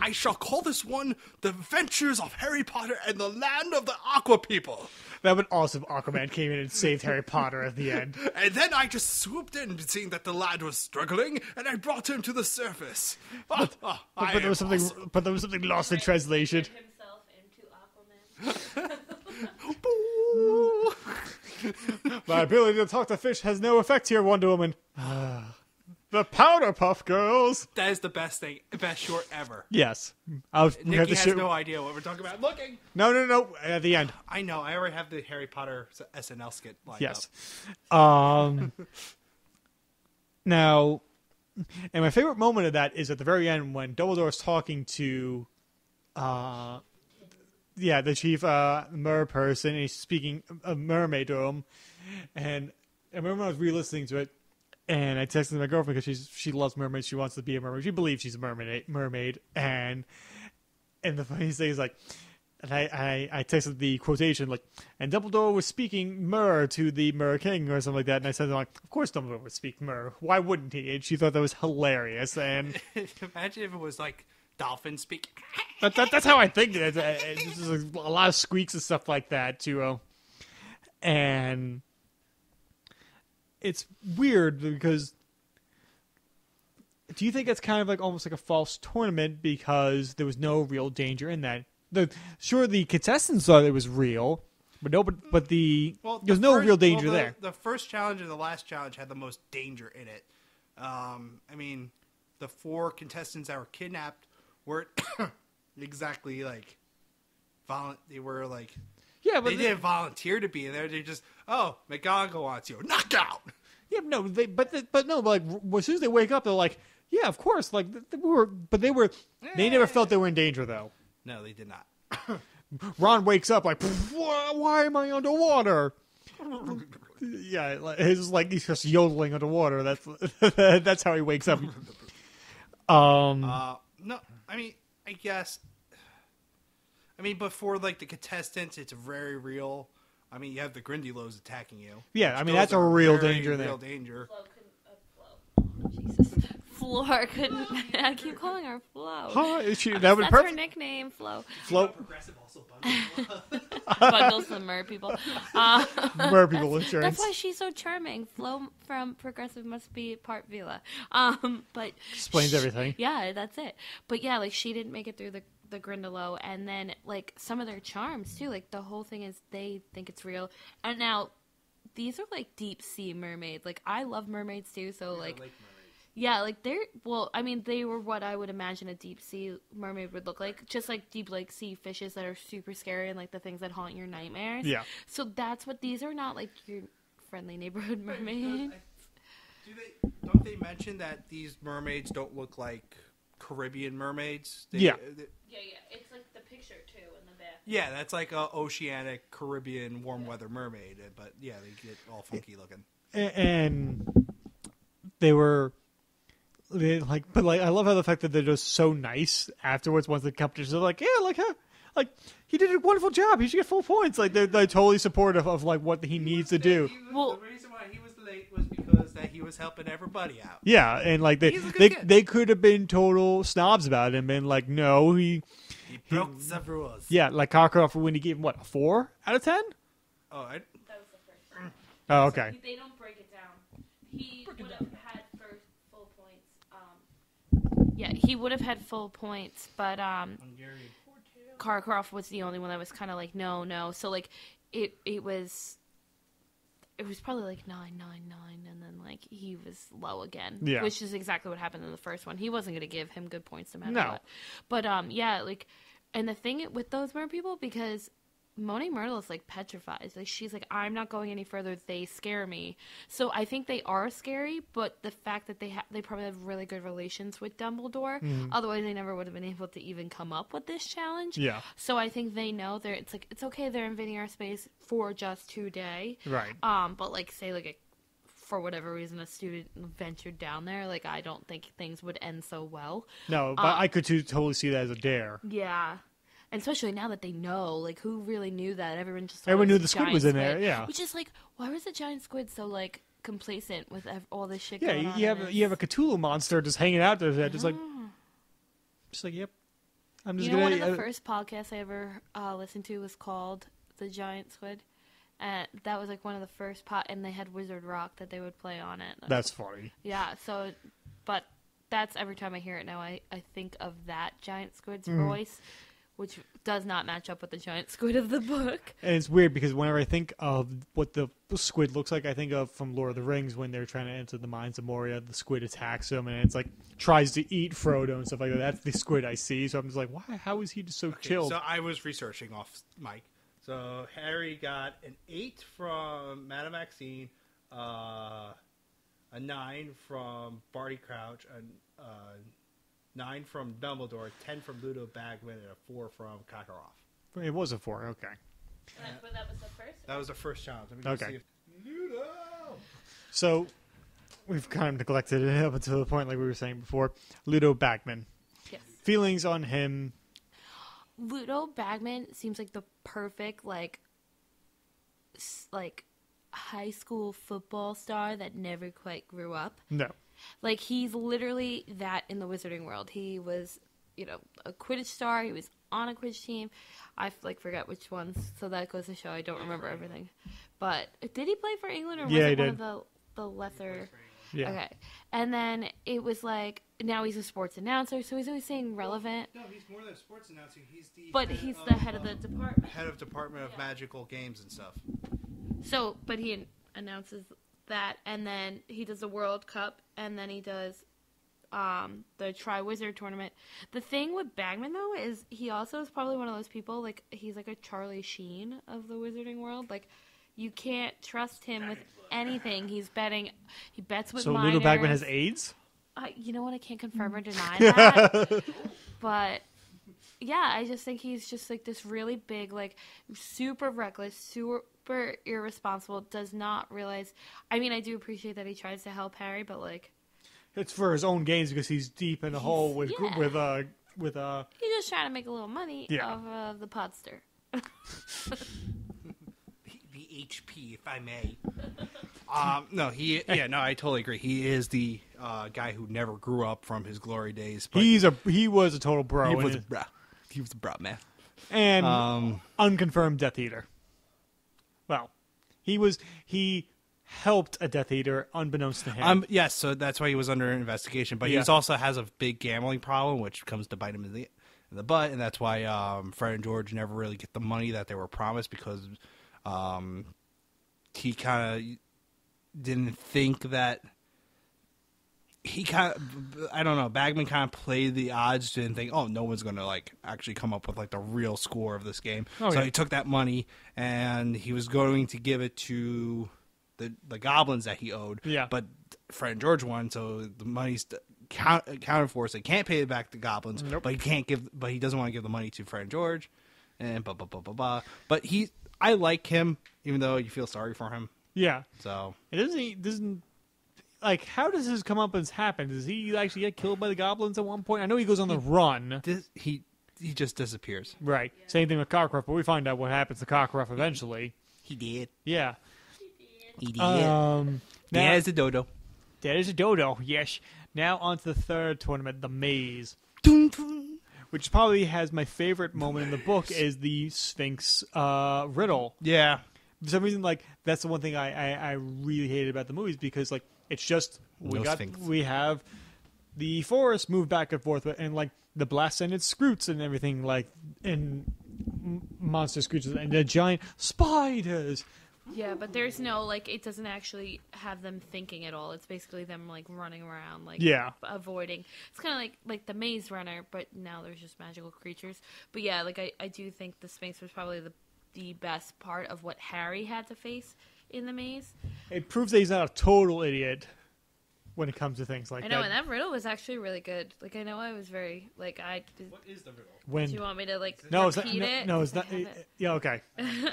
I shall call this one The Adventures of Harry Potter and the Land of the Aqua People. That would also be Aquaman came in and saved Harry Potter at the end. And then I just swooped in, seeing that the lad was struggling, and I brought him to the surface. But, oh, but, but, there, was something, awesome. but there was something lost in translation. Himself into Aquaman. My ability to talk to fish has no effect here, Wonder Woman. The Powderpuff Girls. That is the best thing, best short ever. Yes. I was, Nikki has show. no idea what we're talking about. Looking. No, no, no. At the end. I know. I already have the Harry Potter S N L skit lined yes. up. Um, now, and my favorite moment of that is at the very end when Dumbledore is talking to, uh, yeah, the chief uh, mer person. And he's speaking a mermaid to him. And I remember when I was re-listening to it, and I texted my girlfriend because she's she loves mermaids. She wants to be a mermaid. She believes she's a mermaid. Mermaid, and and the funny thing is like, and I, I I texted the quotation like, and Dumbledore was speaking mer to the mer king or something like that. And I said like, of course Dumbledore would speak mer. Why wouldn't he? And she thought that was hilarious. And imagine if it was like dolphin speak. that, that, that's how I think it. It's just a lot of squeaks and stuff like that too. And. It's weird because do you think it's kind of like almost like a false tournament because there was no real danger in that? The, sure, the contestants thought it was real, but no, but, but the well, there's the no first, real danger well, the, there. The first challenge and the last challenge had the most danger in it. Um, I mean, the four contestants that were kidnapped weren't exactly like violent. They were like. Yeah, but they, they didn't volunteer to be there. They just, oh, McGonagall wants you. Knockout. Yeah, no, they, but they, but no, like as soon as they wake up, they're like, yeah, of course. Like they were, but they were, yeah. they never felt they were in danger though. No, they did not. Ron wakes up like, why am I underwater? yeah, it's like he's just yodeling underwater. That's that's how he wakes up. um, uh, no, I mean, I guess. I mean, but for, like, the contestants, it's very real. I mean, you have the Grindylows attacking you. Yeah, I mean, that's a real danger there. Real danger. Flo couldn't, uh, Flo. Jesus. Floor couldn't. I keep calling her Flo. Huh? She, that would that's perfect. her nickname, Flo. Flo. Progressive also bundles. bundles the mer people. Uh, mer people that's, insurance. That's why she's so charming. Flo from Progressive must be part Vila. Um, but Explains she, everything. Yeah, that's it. But, yeah, like, she didn't make it through the... the Grindelow, and then like some of their charms too. Like the whole thing is they think it's real. And now these are like deep sea mermaids. Like I love mermaids too. So yeah, like, like yeah, like they're well. I mean, they were what I would imagine a deep sea mermaid would look like. Just like deep lake sea fishes that are super scary and like the things that haunt your nightmares. Yeah. So that's what these are not like your friendly neighborhood mermaids. Do they? Don't they mention that these mermaids don't look like Caribbean mermaids? They, yeah. They, Yeah, yeah, it's like the picture too in the back. Yeah, that's like a oceanic Caribbean warm weather mermaid, but yeah, they get all funky looking. And they were they like, but like, I love how the fact that they're just so nice afterwards. Once the competition, they're like, yeah, like, huh, like he did a wonderful job. He should get full points. Like they're, they're totally supportive of like what he, he needs to do. Was, well, the reason why he was late was because that he was helping everybody out. Yeah, and like they they kid. they could have been total snobs about it and been like, no, he he broke he, the rules. Yeah, like Karkaroff when he gave him what, a four out of ten? Oh, I, that was the first time. Oh, okay. So they don't break it down. He would have had first full points. Um, yeah, he would have had full points, but um. Hungary. Karkaroff was the only one that was kind of like no, no. So like, it it was, it was probably like nine, nine, nine, and then like he was low again, yeah. Which is exactly what happened in the first one. He wasn't gonna give him good points no matter no. what. But um, yeah, like, and the thing with those mer people because Monet Myrtle is like petrified. Like she's like, I'm not going any further. They scare me. So I think they are scary, but the fact that they have, they probably have really good relations with Dumbledore. Mm. Otherwise, they never would have been able to even come up with this challenge. Yeah. So I think they know they're. It's like it's okay. They're invading our space for just today. Right. Um. But like, say like a, for whatever reason, a student ventured down there. Like I don't think things would end so well. No, but um, I could too, totally see that as a dare. Yeah. And especially now that they know, like, who really knew that? Everyone just everyone knew the squid was in there, yeah. Which is like, why was the giant squid so like complacent with all this shit? Yeah, going on you have you have a Cthulhu monster just hanging out there, that just like, just like, yep. I'm just. You know, gonna, one of the I, first podcasts I ever uh, listened to was called "The Giant Squid," and that was like one of the first pot, and they had Wizard Rock that they would play on it. That's funny. Yeah. So, but that's every time I hear it now, I I think of that giant squid's mm. voice. Which does not match up with the giant squid of the book. And it's weird because whenever I think of what the squid looks like, I think of from Lord of the Rings when they're trying to enter the mines of Moria, the squid attacks him and it's like tries to eat Frodo and stuff like that. That's the squid I see. So I'm just like, why? How is he just so okay, chilled? So I was researching off Mike. So Harry got an eight from Madame Maxine, uh, a nine from Barty Crouch, and uh, nine from Dumbledore, ten from Ludo Bagman, and a four from Karkaroff. It was a four, okay. Uh, but that was the first? That was the first challenge. Let me okay. See if... Ludo! So, we've kind of neglected it up until the point, like we were saying before. Ludo Bagman. Yes. Feelings on him? Ludo Bagman seems like the perfect, like, like, high school football star that never quite grew up. No. Like, he's literally that in the wizarding world. He was, you know, a Quidditch star. He was on a Quidditch team. I, like, forgot which ones. So that goes to show I don't remember everything. But did he play for England or was yeah, it one did. of the, the lesser? Yeah. Okay. And then it was like, now he's a sports announcer. So he's always saying relevant. No, he's more than a sports announcer. He's the But he's of, the head of the um, department. Head of Department of yeah. Magical Games and stuff. So, but he announces... that, and then he does the World Cup, and then he does um, the Triwizard Tournament. The thing with Bagman, though, is he also is probably one of those people, like, he's like a Charlie Sheen of the wizarding world. Like, you can't trust him with anything. He's betting. He bets with minors. So Ludo Bagman has AIDS? Uh, you know what? I can't confirm or deny that. But... yeah, I just think he's just, like, this really big, like, super reckless, super irresponsible, does not realize... I mean, I do appreciate that he tries to help Harry, but, like... it's for his own gains because he's deep in the hole with... Yeah. with uh, with uh, He's just trying to make a little money yeah. of uh, the podster. B H P, if I may. um, no, he... Yeah, no, I totally agree. He is the uh, guy who never grew up from his glory days. But he's a He was a total bro. He was a bro. He was a brat man. And um, unconfirmed Death Eater. Well, he was he helped a Death Eater unbeknownst to him. Um, yes, so that's why he was under investigation. But yeah. he also has a big gambling problem, which comes to bite him in the, in the butt. And that's why um, Fred and George never really get the money that they were promised because um, he kind of didn't think that... He kind of, I don't know, Bagman kind of played the odds and think, oh, no one's going to, like, actually come up with, like, the real score of this game. Oh, so yeah. he took that money, and he was going to give it to the the goblins that he owed. Yeah. But Fred and George won, so the money's count, accounted for, so he can't pay it back to goblins, nope. but he can't give, but he doesn't want to give the money to Fred and George, and blah, blah, blah, blah, blah. But he, I like him, even though you feel sorry for him. Yeah. So. It doesn't, doesn't. Like, how does his comeuppance happen? Does he actually get killed by the goblins at one point? I know he goes on the run. Does he he just disappears. Right. Yeah. Same thing with Cockruff, but we find out what happens to Cockruff eventually. He did. Yeah. He did. Um, Dad is a dodo. Dad is a dodo, yes. Now on to the third tournament, the maze. Dun, dun. Which probably has my favorite moment in the book is the Sphinx uh, riddle. Yeah. For some reason, like, that's the one thing I, I, I really hated about the movies, because, like, it's just, we no got Sphinx. We have the forest move back and forth, and, like, the blast-ended Scroots and everything, like, and monster Scroots and the giant spiders. Yeah, but there's no, like, it doesn't actually have them thinking at all. It's basically them, like, running around, like, yeah. avoiding. It's kind of like, like the Maze Runner, but now there's just magical creatures. But, yeah, like, I, I do think the Sphinx was probably the, the best part of what Harry had to face in the maze. It proves that he's not a total idiot when it comes to things like that. I know, that. and that riddle was actually really good. Like, I know I was very, like, I... Did, what is the riddle? When, do you want me to, like, no, repeat it's not, it? No, no it's not... It, it. Yeah, okay. I have that,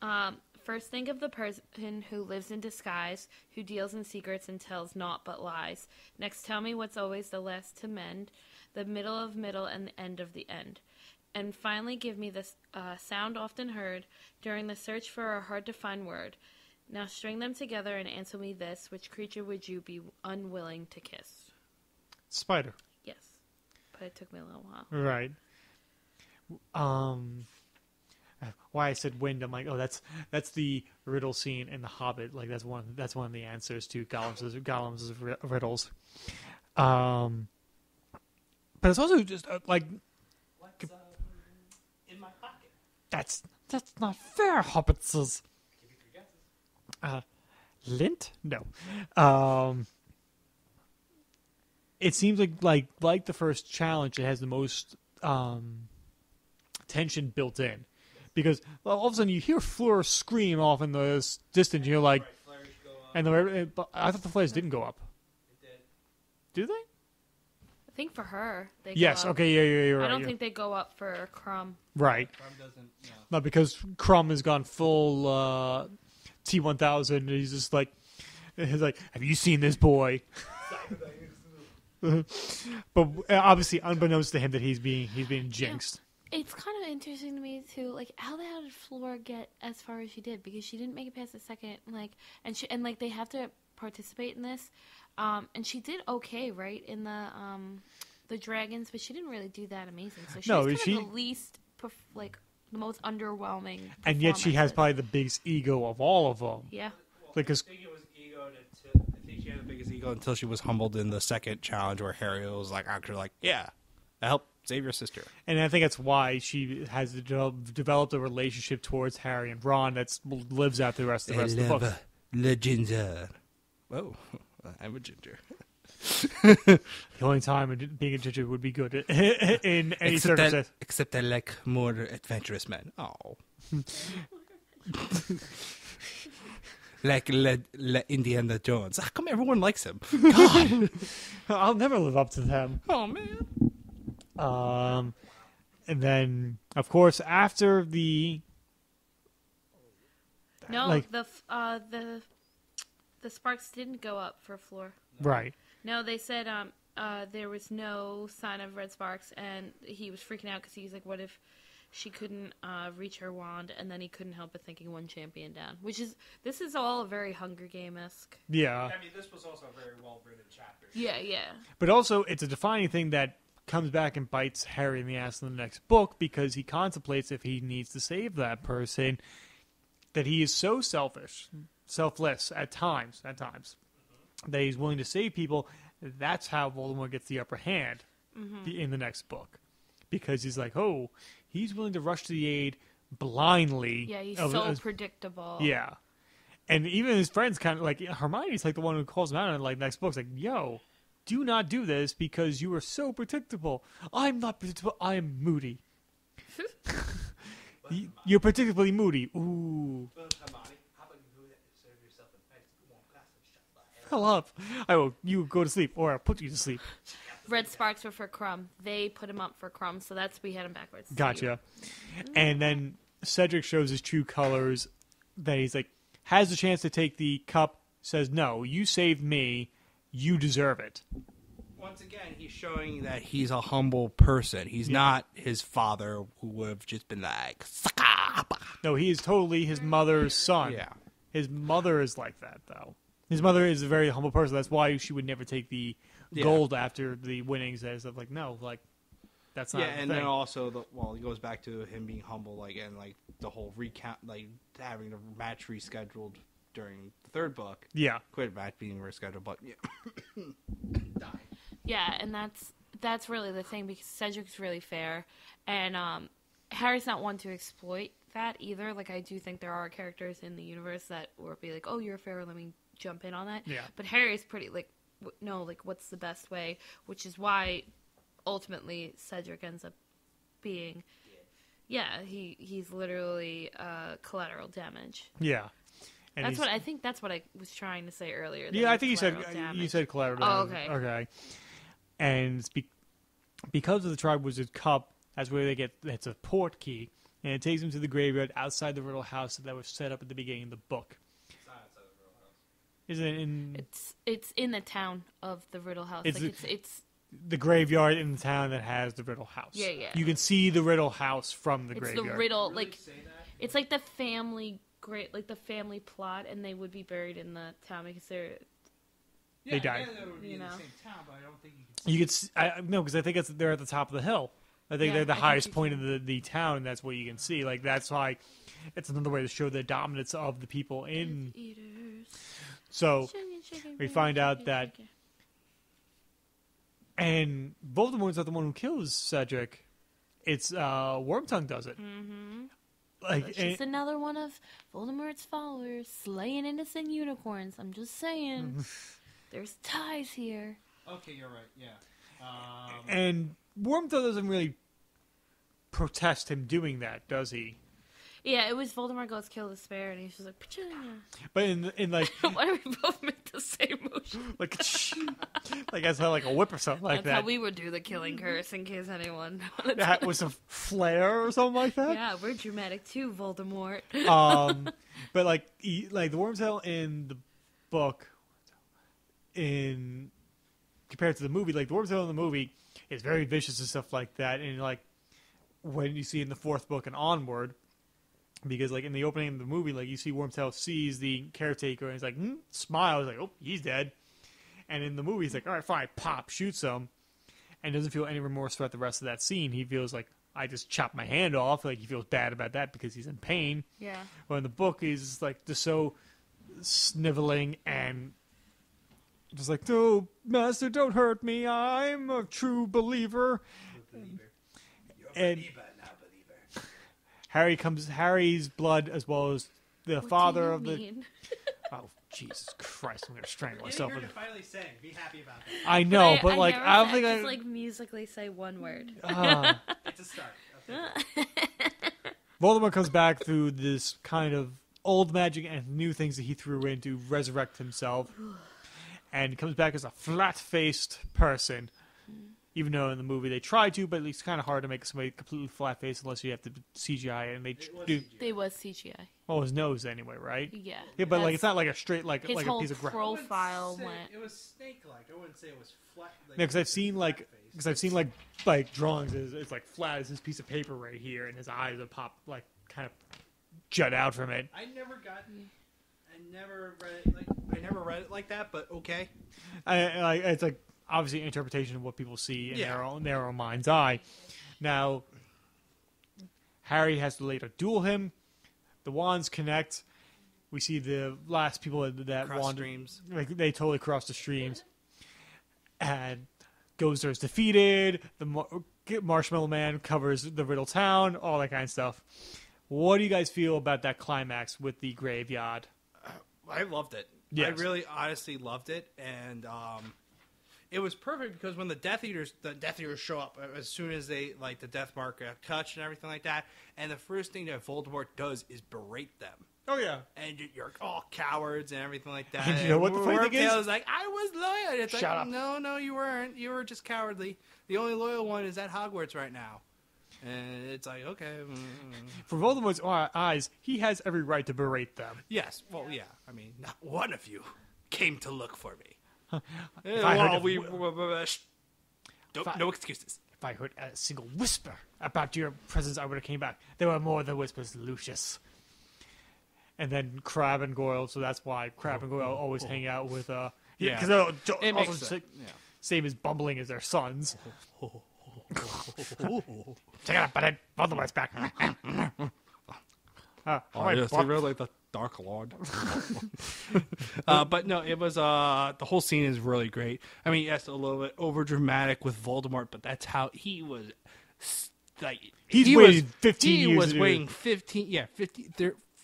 too. Um... First, think of the person who lives in disguise, who deals in secrets and tells naught but lies. Next, tell me what's always the last to mend, the middle of middle and the end of the end. And finally, give me the uh, sound often heard during the search for a hard-to-find word. Now string them together and answer me this. Which creature would you be unwilling to kiss? Spider. Yes. But it took me a little while. Right. Um... Why I said wind, I'm like, oh, that's that's the riddle scene in The Hobbit. Like, that's one that's one of the answers to Gollum's Gollum's riddles. Um, but it's also just uh, like, what's uh, in my pocket? That's that's not fair, hobbitses. Give me three guesses. Uh, lint? No. Um, it seems like like like the first challenge, it has the most um, tension built in. Because well, all of a sudden you hear Fleur scream off in the distance. You're like, right, and the, I thought the flares didn't go up. It did. Do they? I think for her. They yes. Go up. Okay. Yeah. Yeah. You're right. I don't yeah. think they go up for Crumb. Right. Crumb doesn't. No. no, because Crumb has gone full uh, T one thousand. He's just like, he's like, have you seen this boy? But obviously, unbeknownst to him, that he's being he's being jinxed. Yeah. It's kind of interesting to me too, like how the hell did Fleur get as far as she did, because she didn't make it past the second, like, and she and like they have to participate in this, um, and she did okay, right, in the um, the dragons, but she didn't really do that amazing. So she no, was kind of she... the least, like, the most underwhelming. And yet she has probably the biggest ego of all of them. Yeah, well, like, cause... I think it was ego until, I think she had the biggest ego until she was humbled in the second challenge, where Harry was like, actually, like, yeah, I helped. Save your sister. And I think that's why she has developed a relationship towards Harry and Ron that lives out the rest of the, rest of the book. Le ginger. Whoa, I'm a ginger. The only time being a ginger would be good in any except circumstance. That, except I like more adventurous men. Oh. Like Le, Le Indiana Jones. How come everyone likes him? God. I'll never live up to them. Oh, man. Um, and then, of course, after the no, like, the uh the the sparks didn't go up for Fleur. No. Right. No, they said um uh there was no sign of red sparks, and he was freaking out because he's like, what if she couldn't uh reach her wand? And then he couldn't help but thinking one champion down, which is this is all very Hunger Game-esque. Yeah. I mean, this was also a very well written chapter. Yeah, yeah. But also, it's a defining thing that comes back and bites Harry in the ass in the next book, because he contemplates if he needs to save that person, that he is so selfish, selfless at times, at times, mm-hmm. that he's willing to save people. That's how Voldemort gets the upper hand mm-hmm. in the next book, because he's like, oh, he's willing to rush to the aid blindly. Yeah, he's of, so of, predictable. Yeah. And even his friends kind of like, Hermione's like the one who calls him out in like next book's like, yo, do not do this because you are so predictable. I'm not predictable. I am moody. You're particularly moody. Ooh. Hell up. I will. You go to sleep, or I'll put you to sleep. Red sparks were for Crumb. They put him up for Crumb, so that's we had him backwards. Gotcha. And then Cedric shows his true colors. That he's like has the chance to take the cup. Says no. You saved me. You deserve it. Once again, he's showing that he's a humble person. He's yeah. not his father, who would have just been like, Sakapa. No, he is totally his mother's son. Yeah. His mother is like that, though. His mother is a very humble person. That's why she would never take the yeah. gold after the winnings and stuff. Like, no, like, that's not Yeah, and thing. Then also, the, well, it goes back to him being humble, like, and, like, the whole recount, like, having the match rescheduled during the third book. Yeah. Quit match being rescheduled, but, yeah. Die. Yeah, and that's that's really the thing, because Cedric's really fair, and um, Harry's not one to exploit that either. Like, I do think there are characters in the universe that will be like, oh, you're fair, let me jump in on that. Yeah. But Harry's pretty, like, w- no, like, what's the best way, which is why ultimately Cedric ends up being, yeah, yeah he he's literally uh, collateral damage. Yeah. And that's what I think. That's what I was trying to say earlier. Yeah, I think you said damage. you said collateral damage. Oh, okay. Okay. And be, because of the tribe wizard cup, that's where they get. It's a port key, and it takes them to the graveyard outside the Riddle House that was set up at the beginning of the book. It's not outside the Riddle House. Isn't it in? It's it's in the town of the Riddle House. It's like the, it's, it's the graveyard in the town that has the Riddle House. Yeah, yeah. You can see the Riddle House from the it's graveyard. It's the Riddle, really, like it's like the family. Great, like the family plot, and they would be buried in the town because they're yeah, they died. Yeah, they would be you in know? the same town, but I don't think you can see. You could, I, no, because I think it's they're at the top of the hill. I think yeah, they're the I highest point can. of the, the town. And that's what you can see. Like that's why it's another way to show the dominance of the people in. Eaters. So chicken, chicken, we find chicken, out chicken, that, chicken. and Voldemort's not the one who kills Cedric. It's uh, Wormtongue does it. Mm-hmm. Like, it's just another one of Voldemort's followers slaying innocent unicorns. I'm just saying, there's ties here. Okay, you're right. Yeah. Um, and Wormtongue doesn't really protest him doing that, does he? Yeah, it was Voldemort goes kill the spare, and he's just like, Pachulia. But in in like, why do we both make the same motion? Like, like that's how like a whip or something like that's that. That's how we would do the killing curse in case anyone. That was a flare or something like that. Yeah, we're dramatic too, Voldemort. um, but like, he, like the Wormtongue in the book, in compared to the movie, like the Wormtongue in the movie is very vicious and stuff like that, and like when you see in the fourth book and onward. Because, like, in the opening of the movie, like, you see Wormtongue sees the caretaker, and he's like, hmm, smiles, like, oh, he's dead. And in the movie, he's like, all right, fine, pop, shoots him. And doesn't feel any remorse throughout the rest of that scene. He feels like, I just chopped my hand off. Like, he feels bad about that because he's in pain. Yeah. Well, in the book, he's just, like, just so sniveling and just like, no, master, don't hurt me. I'm a true believer. You're a believer. You're a believer. And, Harry comes. Harry's blood, as well as the what father do you of the. Mean? Oh Jesus Christ! I'm gonna strangle myself. You're finally saying, "Be happy about it." I know, but, I, but I like I don't think I just like musically say one word. Uh, it's a start. Okay. Voldemort comes back through this kind of old magic and new things that he threw in to resurrect himself, and comes back as a flat-faced person. Even though in the movie they try to, but it's kind of hard to make somebody completely flat-faced unless you have to C G I it. And they it was do. C G I. They was C G I. Well, his nose anyway, right? Yeah. Yeah, but like it's not like a straight like like a piece of grass. His whole profile went. It was snake-like. I wouldn't say it was flat. Like, no, because I've seen like because I've seen like like drawings. It's, it's like flat as this piece of paper right here, and his eyes are pop like kind of jut out from it. I never got. I never read it like I never read it like that, but okay. I, I it's like. Obviously, interpretation of what people see in yeah. their own their own mind's eye. Now, Harry has to later duel him. The wands connect. We see the last people that cross wander, streams. Like, they totally cross the streams. And Gozer is defeated. The Mar- Marshmallow Man covers the Riddle Town. All that kind of stuff. What do you guys feel about that climax with the graveyard? I loved it. Yes. I really, honestly loved it, and. Um... It was perfect because when the Death Eaters, the Death Eaters show up as soon as they like the Death Mark touch and everything like that, and the first thing that Voldemort does is berate them. Oh yeah, and you're all cowards and everything like that. And you know what and the funny thing is? is? Like I was loyal. It's Shut like, up. No, no, you weren't. You were just cowardly. The only loyal one is at Hogwarts right now, and it's like okay. For Voldemort's eyes, he has every right to berate them. Yes. Well, yeah. I mean, not one of you came to look for me. Well, we, we, we, we, Don't, I, no excuses. If I heard a single whisper about your presence, I would have came back. There were more than whispers, Lucius. And then Crab and Goyle, so that's why Crab oh, and Goyle oh, always oh. hang out with... Uh, yeah, because yeah, they're all, it also makes like, yeah. same as bumbling as their sons. Oh, oh, oh, oh. Take it up, but I bundle my back. uh, oh, yes, they really like the Dark Lord. uh, but no, it was... Uh, the whole scene is really great. I mean, yes, a little bit overdramatic with Voldemort, but that's how he was... Like, He's he waiting was, fifteen he years. He was waiting fifteen... Yeah, fifteen...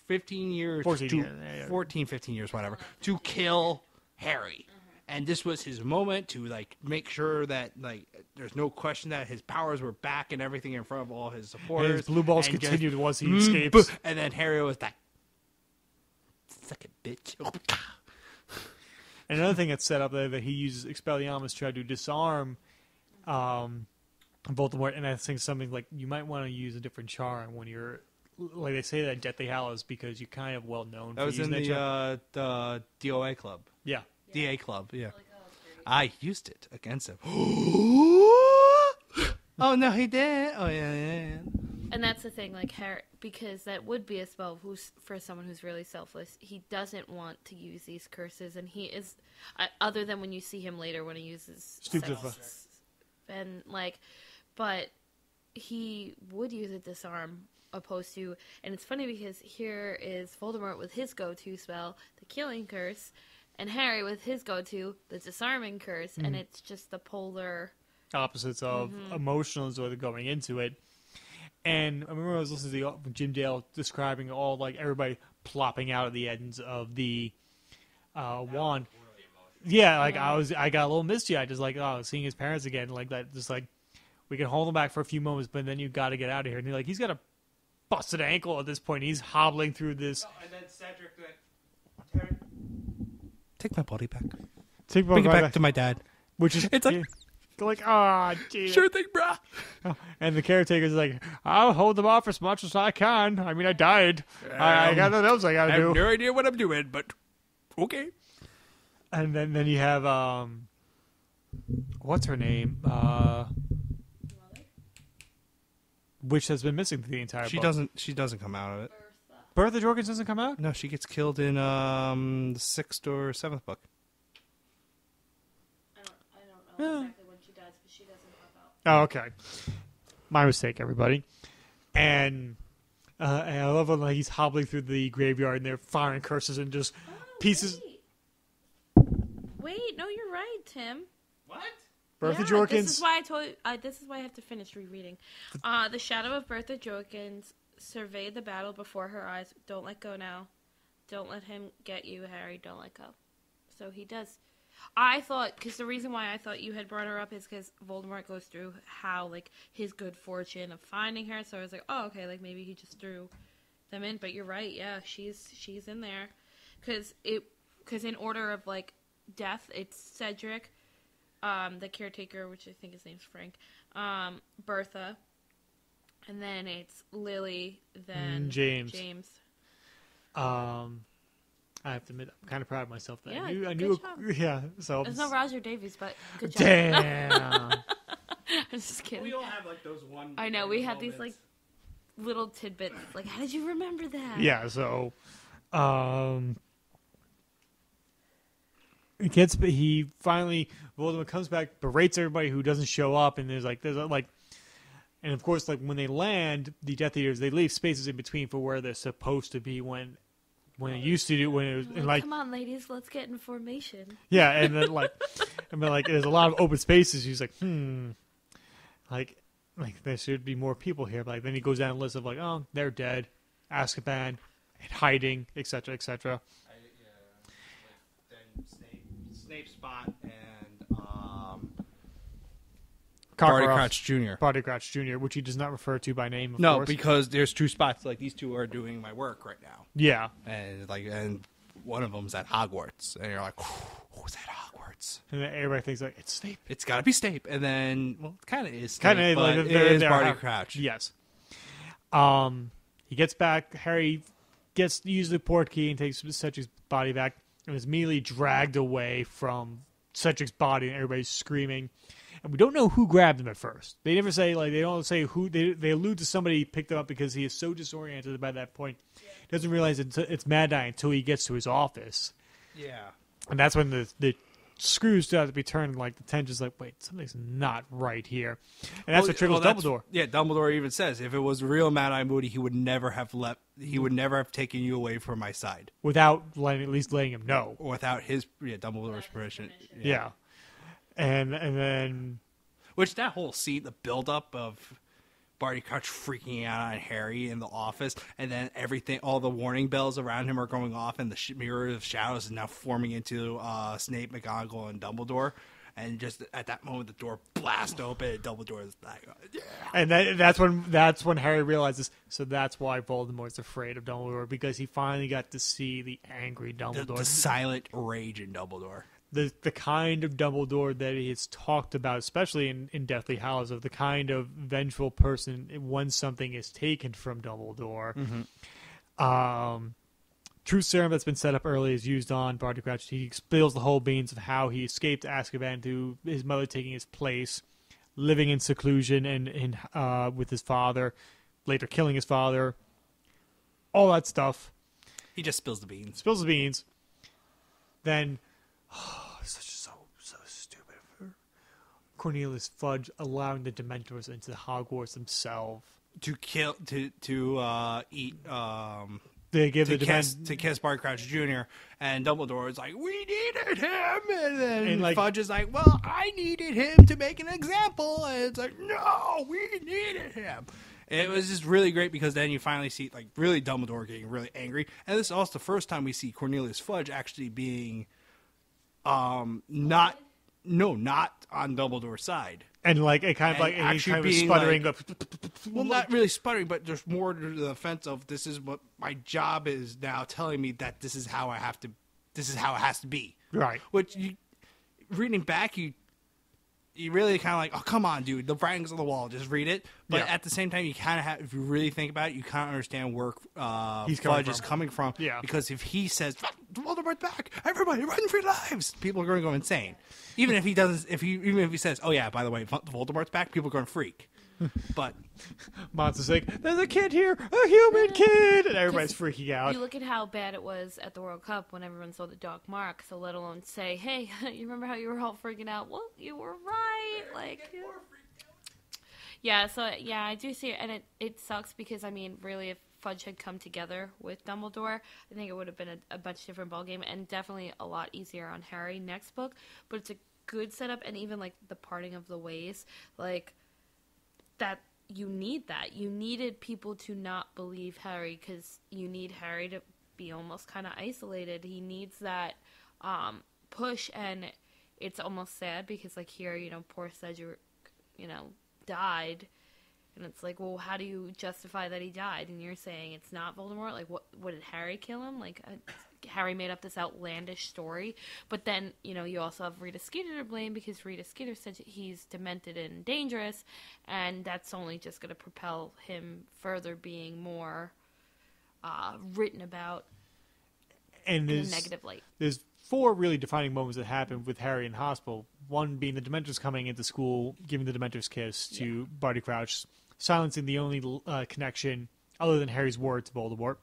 fifteen years, fourteen, to, yeah, yeah. fourteen, fifteen years, whatever, to kill Harry. And this was his moment to, like, make sure that, like, there's no question that his powers were back and everything in front of all his supporters. And his blue balls and continued just, once he mm, escapes. Boom. And then Harry was like, suck it, bitch. And another thing that's set up there that he uses Expelliarmus to try to disarm um, Voldemort. And I think something like, you might want to use a different charm when you're... Like they say that Deathly Hallows because you're kind of well known. That for was in that the, uh, the D O A club. Yeah, yeah. D A club. Yeah, I used it against him. Oh no, he did. Oh yeah, yeah, yeah. And that's the thing, like Harry, because that would be a spell who's, for someone who's really selfless. He doesn't want to use these curses, and he is uh, other than when you see him later when he uses sex, and like, but he would use a disarm. Opposed to, and it's funny because here is Voldemort with his go-to spell, the Killing Curse, and Harry with his go-to, the Disarming Curse, mm-hmm. and it's just the polar... Opposites of mm-hmm. emotions or the going into it. And I remember I was listening to the, Jim Dale describing all, like, everybody plopping out of the ends of the uh, wand. Yeah, like, I was, I got a little misty-eyed, just like, oh, seeing his parents again, like that, just like, we can hold them back for a few moments, but then you got to get out of here. And they're like, he's got a busted ankle at this point. He's hobbling through this. Oh, and then Cedric went, take my body back. Take my Bring body it back, back to my dad. Which is it's like, like, ah, oh, dear. Sure thing, bruh. Oh, and the caretaker's like, I'll hold them off as much as I can. I mean, I died. Um, I, I got nothing else I got to do. I have no idea what I'm doing, but okay. And then, then you have um, what's her name? Uh. Which has been missing the entire book. She doesn't. She doesn't come out of it. Bertha, Bertha Jorkins doesn't come out. No, she gets killed in um, the sixth or seventh book. I don't. I don't know yeah. exactly when she dies, but she doesn't pop out. Oh, okay. My mistake, everybody. And, uh, and I love when like, he's hobbling through the graveyard and they're firing curses and just oh, pieces. Wait. wait, no, you're right, Tim. What? Bertha yeah, Jorkins. This is why I told. You, uh, this is why I have to finish rereading. Uh, the shadow of Bertha Jorkins surveyed the battle before her eyes. Don't let go now. Don't let him get you, Harry. Don't let go. So he does. I thought because the reason why I thought you had brought her up is because Voldemort goes through how like his good fortune of finding her. So I was like, oh okay, like maybe he just threw them in. But you're right. Yeah, she's she's in there because it because in order of like death, it's Cedric. Um, the caretaker, which I think his name's Frank, um, Bertha, and then it's Lily, then James. James. Um, I have to admit, I'm kind of proud of myself that yeah, I knew. I knew a, yeah, so there's no Roger Davies, but good job. Damn. I'm just kidding. We all have like those one. I know we have these like little tidbits. Like, how did you remember that? Yeah. So, um. It gets, but he finally Voldemort comes back, berates everybody who doesn't show up, and there's like there's a, like, and of course like when they land, the Death Eaters they leave spaces in between for where they're supposed to be when when it used to do when it was and, like come on ladies, let's get in formation. Yeah, and then like and then, like there's a lot of open spaces. He's like hmm, like like there should be more people here. But like then he goes down a list of like oh they're dead, Azkaban, hiding, et cetera, et cetera. Snape Spot and um, Barty Crouch Junior Barty Crouch Junior, which he does not refer to by name. Of no, course. Because there's two spots. Like these two are doing my work right now. Yeah, and like, and one of them's at Hogwarts, and you're like, who's at Hogwarts? And then everybody thinks like it's Snape. It's got to be Snape. And then, well, it kind of is. Kind of like it is Barty Crouch. Yes. Um, he gets back. Harry gets uses the port key and takes Cedric's body back. And is immediately dragged away from Cedric's body, and everybody's screaming. And we don't know who grabbed him at first. They never say, like, they don't say who. They they allude to somebody picked him up because he is so disoriented by that point. Yeah. Doesn't realize it's, it's Mad Eye until he gets to his office. Yeah. And that's when the, the screws have to be turned. Like, the tension's like, wait, something's not right here. And that's well, what triggers well, Dumbledore. Yeah, Dumbledore even says, if it was real Mad Eye Moody, he would never have left. He would never have taken you away from my side. Without letting, at least letting him know. Or without his, yeah, Dumbledore's permission. Yeah. yeah. And and then, which that whole scene, the buildup of Barty Crouch freaking out on Harry in the office, and then everything, all the warning bells around him are going off, and the sh- mirror of shadows is now forming into uh, Snape, McGonagall, and Dumbledore. And just at that moment, the door blasts open, and Dumbledore is like, yeah. And that, that's when that's when Harry realizes. So that's why Voldemort's afraid of Dumbledore, because he finally got to see the angry Dumbledore, the, the silent rage in Dumbledore. The the kind of Dumbledore that he's talked about, especially in, in Deathly Hallows, of the kind of vengeful person when something is taken from Dumbledore. Mm-hmm. Um, truth serum that's been set up early is used on Barty Crouch. He spills the whole beans of how he escaped Azkaban to his mother taking his place, living in seclusion and, and uh, with his father, later killing his father, all that stuff. He just spills the beans. Spills the beans. Then... Oh, such so so stupid of her. Cornelius Fudge allowing the Dementors into the Hogwarts themselves to kill to to uh, eat. Um, they give to the kiss, Dement- to kiss Barty Crouch Junior and Dumbledore is like, we needed him, and then and like, Fudge is like, well, I needed him to make an example, and it's like, no, we needed him. It was just really great because then you finally see like really Dumbledore getting really angry, and this is also the first time we see Cornelius Fudge actually being. Um, not, no, not on Dumbledore's side. And like, it kind of and like, actually kind of being sputtering like, up. Well, not really sputtering, but there's more to the offense of this is what my job is now telling me that this is how I have to, this is how it has to be. Right. Which you, reading back, you, you really kind of like, oh, come on, dude, the writing's on the wall, just read it. But yeah. At the same time, you kind of have, if you really think about it, you kind of understand where uh, He's Fudge from. is coming from. Yeah. Because if he says, Voldemort's back, everybody run for your lives, people are going to go insane. Even if he doesn't, if he, even if he says, oh yeah, by the way, Voldemort's back, people are going to freak. But Monster's like, there's a kid here, a human kid, and everybody's freaking out. You look at how bad it was at the World Cup when everyone saw the dog mark, so let alone say, hey, you remember how you were all freaking out? Well, you were right. Like, yeah, so yeah, I do see it, and it, it sucks because, I mean, really, if Fudge had come together with Dumbledore, I think it would have been a, a much different ballgame, and definitely a lot easier on Harry next book. But it's a good setup, and even like the parting of the ways, like that you need that. You needed people to not believe Harry because you need Harry to be almost kind of isolated. He needs that um, push, and it's almost sad because, like, here, you know, poor Cedric, you know, died, and it's like, well, how do you justify that he died? And you're saying it's not Voldemort? Like, what, what did Harry kill him? Like, uh, Harry made up this outlandish story, but then, you know, you also have Rita Skeeter to blame because Rita Skeeter said he's demented and dangerous, and that's only just going to propel him further being more uh, written about and in a negative light. There's four really defining moments that happened with Harry in hospital, one being the Dementors coming into school, giving the Dementors kiss to yeah. Barty Crouch, silencing the only uh, connection other than Harry's word to Voldemort.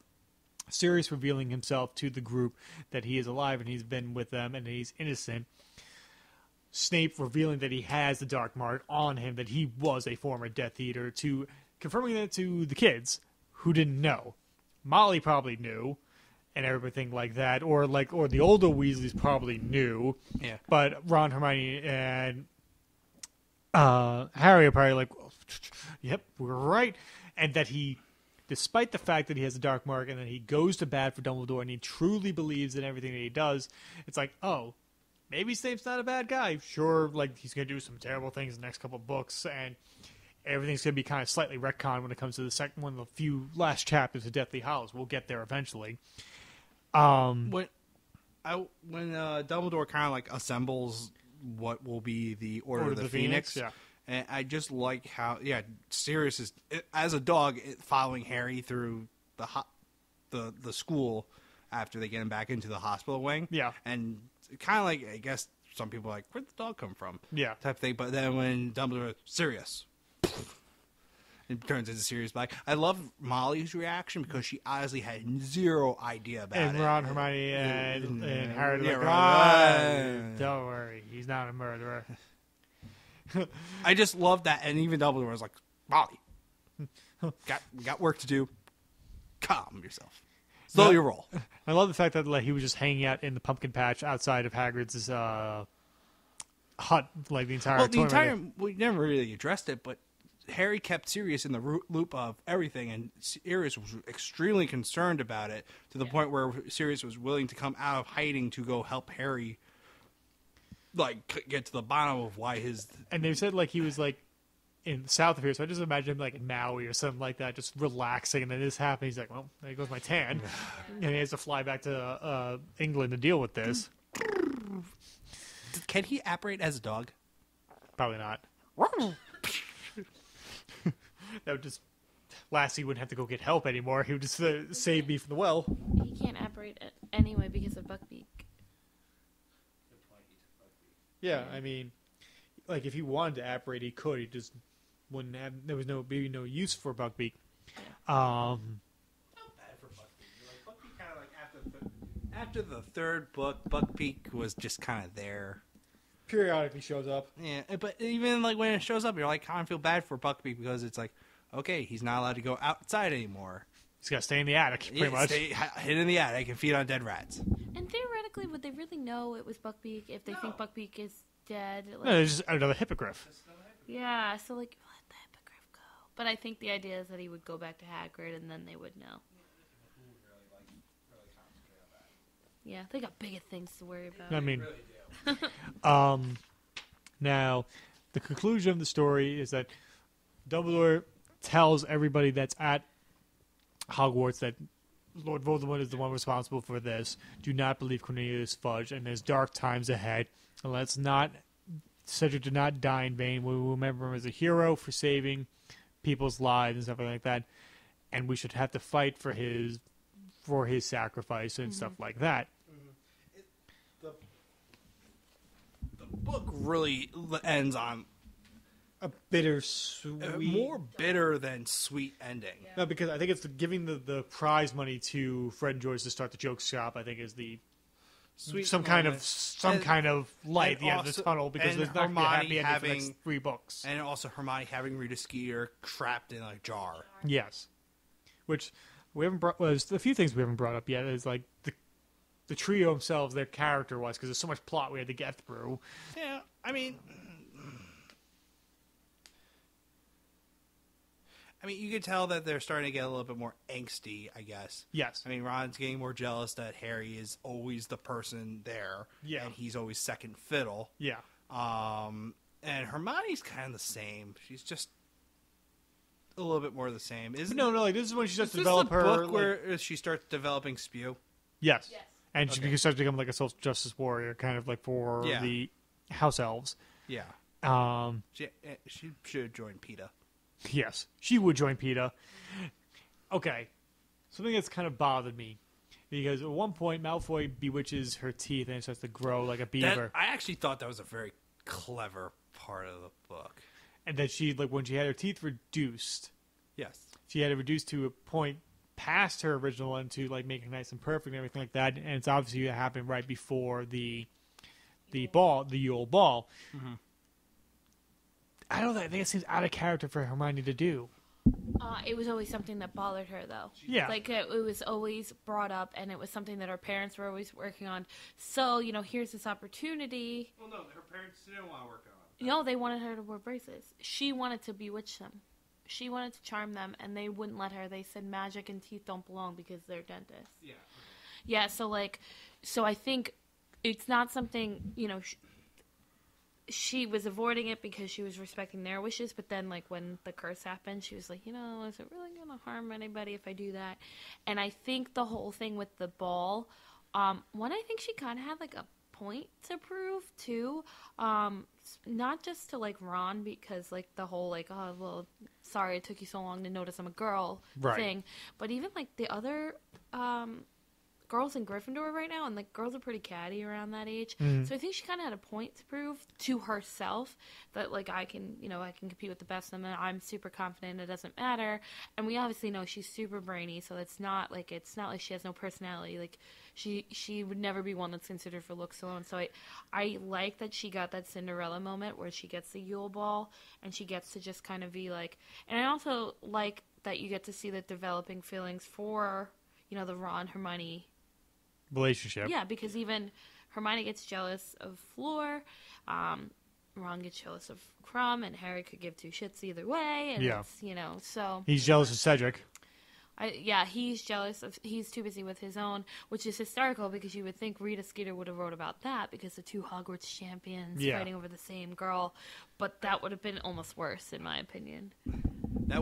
Sirius revealing himself to the group that he is alive and he's been with them and he's innocent. Snape revealing that he has the Dark Mark on him, that he was a former Death Eater, to confirming that to the kids who didn't know. Molly probably knew. And everything like that, or like, or the older Weasleys probably knew, yeah. But Ron, Hermione, and uh, Harry are probably like, "Yep, we're right." And that he, despite the fact that he has the Dark Mark, and that he goes to bat for Dumbledore, and he truly believes in everything that he does, it's like, oh, maybe Snape's not a bad guy. Sure, like he's gonna do some terrible things in the next couple of books, and everything's gonna be kind of slightly retconned when it comes to the second one, of the few last chapters of Deathly Hallows. We'll get there eventually. Um, when I when uh, Dumbledore kind of like assembles what will be the Order, Order of the, the Phoenix, Phoenix, yeah, and I just like how yeah Sirius is as a dog following Harry through the ho- the the school after they get him back into the hospital wing, yeah, and kind of like I guess some people are like, where'd the dog come from? Yeah. Type thing. But then when Dumbledore, Sirius, it turns into Sirius Black. I love Molly's reaction because she honestly had zero idea about and it. Ron, Hermione, and, and, and Harry yeah, like, Ron. Ron. Don't worry, he's not a murderer. I just love that. And even Dumbledore was like, Molly, got got work to do. Calm yourself. Slow yeah. your roll. I love the fact that like he was just hanging out in the pumpkin patch outside of Hagrid's uh, hut, like the entire. Well, the entire we never really addressed it, but Harry kept Sirius in the loop of everything, and Sirius was extremely concerned about it to the yeah. point where Sirius was willing to come out of hiding to go help Harry, like get to the bottom of why his. And they said like he was like. in south of here, so I just imagine him like in Maui or something like that, just relaxing, and then this happened. He's like, well, there goes my tan. And he has to fly back to uh, England to deal with this. Can he apparate as a dog? Probably not. That would just... Lassie wouldn't have to go get help anymore. He would just uh, save me from the well. He can't apparate anyway because of Buckbeak. Yeah, I mean... Like, if he wanted to apparate, he could. He just wouldn't have... There was no be no use for Buckbeak. Um, Not bad for Buckbeak. Like, Buckbeak kind of, like, after the, after the third book, Buckbeak was just kind of there. Periodically shows up. Yeah, but even, like, when it shows up, you're like, I feel bad for Buckbeak because it's like, okay, he's not allowed to go outside anymore. He's got to stay in the attic, pretty yeah, much. Stay, hid in the attic and feed on dead rats. And theoretically, would they really know it was Buckbeak if they no. think Buckbeak is... dead. Like, no, there's just another hippogriff. Yeah, so like, let the hippogriff go. But I think the idea is that he would go back to Hagrid and then they would know. Yeah, they got bigger things to worry about. I mean, um, now, the conclusion of the story is that Dumbledore tells everybody that's at Hogwarts that Lord Voldemort is the one responsible for this. Do not believe Cornelius Fudge, and there's dark times ahead. And let's not, Cedric did not die in vain. We will remember him as a hero for saving people's lives and stuff like that. And we should have to fight for his, for his sacrifice and mm-hmm. stuff like that. Mm-hmm. it, the, the book really ends on a bittersweet, uh, more bitter than sweet ending. Yeah. No, because I think it's the, giving the, the prize money to Fred and George to start the joke shop. I think is the. Sweet some moment. kind of some and, kind of light at the also, end of the tunnel because there's not going to be happy having, next three books. And also Hermione having Rita Skeeter trapped in a jar. Yes. Which we haven't brought... Well, there's a few things we haven't brought up yet. Is like the the trio themselves, their character was, because there's so much plot we had to get through. Yeah, I mean... I mean, you could tell that they're starting to get a little bit more angsty, I guess. Yes. I mean, Ron's getting more jealous that Harry is always the person there. Yeah. And he's always second fiddle. Yeah. Um, and Hermione's kind of the same. She's just a little bit more the same. Isn't no, no, like, this is when she starts to develop her... book like... where she starts developing Spew? Yes. yes. And okay. she starts to become, like, a social justice warrior, kind of, like, for yeah. the house elves. Yeah. Um, she, she should join PETA. Yes, she would join PETA. Okay, something that's kind of bothered me, because at one point Malfoy bewitches her teeth and it starts to grow like a beaver. That, I actually thought that was a very clever part of the book. And that she, like, when she had her teeth reduced, yes, she had it reduced to a point past her original one to like make it nice and perfect and everything like that. And it's obviously it happened right before the the ball, the Yule Ball. Mm-hmm. I don't know, I think it seems out of character for Hermione to do. Uh, it was always something that bothered her, though. Yeah. Like, it, it was always brought up, and it was something that her parents were always working on. So, you know, here's this opportunity. Well, no, her parents didn't want to work on it. No, they wanted her to wear braces. She wanted to bewitch them. She wanted to charm them, and they wouldn't let her. They said magic and teeth don't belong because they're dentists. Yeah. Yeah, so, like, so I think it's not something, you know... Sh She was avoiding it because she was respecting their wishes, but then, like, when the curse happened, she was like, you know, is it really going to harm anybody if I do that? And I think the whole thing with the ball, um, one, I think she kind of had, like, a point to prove, too. Um, not just to, like, Ron, because, like, the whole, like, oh, well, sorry it took you so long to notice I'm a girl right. thing, but even, like, the other, um... girls in Gryffindor right now, and like girls are pretty catty around that age. Mm. So I think she kind of had a point to prove to herself that like I can, you know, I can compete with the best of them, and I'm super confident. It doesn't matter. And we obviously know she's super brainy, so it's not like it's not like she has no personality. Like she she would never be one that's considered for looks alone. So I I like that she got that Cinderella moment where she gets the Yule Ball and she gets to just kind of be like. And I also like that you get to see the developing feelings for, you know, the Ron Hermione relationship. Yeah, because even Hermione gets jealous of Fleur, um, Ron gets jealous of Crumb, and Harry could give two shits either way. And yeah, it's, you know, so he's jealous of Cedric. I, yeah, he's jealous of. He's too busy with his own, which is hysterical because you would think Rita Skeeter would have wrote about that because the two Hogwarts champions yeah. fighting over the same girl, but that would have been almost worse, in my opinion. That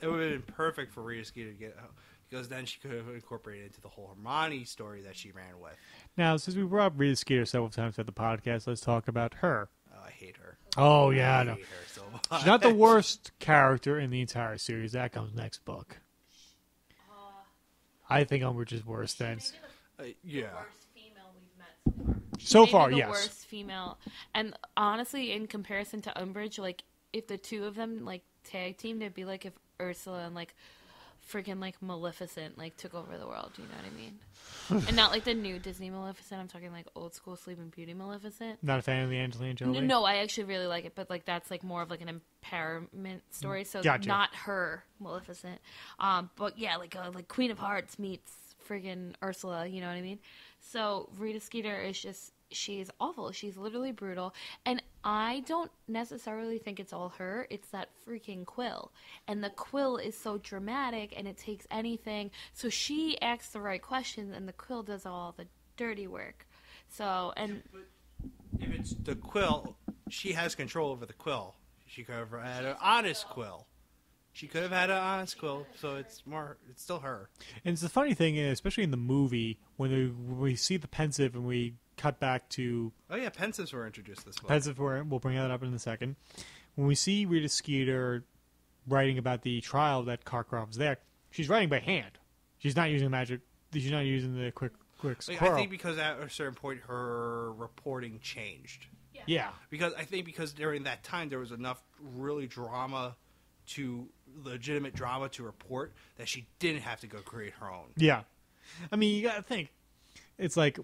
it would have been perfect for Rita Skeeter to get out, because then she could have incorporated into the whole Hermione story that she ran with. Now, since we brought up Rita Skeeter several times at the podcast, let's talk about her. Oh, I hate her. Oh, yeah, I, I know. Hate her so much. She's not the worst character in the entire series. That comes next book. Uh, I think Umbridge is worse than... Uh, yeah. The worst female we've met so far. She so far, the yes. worst female. And honestly, in comparison to Umbridge, like, if the two of them, like, tag teamed, it'd be like if Ursula and, like, freaking, like, Maleficent, like, took over the world, you know what I mean? And not, like, the new Disney Maleficent. I'm talking, like, old-school Sleeping Beauty Maleficent. Not a fan of the Angelina Jolie? No, no, I actually really like it, but, like, that's, like, more of, like, an empowerment story, so gotcha. Not her Maleficent. Um, but, yeah, like, uh, like Queen of Hearts meets friggin' Ursula, you know what I mean? So Rita Skeeter is just... She's awful. She's literally brutal. And I don't necessarily think it's all her. It's that freaking quill. And the quill is so dramatic and it takes anything. So she asks the right questions and the quill does all the dirty work. So, and. But if it's the quill, she has control over the quill. She could have had an honest quill. She could have had an honest quill, so it's more. It's still her. And it's the funny thing, especially in the movie, when we, when we see the pensive and we cut back to... Oh, yeah, pensives were introduced this way. Pensives were... We'll bring that up in a second. When we see Rita Skeeter writing about the trial that Karkaroff was there, she's writing by hand. She's not using magic. She's not using the quick quick squirrel. I think because at a certain point her reporting changed. Yeah. yeah. Because I think because during that time there was enough really drama to... legitimate drama to report that she didn't have to go create her own. Yeah. I mean, you gotta think. It's like...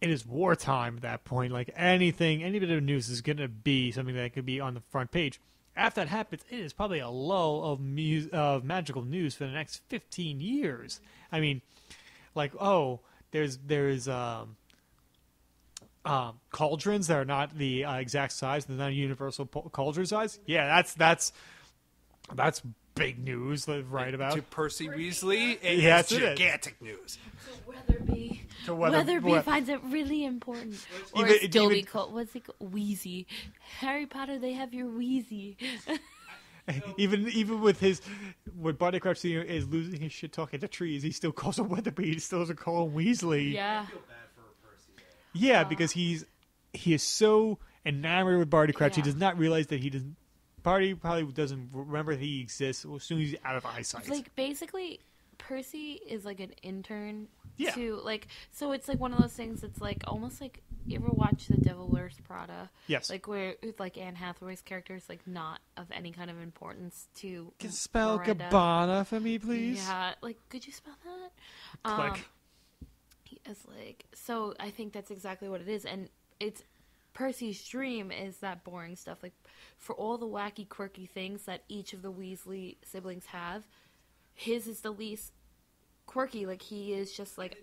It is wartime at that point. Like anything, any bit of news is going to be something that could be on the front page. After that happens, it is probably a lull of mu of magical news for the next fifteen years. I mean, like oh, there's there's um, um, cauldrons that are not the uh, exact size. They're not universal cauldron size. Yeah, that's that's that's big news. Right about to Percy Weasley. It yeah, is gigantic it. news. To Weatherby. To Weather, Weatherby what? finds it really important. Or even, still even, be called, what's he called? Wheezy. Harry Potter, they have your Wheezy. even even with his, when Barty Crouch Senior is losing his shit talking to trees, he still calls him Weatherby. He still doesn't call him Weasley. Yeah. I feel bad for Percy, yeah, uh, because he's he is so enamored with Barty Crouch, yeah. he does not realize that he doesn't. Barty probably doesn't remember that he exists as soon as he's out of eyesight. Like basically, Percy is like an intern. Yeah. To like, so it's like one of those things that's like almost like, you ever watch The Devil Wears Prada? Yes. Like where like Anne Hathaway's character is like not of any kind of importance to. Can spell Miranda. Gabbana for me, please? Yeah. Like, could you spell that? Click. Um, he is like so. I think that's exactly what it is, and it's Percy's dream is that boring stuff. Like for all the wacky, quirky things that each of the Weasley siblings have, his is the least. Quirky, like he is just like.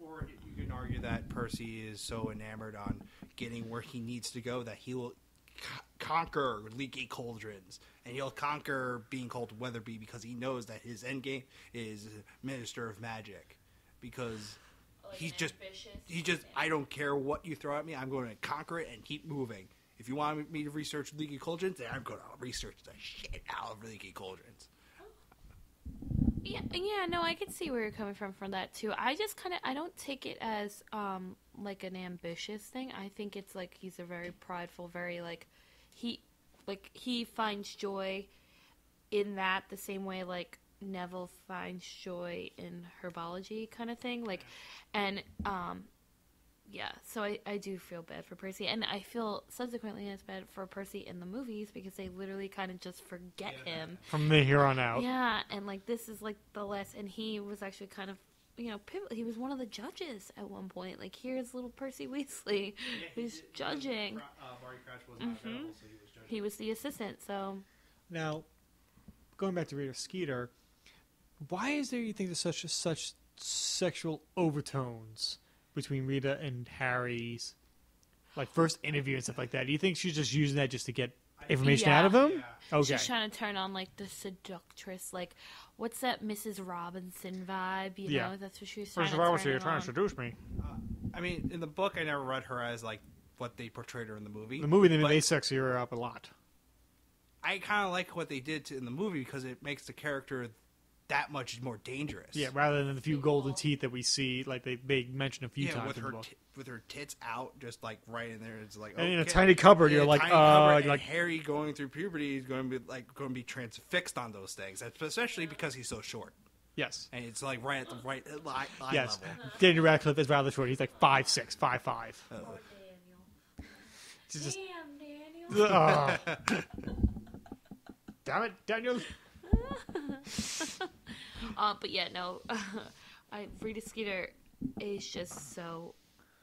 Or you can argue that Percy is so enamored on getting where he needs to go that he will co conquer leaky cauldrons and he'll conquer being called Weatherby because he knows that his end game is Minister of Magic, because like he's just he just I don't care what you throw at me, I'm going to conquer it and keep moving. If you want me to research leaky cauldrons, then I'm going to research the shit out of leaky cauldrons. Yeah, yeah, no, I can see where you're coming from from that, too. I just kind of, I don't take it as, um, like, an ambitious thing. I think it's, like, he's a very prideful, very, like, he, like, he finds joy in that the same way, like, Neville finds joy in herbology kind of thing. Like, and, um, yeah, so I, I do feel bad for Percy. And I feel subsequently as bad for Percy in the movies because they literally kind of just forget yeah. him. From here on out. Yeah, and, like, this is, like, the last, and he was actually kind of, you know, pivotal. He was one of the judges at one point. Like, here's little Percy Weasley yeah, who's he, judging. Uh, Barty Crouch was not mm-hmm. available, so he was judging. He was the assistant, so. Now, going back to Reader Skeeter, why is there, you think, there's such such sexual overtones between Rita and Harry's, like, first interview and stuff like that? Do you think she's just using that just to get information yeah. out of him? Yeah. Okay. She's trying to turn on, like, the seductress, like, what's that Missus Robinson vibe? You yeah. know, that's what she was trying Missus to Robinson, turn you're trying on. to seduce me. Uh, I mean, in the book, I never read her as, like, what they portrayed her in the movie. The movie, they, they sexy her up a lot. I kind of like what they did to, in the movie because it makes the character that much more dangerous. Yeah, rather than the few golden teeth that we see, like they, they mention a few yeah, times. With her, t with her tits out, just like right in there, it's like. Okay. And in a tiny cupboard, yeah, you're like, uh, you're like Harry going through puberty is going to be like going to be transfixed on those things, especially because he's so short. Yes, and it's like right at the right line yes. level. Daniel Radcliffe is rather short. He's like five six, five five. Oh. Damn, just, Daniel. Uh, damn it, Daniel. uh, but yeah, no, uh, I, Rita Skeeter is just so,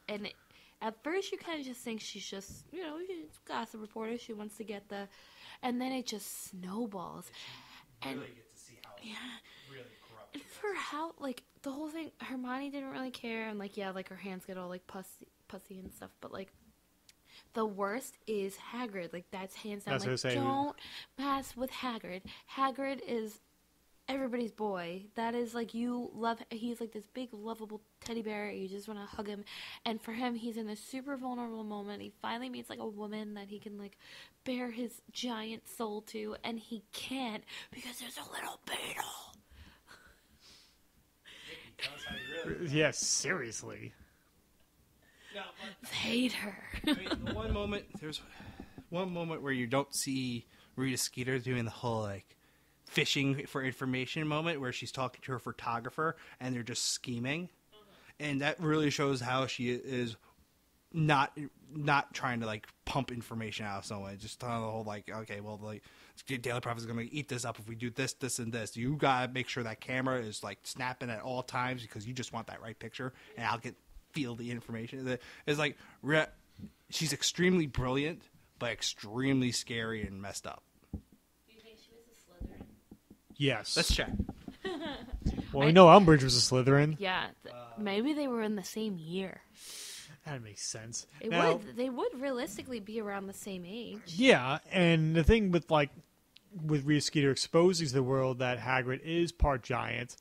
and it, at first you kind of just think she's just, you know, she's a gossip reporter, she wants to get the, and then it just snowballs. You really and, get to see how yeah, really corrupt and for is. How, like, the whole thing, Hermione didn't really care, and, like, yeah, like, her hands get all, like, pussy, pussy and stuff, but, like, the worst is Hagrid. Like, that's hands down. That's like, don't mess with Hagrid. Hagrid is everybody's boy. That is, like, you love... He's, like, this big, lovable teddy bear. You just want to hug him. And for him, he's in this super vulnerable moment. He finally meets, like, a woman that he can, like, bear his giant soul to. And he can't because there's a little beetle. Yes, yeah, seriously. No, but, hate her. I mean, the one moment there's one moment where you don't see Rita Skeeter doing the whole like fishing for information moment where she's talking to her photographer and they're just scheming, and that really shows how she is not not trying to like pump information out of someone. Just telling the whole like, okay, well, like Daily Prophet is going to eat this up if we do this, this, and this. You gotta make sure that camera is like snapping at all times because you just want that right picture, and I'll get. Feel the information. It's like she's extremely brilliant, but extremely scary and messed up. Do you think she was a Slytherin? Yes. Let's check. Well, I, we know Umbridge was a Slytherin. Yeah, th uh, maybe they were in the same year. That makes sense. It now, would they would realistically be around the same age. Yeah, and the thing with like with Rita Skeeter exposes the world that Hagrid is part giant,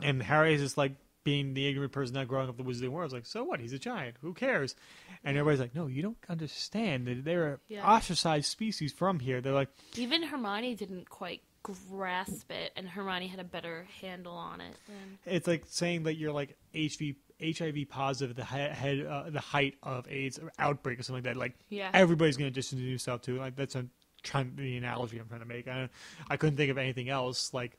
and Harry is just like. Being the ignorant person not growing up the Wizarding World, it's like, so what? He's a giant. Who cares? And everybody's like, no, you don't understand. They're an ostracized species from here. They're like... Even Hermione didn't quite grasp it, and Hermione had a better handle on it. Than... It's like saying that you're like H V, H I V positive at the, head, uh, the height of AIDS outbreak or something like that. Like, yeah. Everybody's going to distance yourself to it. Like, that's a, trying, the analogy I'm trying to make. I, I couldn't think of anything else, like...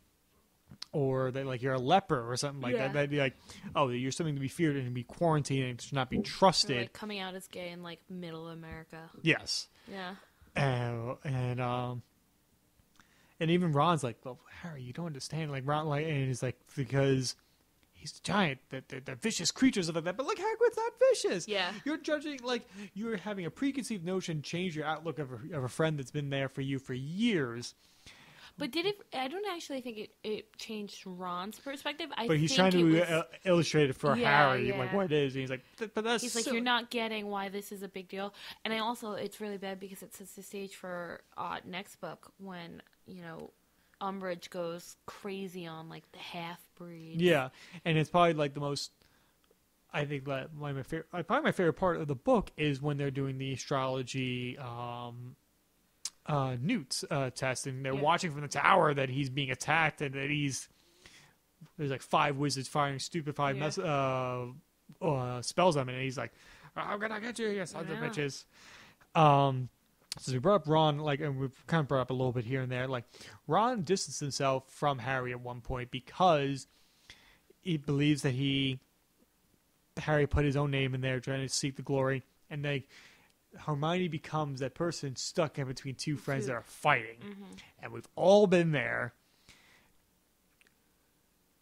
Or that, like, you're a leper or something like yeah. that. That'd be like, oh, you're something to be feared and be quarantined and to not be trusted. Or like coming out as gay in, like, middle America. Yes. Yeah. Uh, and um, and even Ron's like, well, Harry, you don't understand. Like, Ron, like, and he's like, because he's a giant. That they're, they're vicious creatures like that. But, like, Hagrid's not vicious. Yeah. You're judging, like, you're having a preconceived notion change your outlook of a, of a friend that's been there for you for years. But did it? I don't actually think it, it changed Ron's perspective. I but he's think trying to it was, illustrate it for yeah, Harry, yeah. like what it is. And he's like, but that's he's like, silly. You're not getting why this is a big deal. And I also, it's really bad because it sets the stage for uh, next book when you know Umbridge goes crazy on like the half breed. Yeah, and it's probably like the most. I think that my, my favorite, probably my favorite part of the book is when they're doing the astrology. Um, Uh, Newt's uh, test, and they're yeah. watching from the tower that he's being attacked, and that he's there's like five wizards firing stupid five yeah. mess, uh, uh, spells on him, and he's like, "I'm gonna get you, yes, hundred bitches." Um, So we brought up Ron, like, and we've kind of brought up a little bit here and there. Like, Ron distanced himself from Harry at one point because he believes that he, Harry put his own name in there trying to seek the glory. And they, Hermione becomes that person stuck in between two friends that are fighting. Mm-hmm. And we've all been there.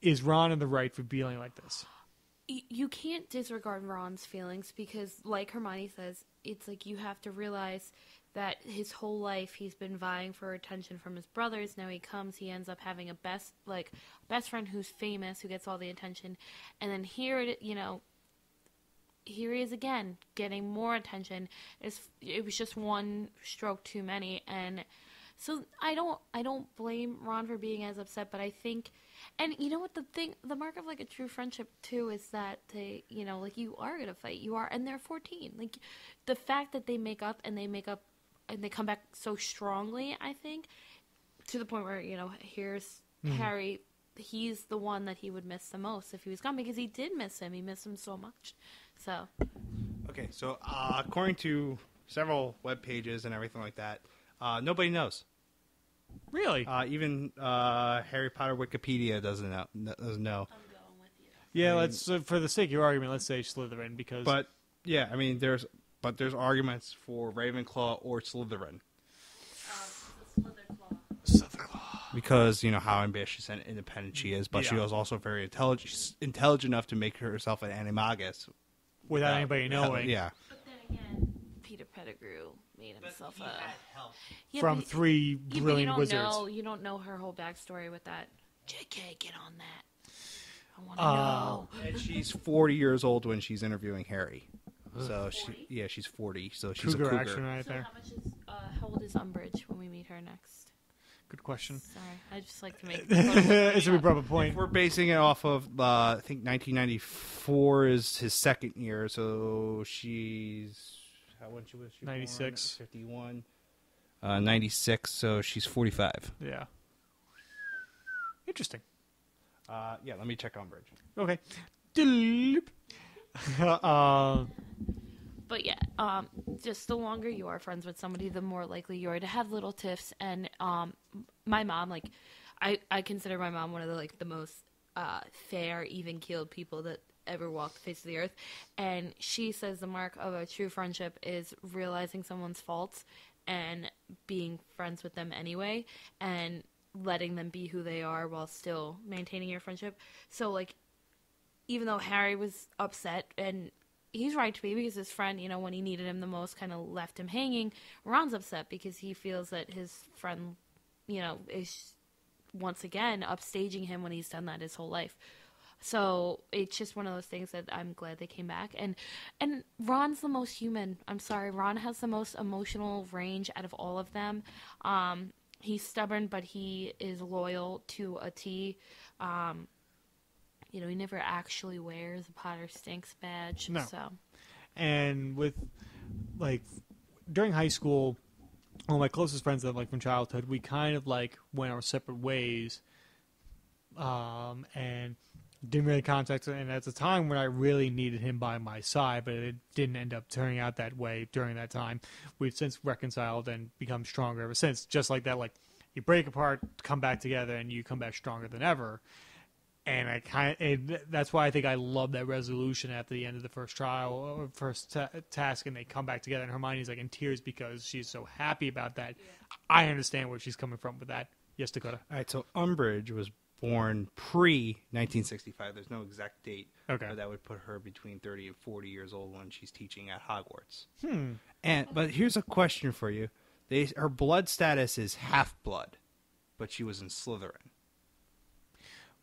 Is Ron in the right for feeling like this? You can't disregard Ron's feelings because, like Hermione says, it's like you have to realize that his whole life he's been vying for attention from his brothers. Now he comes, he ends up having a best like best friend who's famous, who gets all the attention, and then here it, you know, here he is again getting more attention. It's, it was just one stroke too many, and so I don't I don't blame Ron for being as upset, but I think. And you know what the thing, the mark of like a true friendship too is that they, you know, like you are going to fight, you are, and they're fourteen. Like the fact that they make up and they make up and they come back so strongly, I think, to the point where, you know, here's mm-hmm. Harry, he's the one that he would miss the most if he was gone, because he did miss him. He missed him so much. So. Okay. So uh, according to several web pages and everything like that, uh, nobody knows. Really? Uh, even uh, Harry Potter Wikipedia doesn't know. Doesn't know. I'm going with you. Yeah, I mean, let's uh, for the sake of your argument, let's say Slytherin because. But yeah, I mean, there's but there's arguments for Ravenclaw or Slytherin. Uh, Slytherin. Slytherin. Because you know how ambitious and independent she is, but yeah. she was also very intelligent. She's intelligent enough to make herself an animagus without uh, anybody knowing. Yeah. But then again, Peter Pettigrew. Made himself but he had help. Yeah, from but, three yeah, brilliant you don't wizards. Know, you don't know her whole backstory with that. J K, get on that. I want to uh, know. And she's forty years old when she's interviewing Harry. So she, yeah, she's forty. So she's cougar a cougar. Action right so there. How much is uh, how old is Umbridge when we meet her next? Good question. Sorry, I just like to make. It's a proper point. If we're basing it off of uh, I think nineteen ninety-four is his second year, so she's. How when she was she ninety-six, born, fifty-one, uh, ninety-six. So she's forty-five. Yeah. Interesting. Uh, yeah. Let me check on Bridge. Okay. uh, but yeah, um, just the longer you are friends with somebody, the more likely you are to have little tiffs. And um, my mom, like, I I consider my mom one of the like the most uh, fair, even-keeled people that. Ever walked the face of the earth, and she says the mark of a true friendship is realizing someone's faults and being friends with them anyway and letting them be who they are while still maintaining your friendship. So like even though Harry was upset, and he's right to be because his friend, you know, when he needed him the most kind of left him hanging, Ron's upset because he feels that his friend, you know, is once again upstaging him when he's done that his whole life. So it's just one of those things that I'm glad they came back. And and Ron's the most human. I'm sorry. Ron has the most emotional range out of all of them. Um, he's stubborn, but he is loyal to a T. Um, you know, he never actually wears a Potter Stinks badge. No. So. And with, like, during high school, one of my closest friends that, like, from childhood, we kind of, like, went our separate ways. Um, and... Didn't really contact him, and at the time when I really needed him by my side, but it didn't end up turning out that way during that time. We've since reconciled and become stronger ever since. Just like that, like, you break apart, come back together, and you come back stronger than ever. And I kind of, and that's why I think I love that resolution after the end of the first trial, or first ta task, and they come back together, and Hermione's, like, in tears because she's so happy about that. Yeah. I understand where she's coming from with that. Yes, Dakota. All right, so Umbridge was... born pre nineteen sixty-five. There's no exact date. Okay. But that would put her between thirty and forty years old when she's teaching at Hogwarts. Hmm. And but here's a question for you. They her blood status is half-blood, but she was in Slytherin.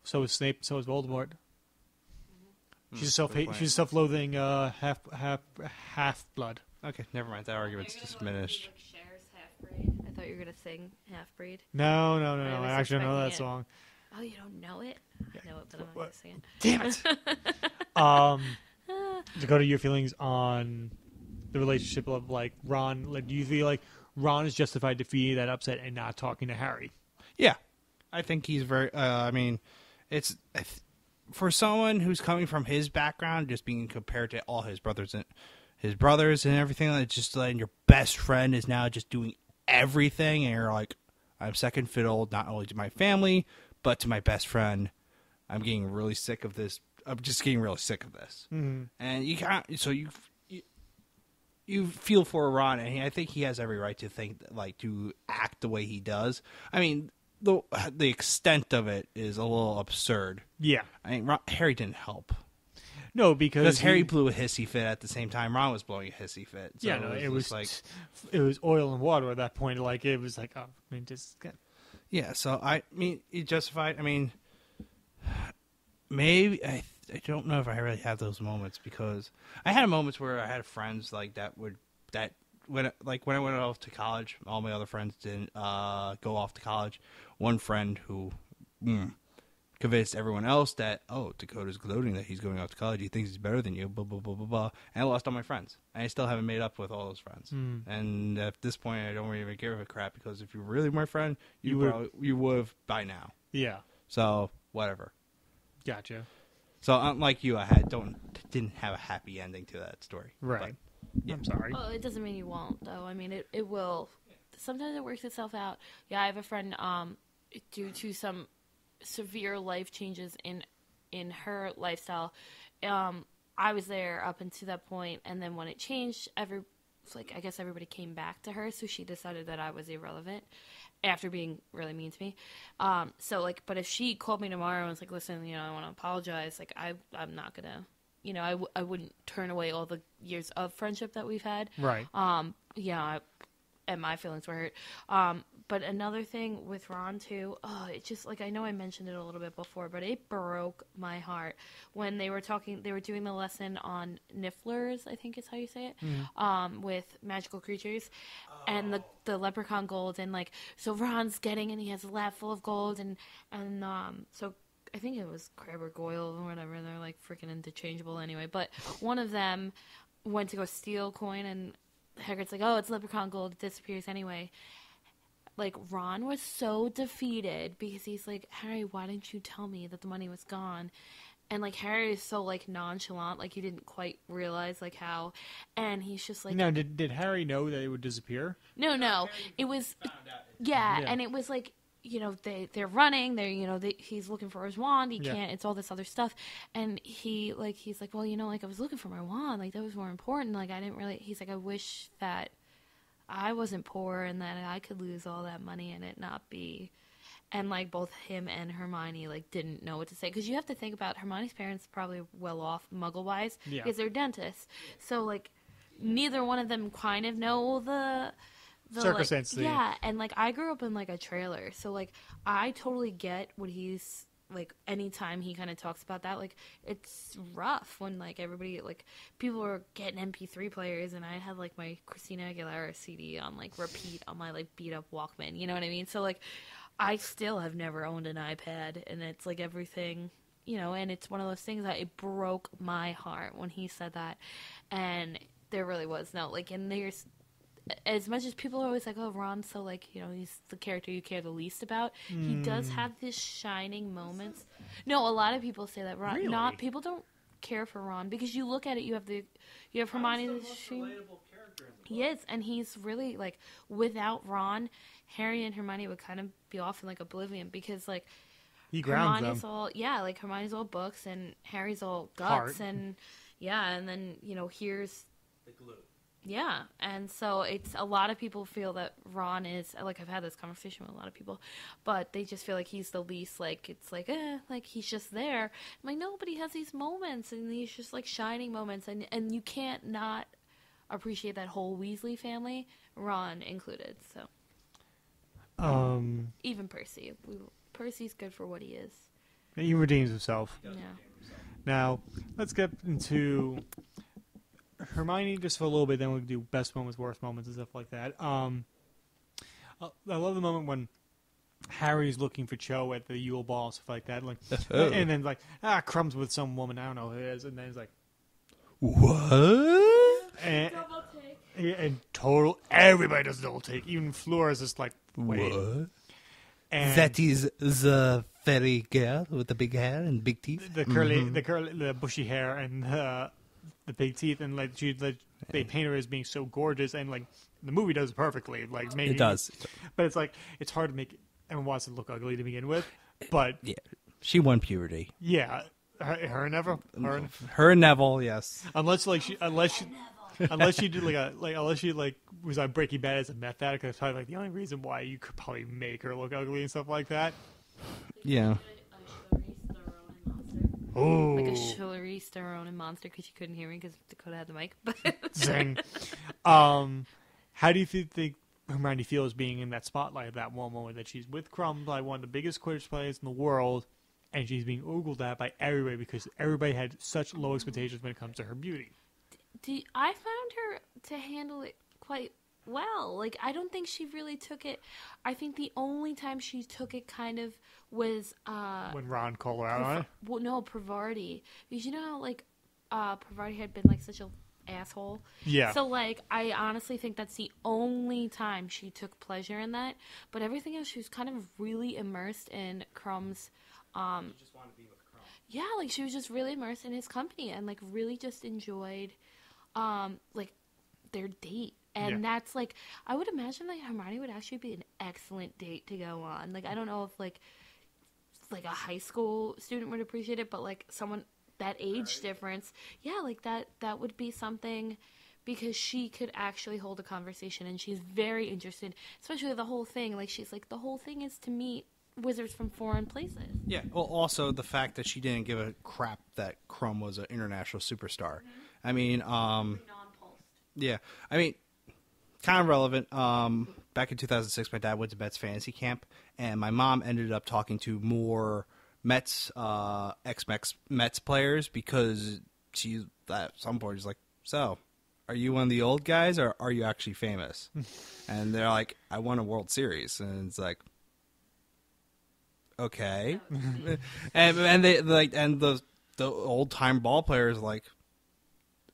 So is Snape, so is Voldemort. Mm-hmm. She's self she's self-loathing uh half half half-blood. Okay, never mind. That argument's diminished. Like half-breed. I thought you were going to sing Half-Breed. No, no, no, no. I, I actually know that it. song. Oh, you don't know it? I know it, but I'm not going to say it. Damn it! um, Dakota, your feelings on the relationship of, like, Ron. Like, do you feel like Ron is justified defeating that upset and not talking to Harry? Yeah. I think he's very, uh, I mean, it's, for someone who's coming from his background, just being compared to all his brothers and, his brothers and everything. It's just like your best friend is now just doing everything, and you're like, I'm second fiddle not only to my family but to my best friend. I'm getting really sick of this. I'm just getting really sick of this. Mm-hmm. And you can't, so you, you you feel for Ron, and I think he has every right to think like to act the way he does. I mean, the the extent of it is a little absurd. Yeah, I mean, Ron, Harry didn't help. No, because, because Harry he, blew a hissy fit at the same time Ron was blowing a hissy fit. So yeah, no, it was, it was like it was oil and water at that point. Like it was like, oh, I mean, just yeah. So I mean, it justified. I mean, maybe I. I don't know if I really have those moments, because I had moments where I had friends like that would that when like when I went off to college, all my other friends didn't uh, go off to college. One friend who. Mm, convinced everyone else that, oh, Dakota's gloating that he's going off to college. He thinks he's better than you, blah, blah, blah, blah, blah. And I lost all my friends. And I still haven't made up with all those friends. Mm. And at this point, I don't even give a crap, because if you're really my friend, you, you would probably, you would have by now. Yeah. So, whatever. Gotcha. So, unlike you, I had don't didn't have a happy ending to that story. Right. But, yeah. I'm sorry. Well, it doesn't mean you won't, though. I mean, it, it will. Sometimes it works itself out. Yeah, I have a friend, um, due to some severe life changes in in her lifestyle, um I was there up until that point, and then when it changed, every like I guess everybody came back to her, so she decided that I was irrelevant after being really mean to me. Um so like, but if she called me tomorrow and was like, listen, you know, I want to apologize, like I I'm not gonna, you know, I, w I wouldn't turn away all the years of friendship that we've had, right? Um yeah, I, and my feelings were hurt. Um But another thing with Ron, too, oh, it just, like, I know I mentioned it a little bit before, but it broke my heart when they were talking, they were doing the lesson on Nifflers, I think is how you say it, mm. um, with magical creatures, oh. and the, the leprechaun gold, and, like, so Ron's getting, and he has a lap full of gold, and, and, um, so I think it was Crab or Goyle or whatever, they're, like, freaking interchangeable anyway, but one of them went to go steal coin, and Hagrid's like, oh, it's leprechaun gold, it disappears anyway. Like, Ron was so defeated because he's like, Harry, why didn't you tell me that the money was gone? And, like, Harry is so, like, nonchalant. Like, he didn't quite realize, like, how. And he's just like... Now, did, did Harry know that it would disappear? No, no. It was... Yeah, yeah, and it was like, you know, they, they're running. They're, you know, they, he's looking for his wand. He yeah. can't. It's all this other stuff. And he, like, he's like, well, you know, like, I was looking for my wand. Like, that was more important. Like, I didn't really... He's like, I wish that... I wasn't poor and that I could lose all that money and it not be. And, like, both him and Hermione, like, didn't know what to say. Because you have to think about Hermione's parents probably well off muggle-wise yeah. because they're dentists. So, like, neither one of them kind of know the... the circumstance. Like, yeah, and, like, I grew up in, like, a trailer. So, like, I totally get what he's... Like, anytime he kind of talks about that, like, it's rough when, like, everybody, like, people are getting M P three players, and I had, like, my Christina Aguilera C D on, like, repeat on my, like, beat-up Walkman, you know what I mean? So, like, I still have never owned an iPad, and it's, like, everything, you know, and it's one of those things that it broke my heart when he said that, and there really was no, like, and there's... As much as people are always like, oh, Ron's so, like, you know, he's the character you care the least about, mm. he does have his shining moments. No, a lot of people say that. Ron, really? Not people don't care for Ron, because you look at it, you have the, you have Hermione. The most relatable character in the book. He is, and he's really, like, without Ron, Harry and Hermione would kind of be off in, like, oblivion, because, like, he grounds Hermione's them. all, yeah, like, Hermione's all books, and Harry's all guts, Heart. and, yeah, and then, you know, here's the glue. Yeah, and so it's a lot of people feel that Ron is, like, I've had this conversation with a lot of people, but they just feel like he's the least, like, it's like, eh, like, he's just there. I'm like, no, but he has these moments, and these just, like, shining moments, and, and you can't not appreciate that whole Weasley family, Ron included, so. Um. Even Percy. We, Percy's good for what he is. He redeems himself. Yeah. Now, let's get into... Hermione just for a little bit, then we'll do best moments, worst moments, and stuff like that. Um, I love the moment when Harry's looking for Cho at the Yule Ball and stuff like that. Like, oh. And then, like, ah, crumbs with some woman, I don't know who it is. And then he's like, what? And, double take. And total, everybody does double take. Even Fleur is just like, wait. What? And that is the fairy girl with the big hair and big teeth? The curly, mm-hmm. the curly, the bushy hair and the... Uh, the big teeth, and like she, like they paint her as being so gorgeous, and like the movie does perfectly. Like maybe it does, but it's like it's hard to make Emma Watson look ugly to begin with. But yeah, she won puberty. Yeah, her, her and Neville. Her and, her and Neville. Yes. Unless like she, unless she. Unless she did like a like, unless she like was on Breaking Bad as a meth addict, that's probably like the only reason why you could probably make her look ugly and stuff like that. Yeah. Oh. Like a Charlize Theron and monster, because you couldn't hear me because Dakota had the mic. But zing. Um, how do you think Hermione feels being in that spotlight of that one moment that she's with Crumb, like one of the biggest Quidditch players in the world, and she's being ogled at by everybody because everybody had such low expectations when it comes to her beauty? Do, I found her to handle it quite well. Like, I don't think she really took it. I think the only time she took it kind of was... Uh, when Ron called her out on it? Well, no, Pravarti. Because you know how, like, uh, Pravarti had been, like, such an asshole? Yeah. So, like, I honestly think that's the only time she took pleasure in that. But everything else, she was kind of really immersed in Crumb's... Um, she just wanted to be with Crumb. Yeah, like, she was just really immersed in his company and, like, really just enjoyed... Um, like their date, and yeah. That's like I would imagine like Hermione would actually be an excellent date to go on. Like I don't know if like like a high school student would appreciate it, but like someone that age right. difference, yeah, like that that would be something, because she could actually hold a conversation, and she's very interested, especially the whole thing. Like she's like the whole thing is to meet wizards from foreign places. Yeah. Well, also the fact that she didn't give a crap that Crumb was an international superstar. Mm-hmm. I mean, um, yeah, I mean, kind of relevant. Um, back in two thousand six, my dad went to Mets fantasy camp, and my mom ended up talking to more Mets, uh, ex-Mets Mets players, because she, at some point, she's like, so, are you one of the old guys, or are you actually famous? And they're like, I won a World Series. And it's like, okay. and, and they, like, and the, the old-time ball players like,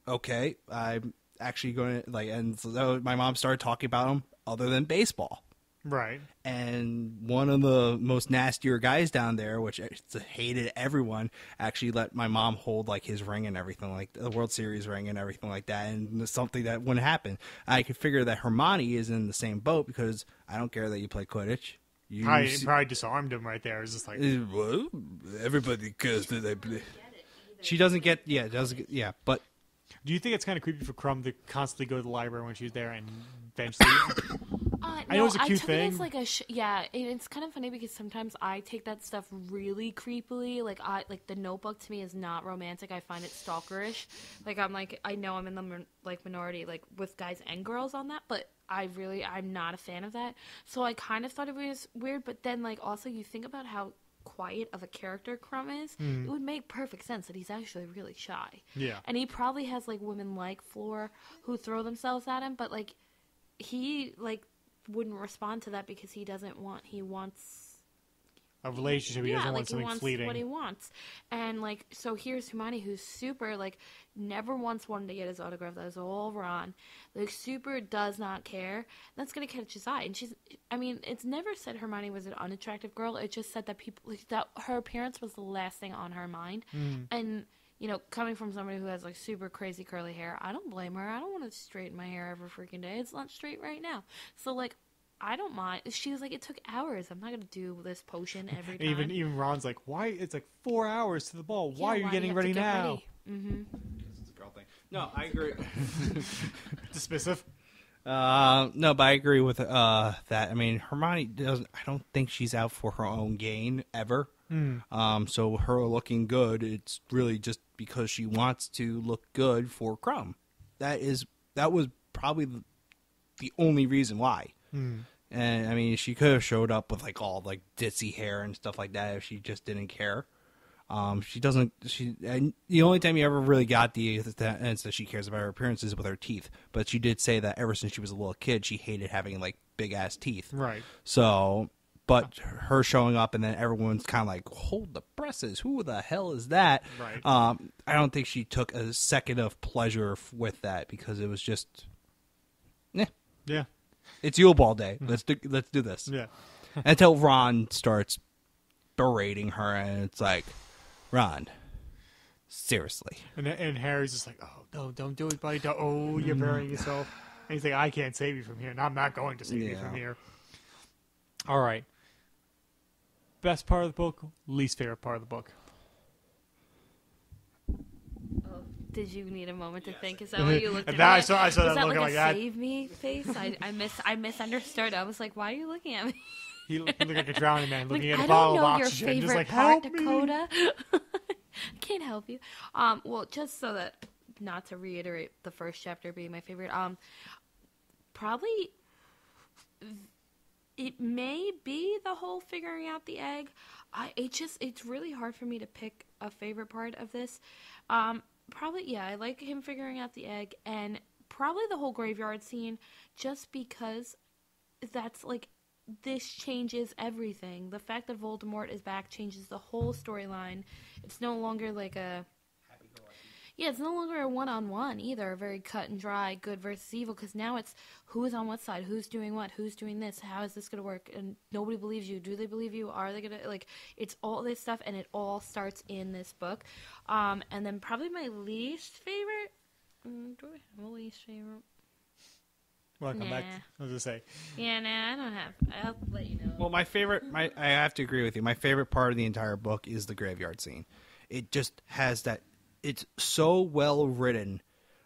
okay, I'm actually going to, like, and so my mom started talking about him other than baseball. Right. And one of the most nastier guys down there, which hated everyone, actually let my mom hold, like, his ring and everything, like, the World Series ring and everything like that, and something that wouldn't happen. I could figure that Hermione is in the same boat, because I don't care that you play Quidditch. You probably, see, probably disarmed him right there. It was just like... Well, everybody cares that they play. She doesn't get, yeah, doesn't get, yeah, but... Do you think it's kind of creepy for Crumb to constantly go to the library when she's there and eventually? uh, I know no, it's a cute I thing. It's like a sh yeah, it's kind of funny because sometimes I take that stuff really creepily. Like I like The Notebook to me is not romantic. I find it stalkerish. Like I'm like I know I'm in the like minority like with guys and girls on that, but I really I'm not a fan of that. So I kind of thought it was weird, but then like also you think about how quiet of a character Crumb is, mm. It would make perfect sense that he's actually really shy. Yeah. And he probably has, like, women like Fleur who throw themselves at him, but, like, he, like, wouldn't respond to that because he doesn't want, he wants... a relationship. He yeah, doesn't like want something fleeting. Yeah, like, he wants what he wants. And, like, so here's Hermione, who's super, like, never once wanted to get his autograph. That was all Ron. Like, super does not care. That's going to catch his eye. And she's, I mean, it's never said Hermione was an unattractive girl. It just said that people, like, that her appearance was the last thing on her mind. Mm. And, you know, coming from somebody who has, like, super crazy curly hair, I don't blame her. I don't want to straighten my hair every freaking day. It's not straight right now. So, like, I don't mind. She was like, it took hours. I'm not going to do this potion every time. Even even Ron's like, why? It's like four hours to the ball. Why yeah, are you why getting you ready get now? Ready? Mm-hmm. It's a girl thing. No, I agree. Dismissive. Uh, no, but I agree with uh, that. I mean, Hermione doesn't, I don't think she's out for her own gain ever. Mm. Um, so her looking good, it's really just because she wants to look good for Crumb. That is, that was probably the, the only reason why. Mm. And I mean, she could have showed up with like all like ditzy hair and stuff like that if she just didn't care. Um, she doesn't. She and the only time you ever really got the sense that she cares about her appearance is with her teeth. But she did say that ever since she was a little kid, she hated having like big ass teeth. Right. So, but her showing up and then everyone's kind of like, hold the presses. Who the hell is that? Right. Um, I don't think she took a second of pleasure with that because it was just, eh. Yeah. It's Yule Ball Day. Let's do, let's do this. Yeah. Until Ron starts berating her, and it's like, Ron, Seriously. And and Harry's just like, oh, no, don't do it, buddy. Don't. Oh, you're burying yourself. And he's like, I can't save you from here, and I'm not going to save yeah. you from here. All right. Best part of the book, least favorite part of the book. Oh, did you need a moment to yes. think? Is that what you looked at? Now I saw, I saw that, that looking like, like that. Save me face? I, I, mis I misunderstood. I was like, why are you looking at me? He looked like a drowning man looking like, at a bottle of oxygen. I don't know your favorite part, like, Dakota. I can't help you. Um, well, just so that, not to reiterate the first chapter being my favorite, um, probably it may be the whole figuring out the egg. I, it just, it's really hard for me to pick a favorite part of this. Um, probably, yeah, I like him figuring out the egg, and probably the whole graveyard scene, just because that's like, this changes everything. The fact that Voldemort is back changes the whole storyline. It's no longer like a... Yeah, it's no longer a one-on-one either, a very cut and dry, good versus evil, because now it's who is on what side, who's doing what, who's doing this, how is this going to work, and nobody believes you. Do they believe you? Are they going to, like, it's all this stuff, and it all starts in this book. Um, and then probably my least favorite, um, do I have a least favorite? Welcome nah. back. I was gonna say. Yeah, nah, I don't have. I'll let you know. Well, my favorite, my I have to agree with you. My favorite part of the entire book is the graveyard scene. It just has that. It's so well written.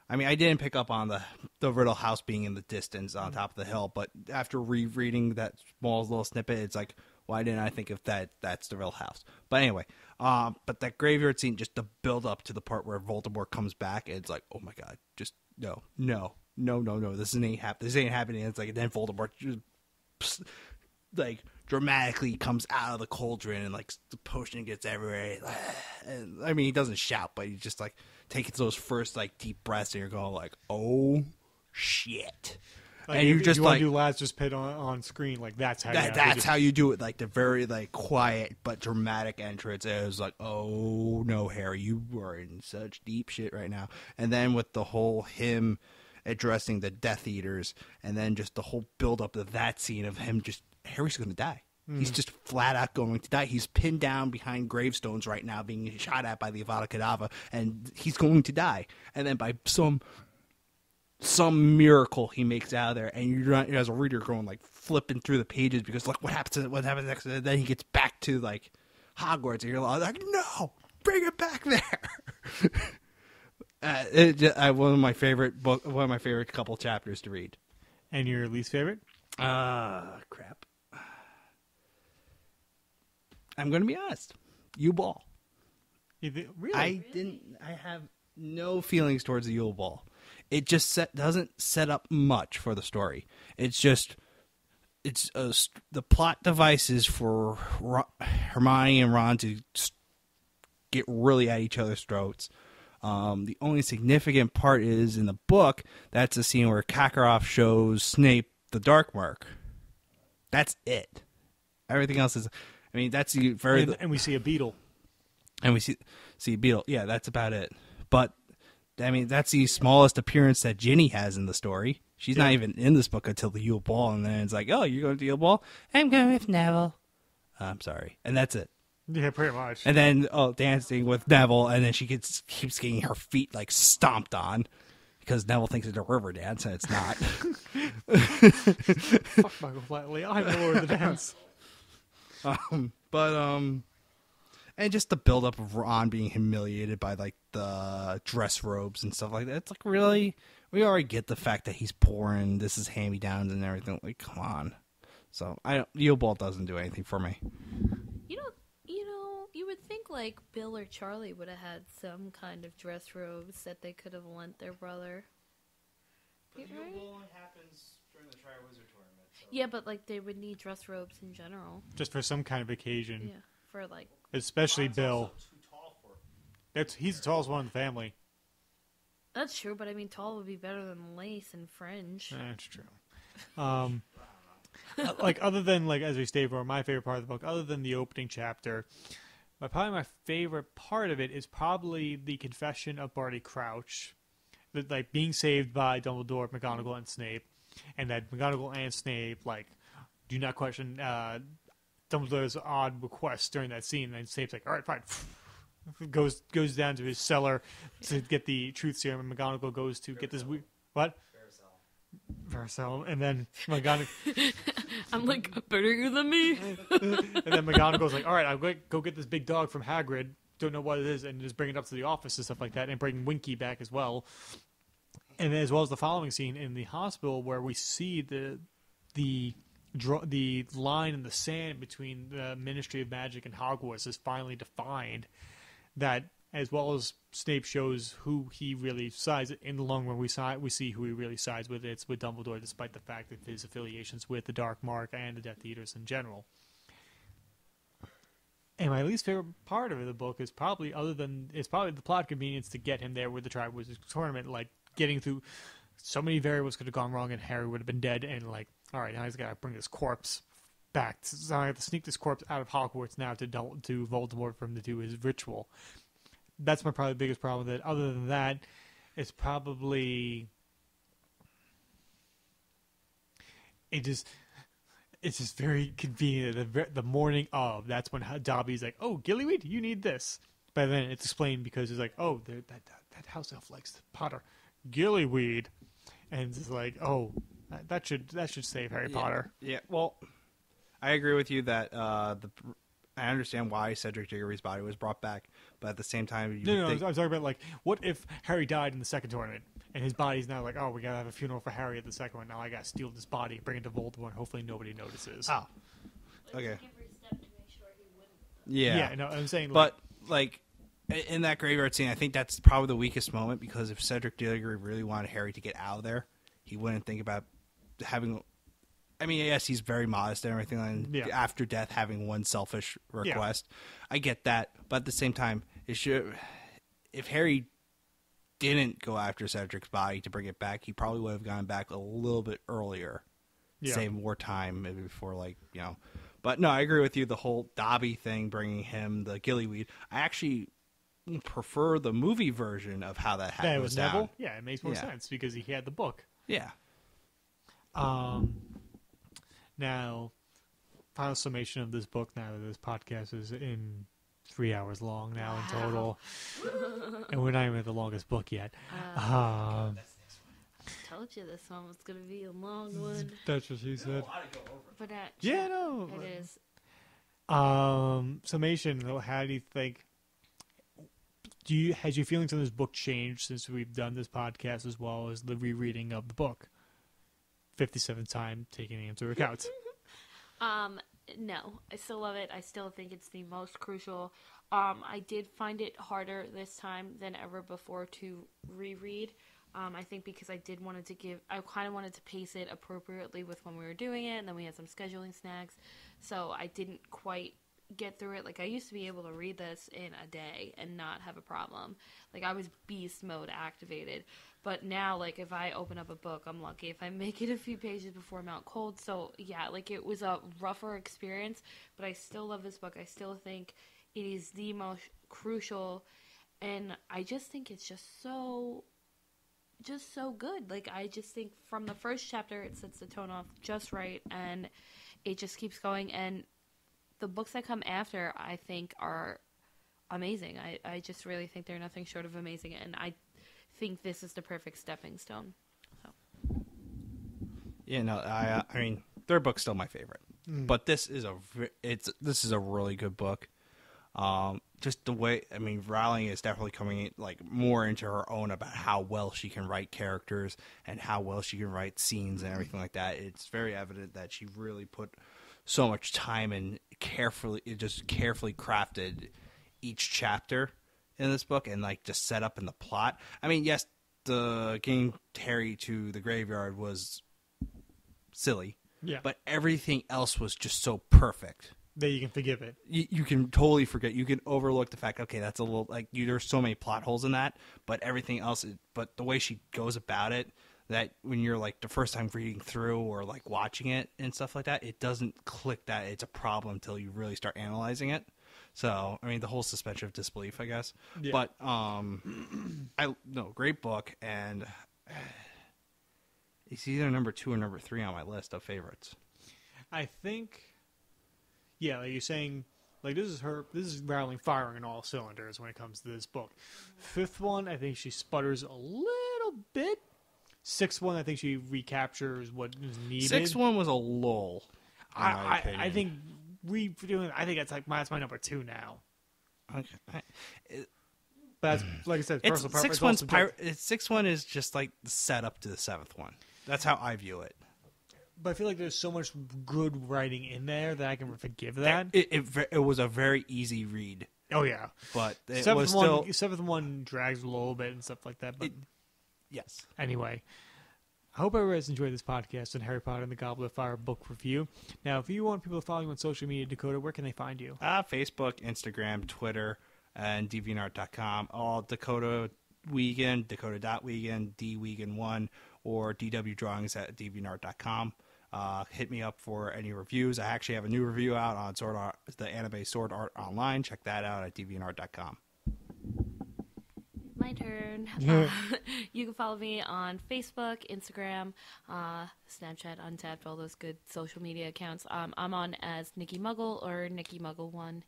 I mean, I didn't pick up on the the Riddle house being in the distance on top of the hill, but after rereading that small little snippet, it's like, why didn't I think of that? That's the Riddle house. But anyway, um, but that graveyard scene, just the build up to the part where Voldemort comes back, it's like, oh my god, just no, no. No, no, no! This ain't hap This ain't happening. It's like then Voldemort just, pss, like dramatically comes out of the cauldron and like the potion gets everywhere. And, I mean, he doesn't shout, but he just like takes those first like deep breaths, and you're going like, "Oh shit!" Like, and you just you like do Lazarus Pit on on screen, like that's how that, you that's how you do it. Like the very like quiet but dramatic entrance. It was like, "Oh no, Harry, you are in such deep shit right now." And then with the whole him addressing the Death Eaters, and then just the whole build-up of that scene of him just, Harry's going to die. Mm. He's just flat out going to die. He's pinned down behind gravestones right now, being shot at by the Avada Kedavra, and he's going to die. And then by some some miracle, he makes out of there, and you're not, as a reader, going like flipping through the pages because like what happens? To, what happens next? And then he gets back to like Hogwarts, and you're like, no, bring it back there. Uh, it just, uh, one of my favorite book, one of my favorite couple chapters to read. And your least favorite? Ah, uh, crap. I'm going to be honest. Yule Ball. You th really? I really? didn't. I have no feelings towards the Yule Ball. It just set, doesn't set up much for the story. It's just, it's a, the plot devices for Ron, Hermione and Ron to get really at each other's throats. Um, the only significant part is in the book, that's a scene where Kakarov shows Snape the Dark Mark. That's it. Everything else is, I mean, that's the very... And, and we see a beetle. And we see, see a beetle. Yeah, that's about it. But, I mean, that's the smallest appearance that Ginny has in the story. She's yeah. not even in this book until the Yule Ball, and then it's like, oh, you're going to the Yule Ball? I'm going with Neville. I'm sorry. And that's it. Yeah, pretty much. And then oh, dancing with Neville, and then she gets keeps getting her feet like stomped on because Neville thinks it's a river dance, and it's not. Fuck Michael Flatley, I'm the lord of the dance. Um, but um, and just the buildup of Ron being humiliated by like the dress robes and stuff like that. It's like really, we already get the fact that he's poor and this is hand me downs and everything. Like, come on. So I don't. Yule Ball doesn't do anything for me. You know. You would think like Bill or Charlie would have had some kind of dress robes that they could have lent their brother. But the Yule Ball happens during the Triwizard Tournament. So. Yeah, but like they would need dress robes in general. Just for some kind of occasion. Yeah, for like. Especially Ron's Bill. Too tall for That's he's the tallest one in the family. That's true, but I mean, tall would be better than lace and fringe. That's true. Um. Like other than like as we stated, my favorite part of the book, other than the opening chapter. But probably my favorite part of it is probably the confession of Barty Crouch, that like being saved by Dumbledore, McGonagall, and Snape, and that McGonagall and Snape like do not question uh, Dumbledore's odd request during that scene. And Snape's like, "All right, fine," goes goes down to his cellar to get the truth serum, and McGonagall goes to Vercel. Get this weird... What? Vercel. Vercel. And then McGonagall... I'm like, better than me. And then McGonagall's like, all right, I'm going to go get this big dog from Hagrid. Don't know what it is, and just bring it up to the office and stuff like that, and bring Winky back as well. And as well as the following scene in the hospital where we see the the... Draw, the line in the sand between the Ministry of Magic and Hogwarts is finally defined, that as well as Snape shows who he really sides in the long run, we, side, we see who he really sides with. It's with Dumbledore, despite the fact of his affiliations with the Dark Mark and the Death Eaters in general. And my least favorite part of the book is probably, other than, it's probably the plot convenience to get him there with the Triwizard Tournament, like getting through so many variables could have gone wrong and Harry would have been dead, and like, all right, now he's got to bring this corpse back. So I have to sneak this corpse out of Hogwarts now to to Voldemort for him to do his ritual. That's my probably biggest problem with it. Other than that, it's probably it just it's just very convenient. The, the morning of, that's when Dobby's like, "Oh, Gillyweed, you need this," but then it's explained because it's like, "Oh, that that that house elf likes Potter, Gillyweed," and it's like, "Oh." That should that should save Harry yeah, Potter. Yeah, well, I agree with you that uh, the I understand why Cedric Diggory's body was brought back, but at the same time... You no, no, think... I was talking about, like, what if Harry died in the second tournament, and his body's now like, oh, we gotta have a funeral for Harry at the second one, now I gotta steal this body and bring it to Voldemort, and hopefully nobody notices. Oh, okay. Every step to make sure he wouldn't, yeah. Yeah, no, I'm saying... Like, but, like... in that graveyard scene, I think that's probably the weakest moment, because if Cedric Diggory really wanted Harry to get out of there, he wouldn't think about having, I mean, yes, he's very modest and everything, and yeah. after death having one selfish request, yeah. I get that, but at the same time, it should, if Harry didn't go after Cedric's body to bring it back, he probably would have gone back a little bit earlier, yeah. save more time, maybe before, like, you know, but no, I agree with you, the whole Dobby thing, bringing him the Gillyweed, I actually prefer the movie version of how that happened. That was down. Neville? Yeah, it makes more yeah. sense, because he had the book. Yeah. Um, now, final summation of this book, now that this podcast is in three hours long now in total. Wow. And we're not even at the longest book yet. Um, um, that's this one. I told you this one was going to be a long one. That's what she said. But that, yeah, no. It is. Um, summation, how do you think, do you, has your feelings on this book changed since we've done this podcast as well as the rereading of the book? fifty-seventh time taking him to account. um, no, I still love it. I still think it's the most crucial. Um, I did find it harder this time than ever before to reread. Um, I think because I did wanted to give, I kind of wanted to pace it appropriately with when we were doing it, and then we had some scheduling snags, so I didn't quite get through it. Like, I used to be able to read this in a day and not have a problem. Like, I was beast mode activated. But now, like, if I open up a book, I'm lucky if I make it a few pages before I'm out cold. So, yeah, like, it was a rougher experience, but I still love this book. I still think it is the most crucial, and I just think it's just so, just so good. Like, I just think from the first chapter, it sets the tone off just right, and it just keeps going. And the books that come after, I think, are amazing. I, I just really think they're nothing short of amazing, and I think this is the perfect stepping stone. So. Yeah, no, I, I mean, their book's still my favorite, mm. but this is a it's this is a really good book. Um, just the way, I mean, Rowling is definitely coming in, like, more into her own about how well she can write characters and how well she can write scenes and everything like that. It's very evident that she really put so much time and carefully, it just carefully crafted each chapter in this book, and like just set up in the plot. I mean, yes, the getting Harry to the graveyard was silly, yeah, but everything else was just so perfect that you can forgive it. You, you can totally forget. You can overlook the fact. Okay, that's a little like you, there's so many plot holes in that, but everything else. But the way she goes about it, that when you're like the first time reading through or like watching it and stuff like that, it doesn't click that it's a problem until you really start analyzing it. So, I mean, the whole suspension of disbelief, I guess. Yeah. But, um, I no, great book, and it's either number two or number three on my list of favorites. I think, yeah, like you're saying, Like, this is her, this is Rowling firing on all cylinders when it comes to this book. Fifth one, I think she sputters a little bit. Sixth one, I think she recaptures what is needed. Sixth one was a lull. I, I, I think redoing. I think that's like my, that's my number two now. Okay, I, it, but that's, like I said, it's personal preference. Sixth one's pir- sixth one is just like the setup to the seventh one. That's how I view it. But I feel like there's so much good writing in there that I can forgive that. that it, it it was a very easy read. Oh yeah, but it seventh was one, still seventh one drags a little bit and stuff like that. But it, yes, anyway. I hope everyone has enjoyed this podcast on Harry Potter and the Goblet of Fire book review. Now, if you want people to follow you on social media, Dakota, where can they find you? Uh, Facebook, Instagram, Twitter, and DeviantArt dot com. All Dakota Wiegand, Dakota.Wiegand, D Wiegand one, or D W Drawings at DeviantArt dot com. Uh, hit me up for any reviews. I actually have a new review out on Sword Art, the anime Sword Art Online. Check that out at DeviantArt dot com. My turn. Uh, you can follow me on Facebook, Instagram, uh, Snapchat, Untapped, all those good social media accounts. Um, I'm on as Nikki Muggle or Nikki Muggle One.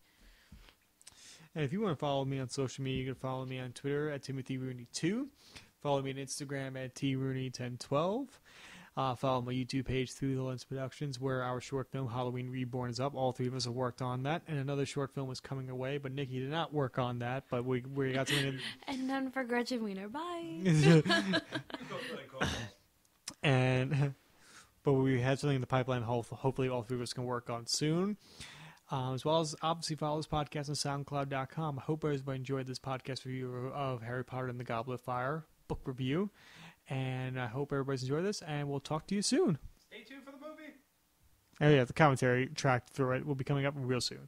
And if you want to follow me on social media, you can follow me on Twitter at Timothy Rooney two. Follow me on Instagram at T Rooney ten twelve. Uh, follow my YouTube page, Through the Lens Productions, where our short film Halloween Reborn is up. All three of us have worked on that, and another short film is coming away, but Nikki did not work on that, but we we got something. And none for Gretchen Wiener. Bye. and but we had something in the pipeline. Hopefully, all three of us can work on soon. Um, as well as obviously follow this podcast on SoundCloud dot com. I hope everybody enjoyed this podcast review of Harry Potter and the Goblet of Fire book review. And I hope everybody's enjoyed this, and we'll talk to you soon. Stay tuned for the movie. Oh yeah, the commentary track through it will be coming up real soon.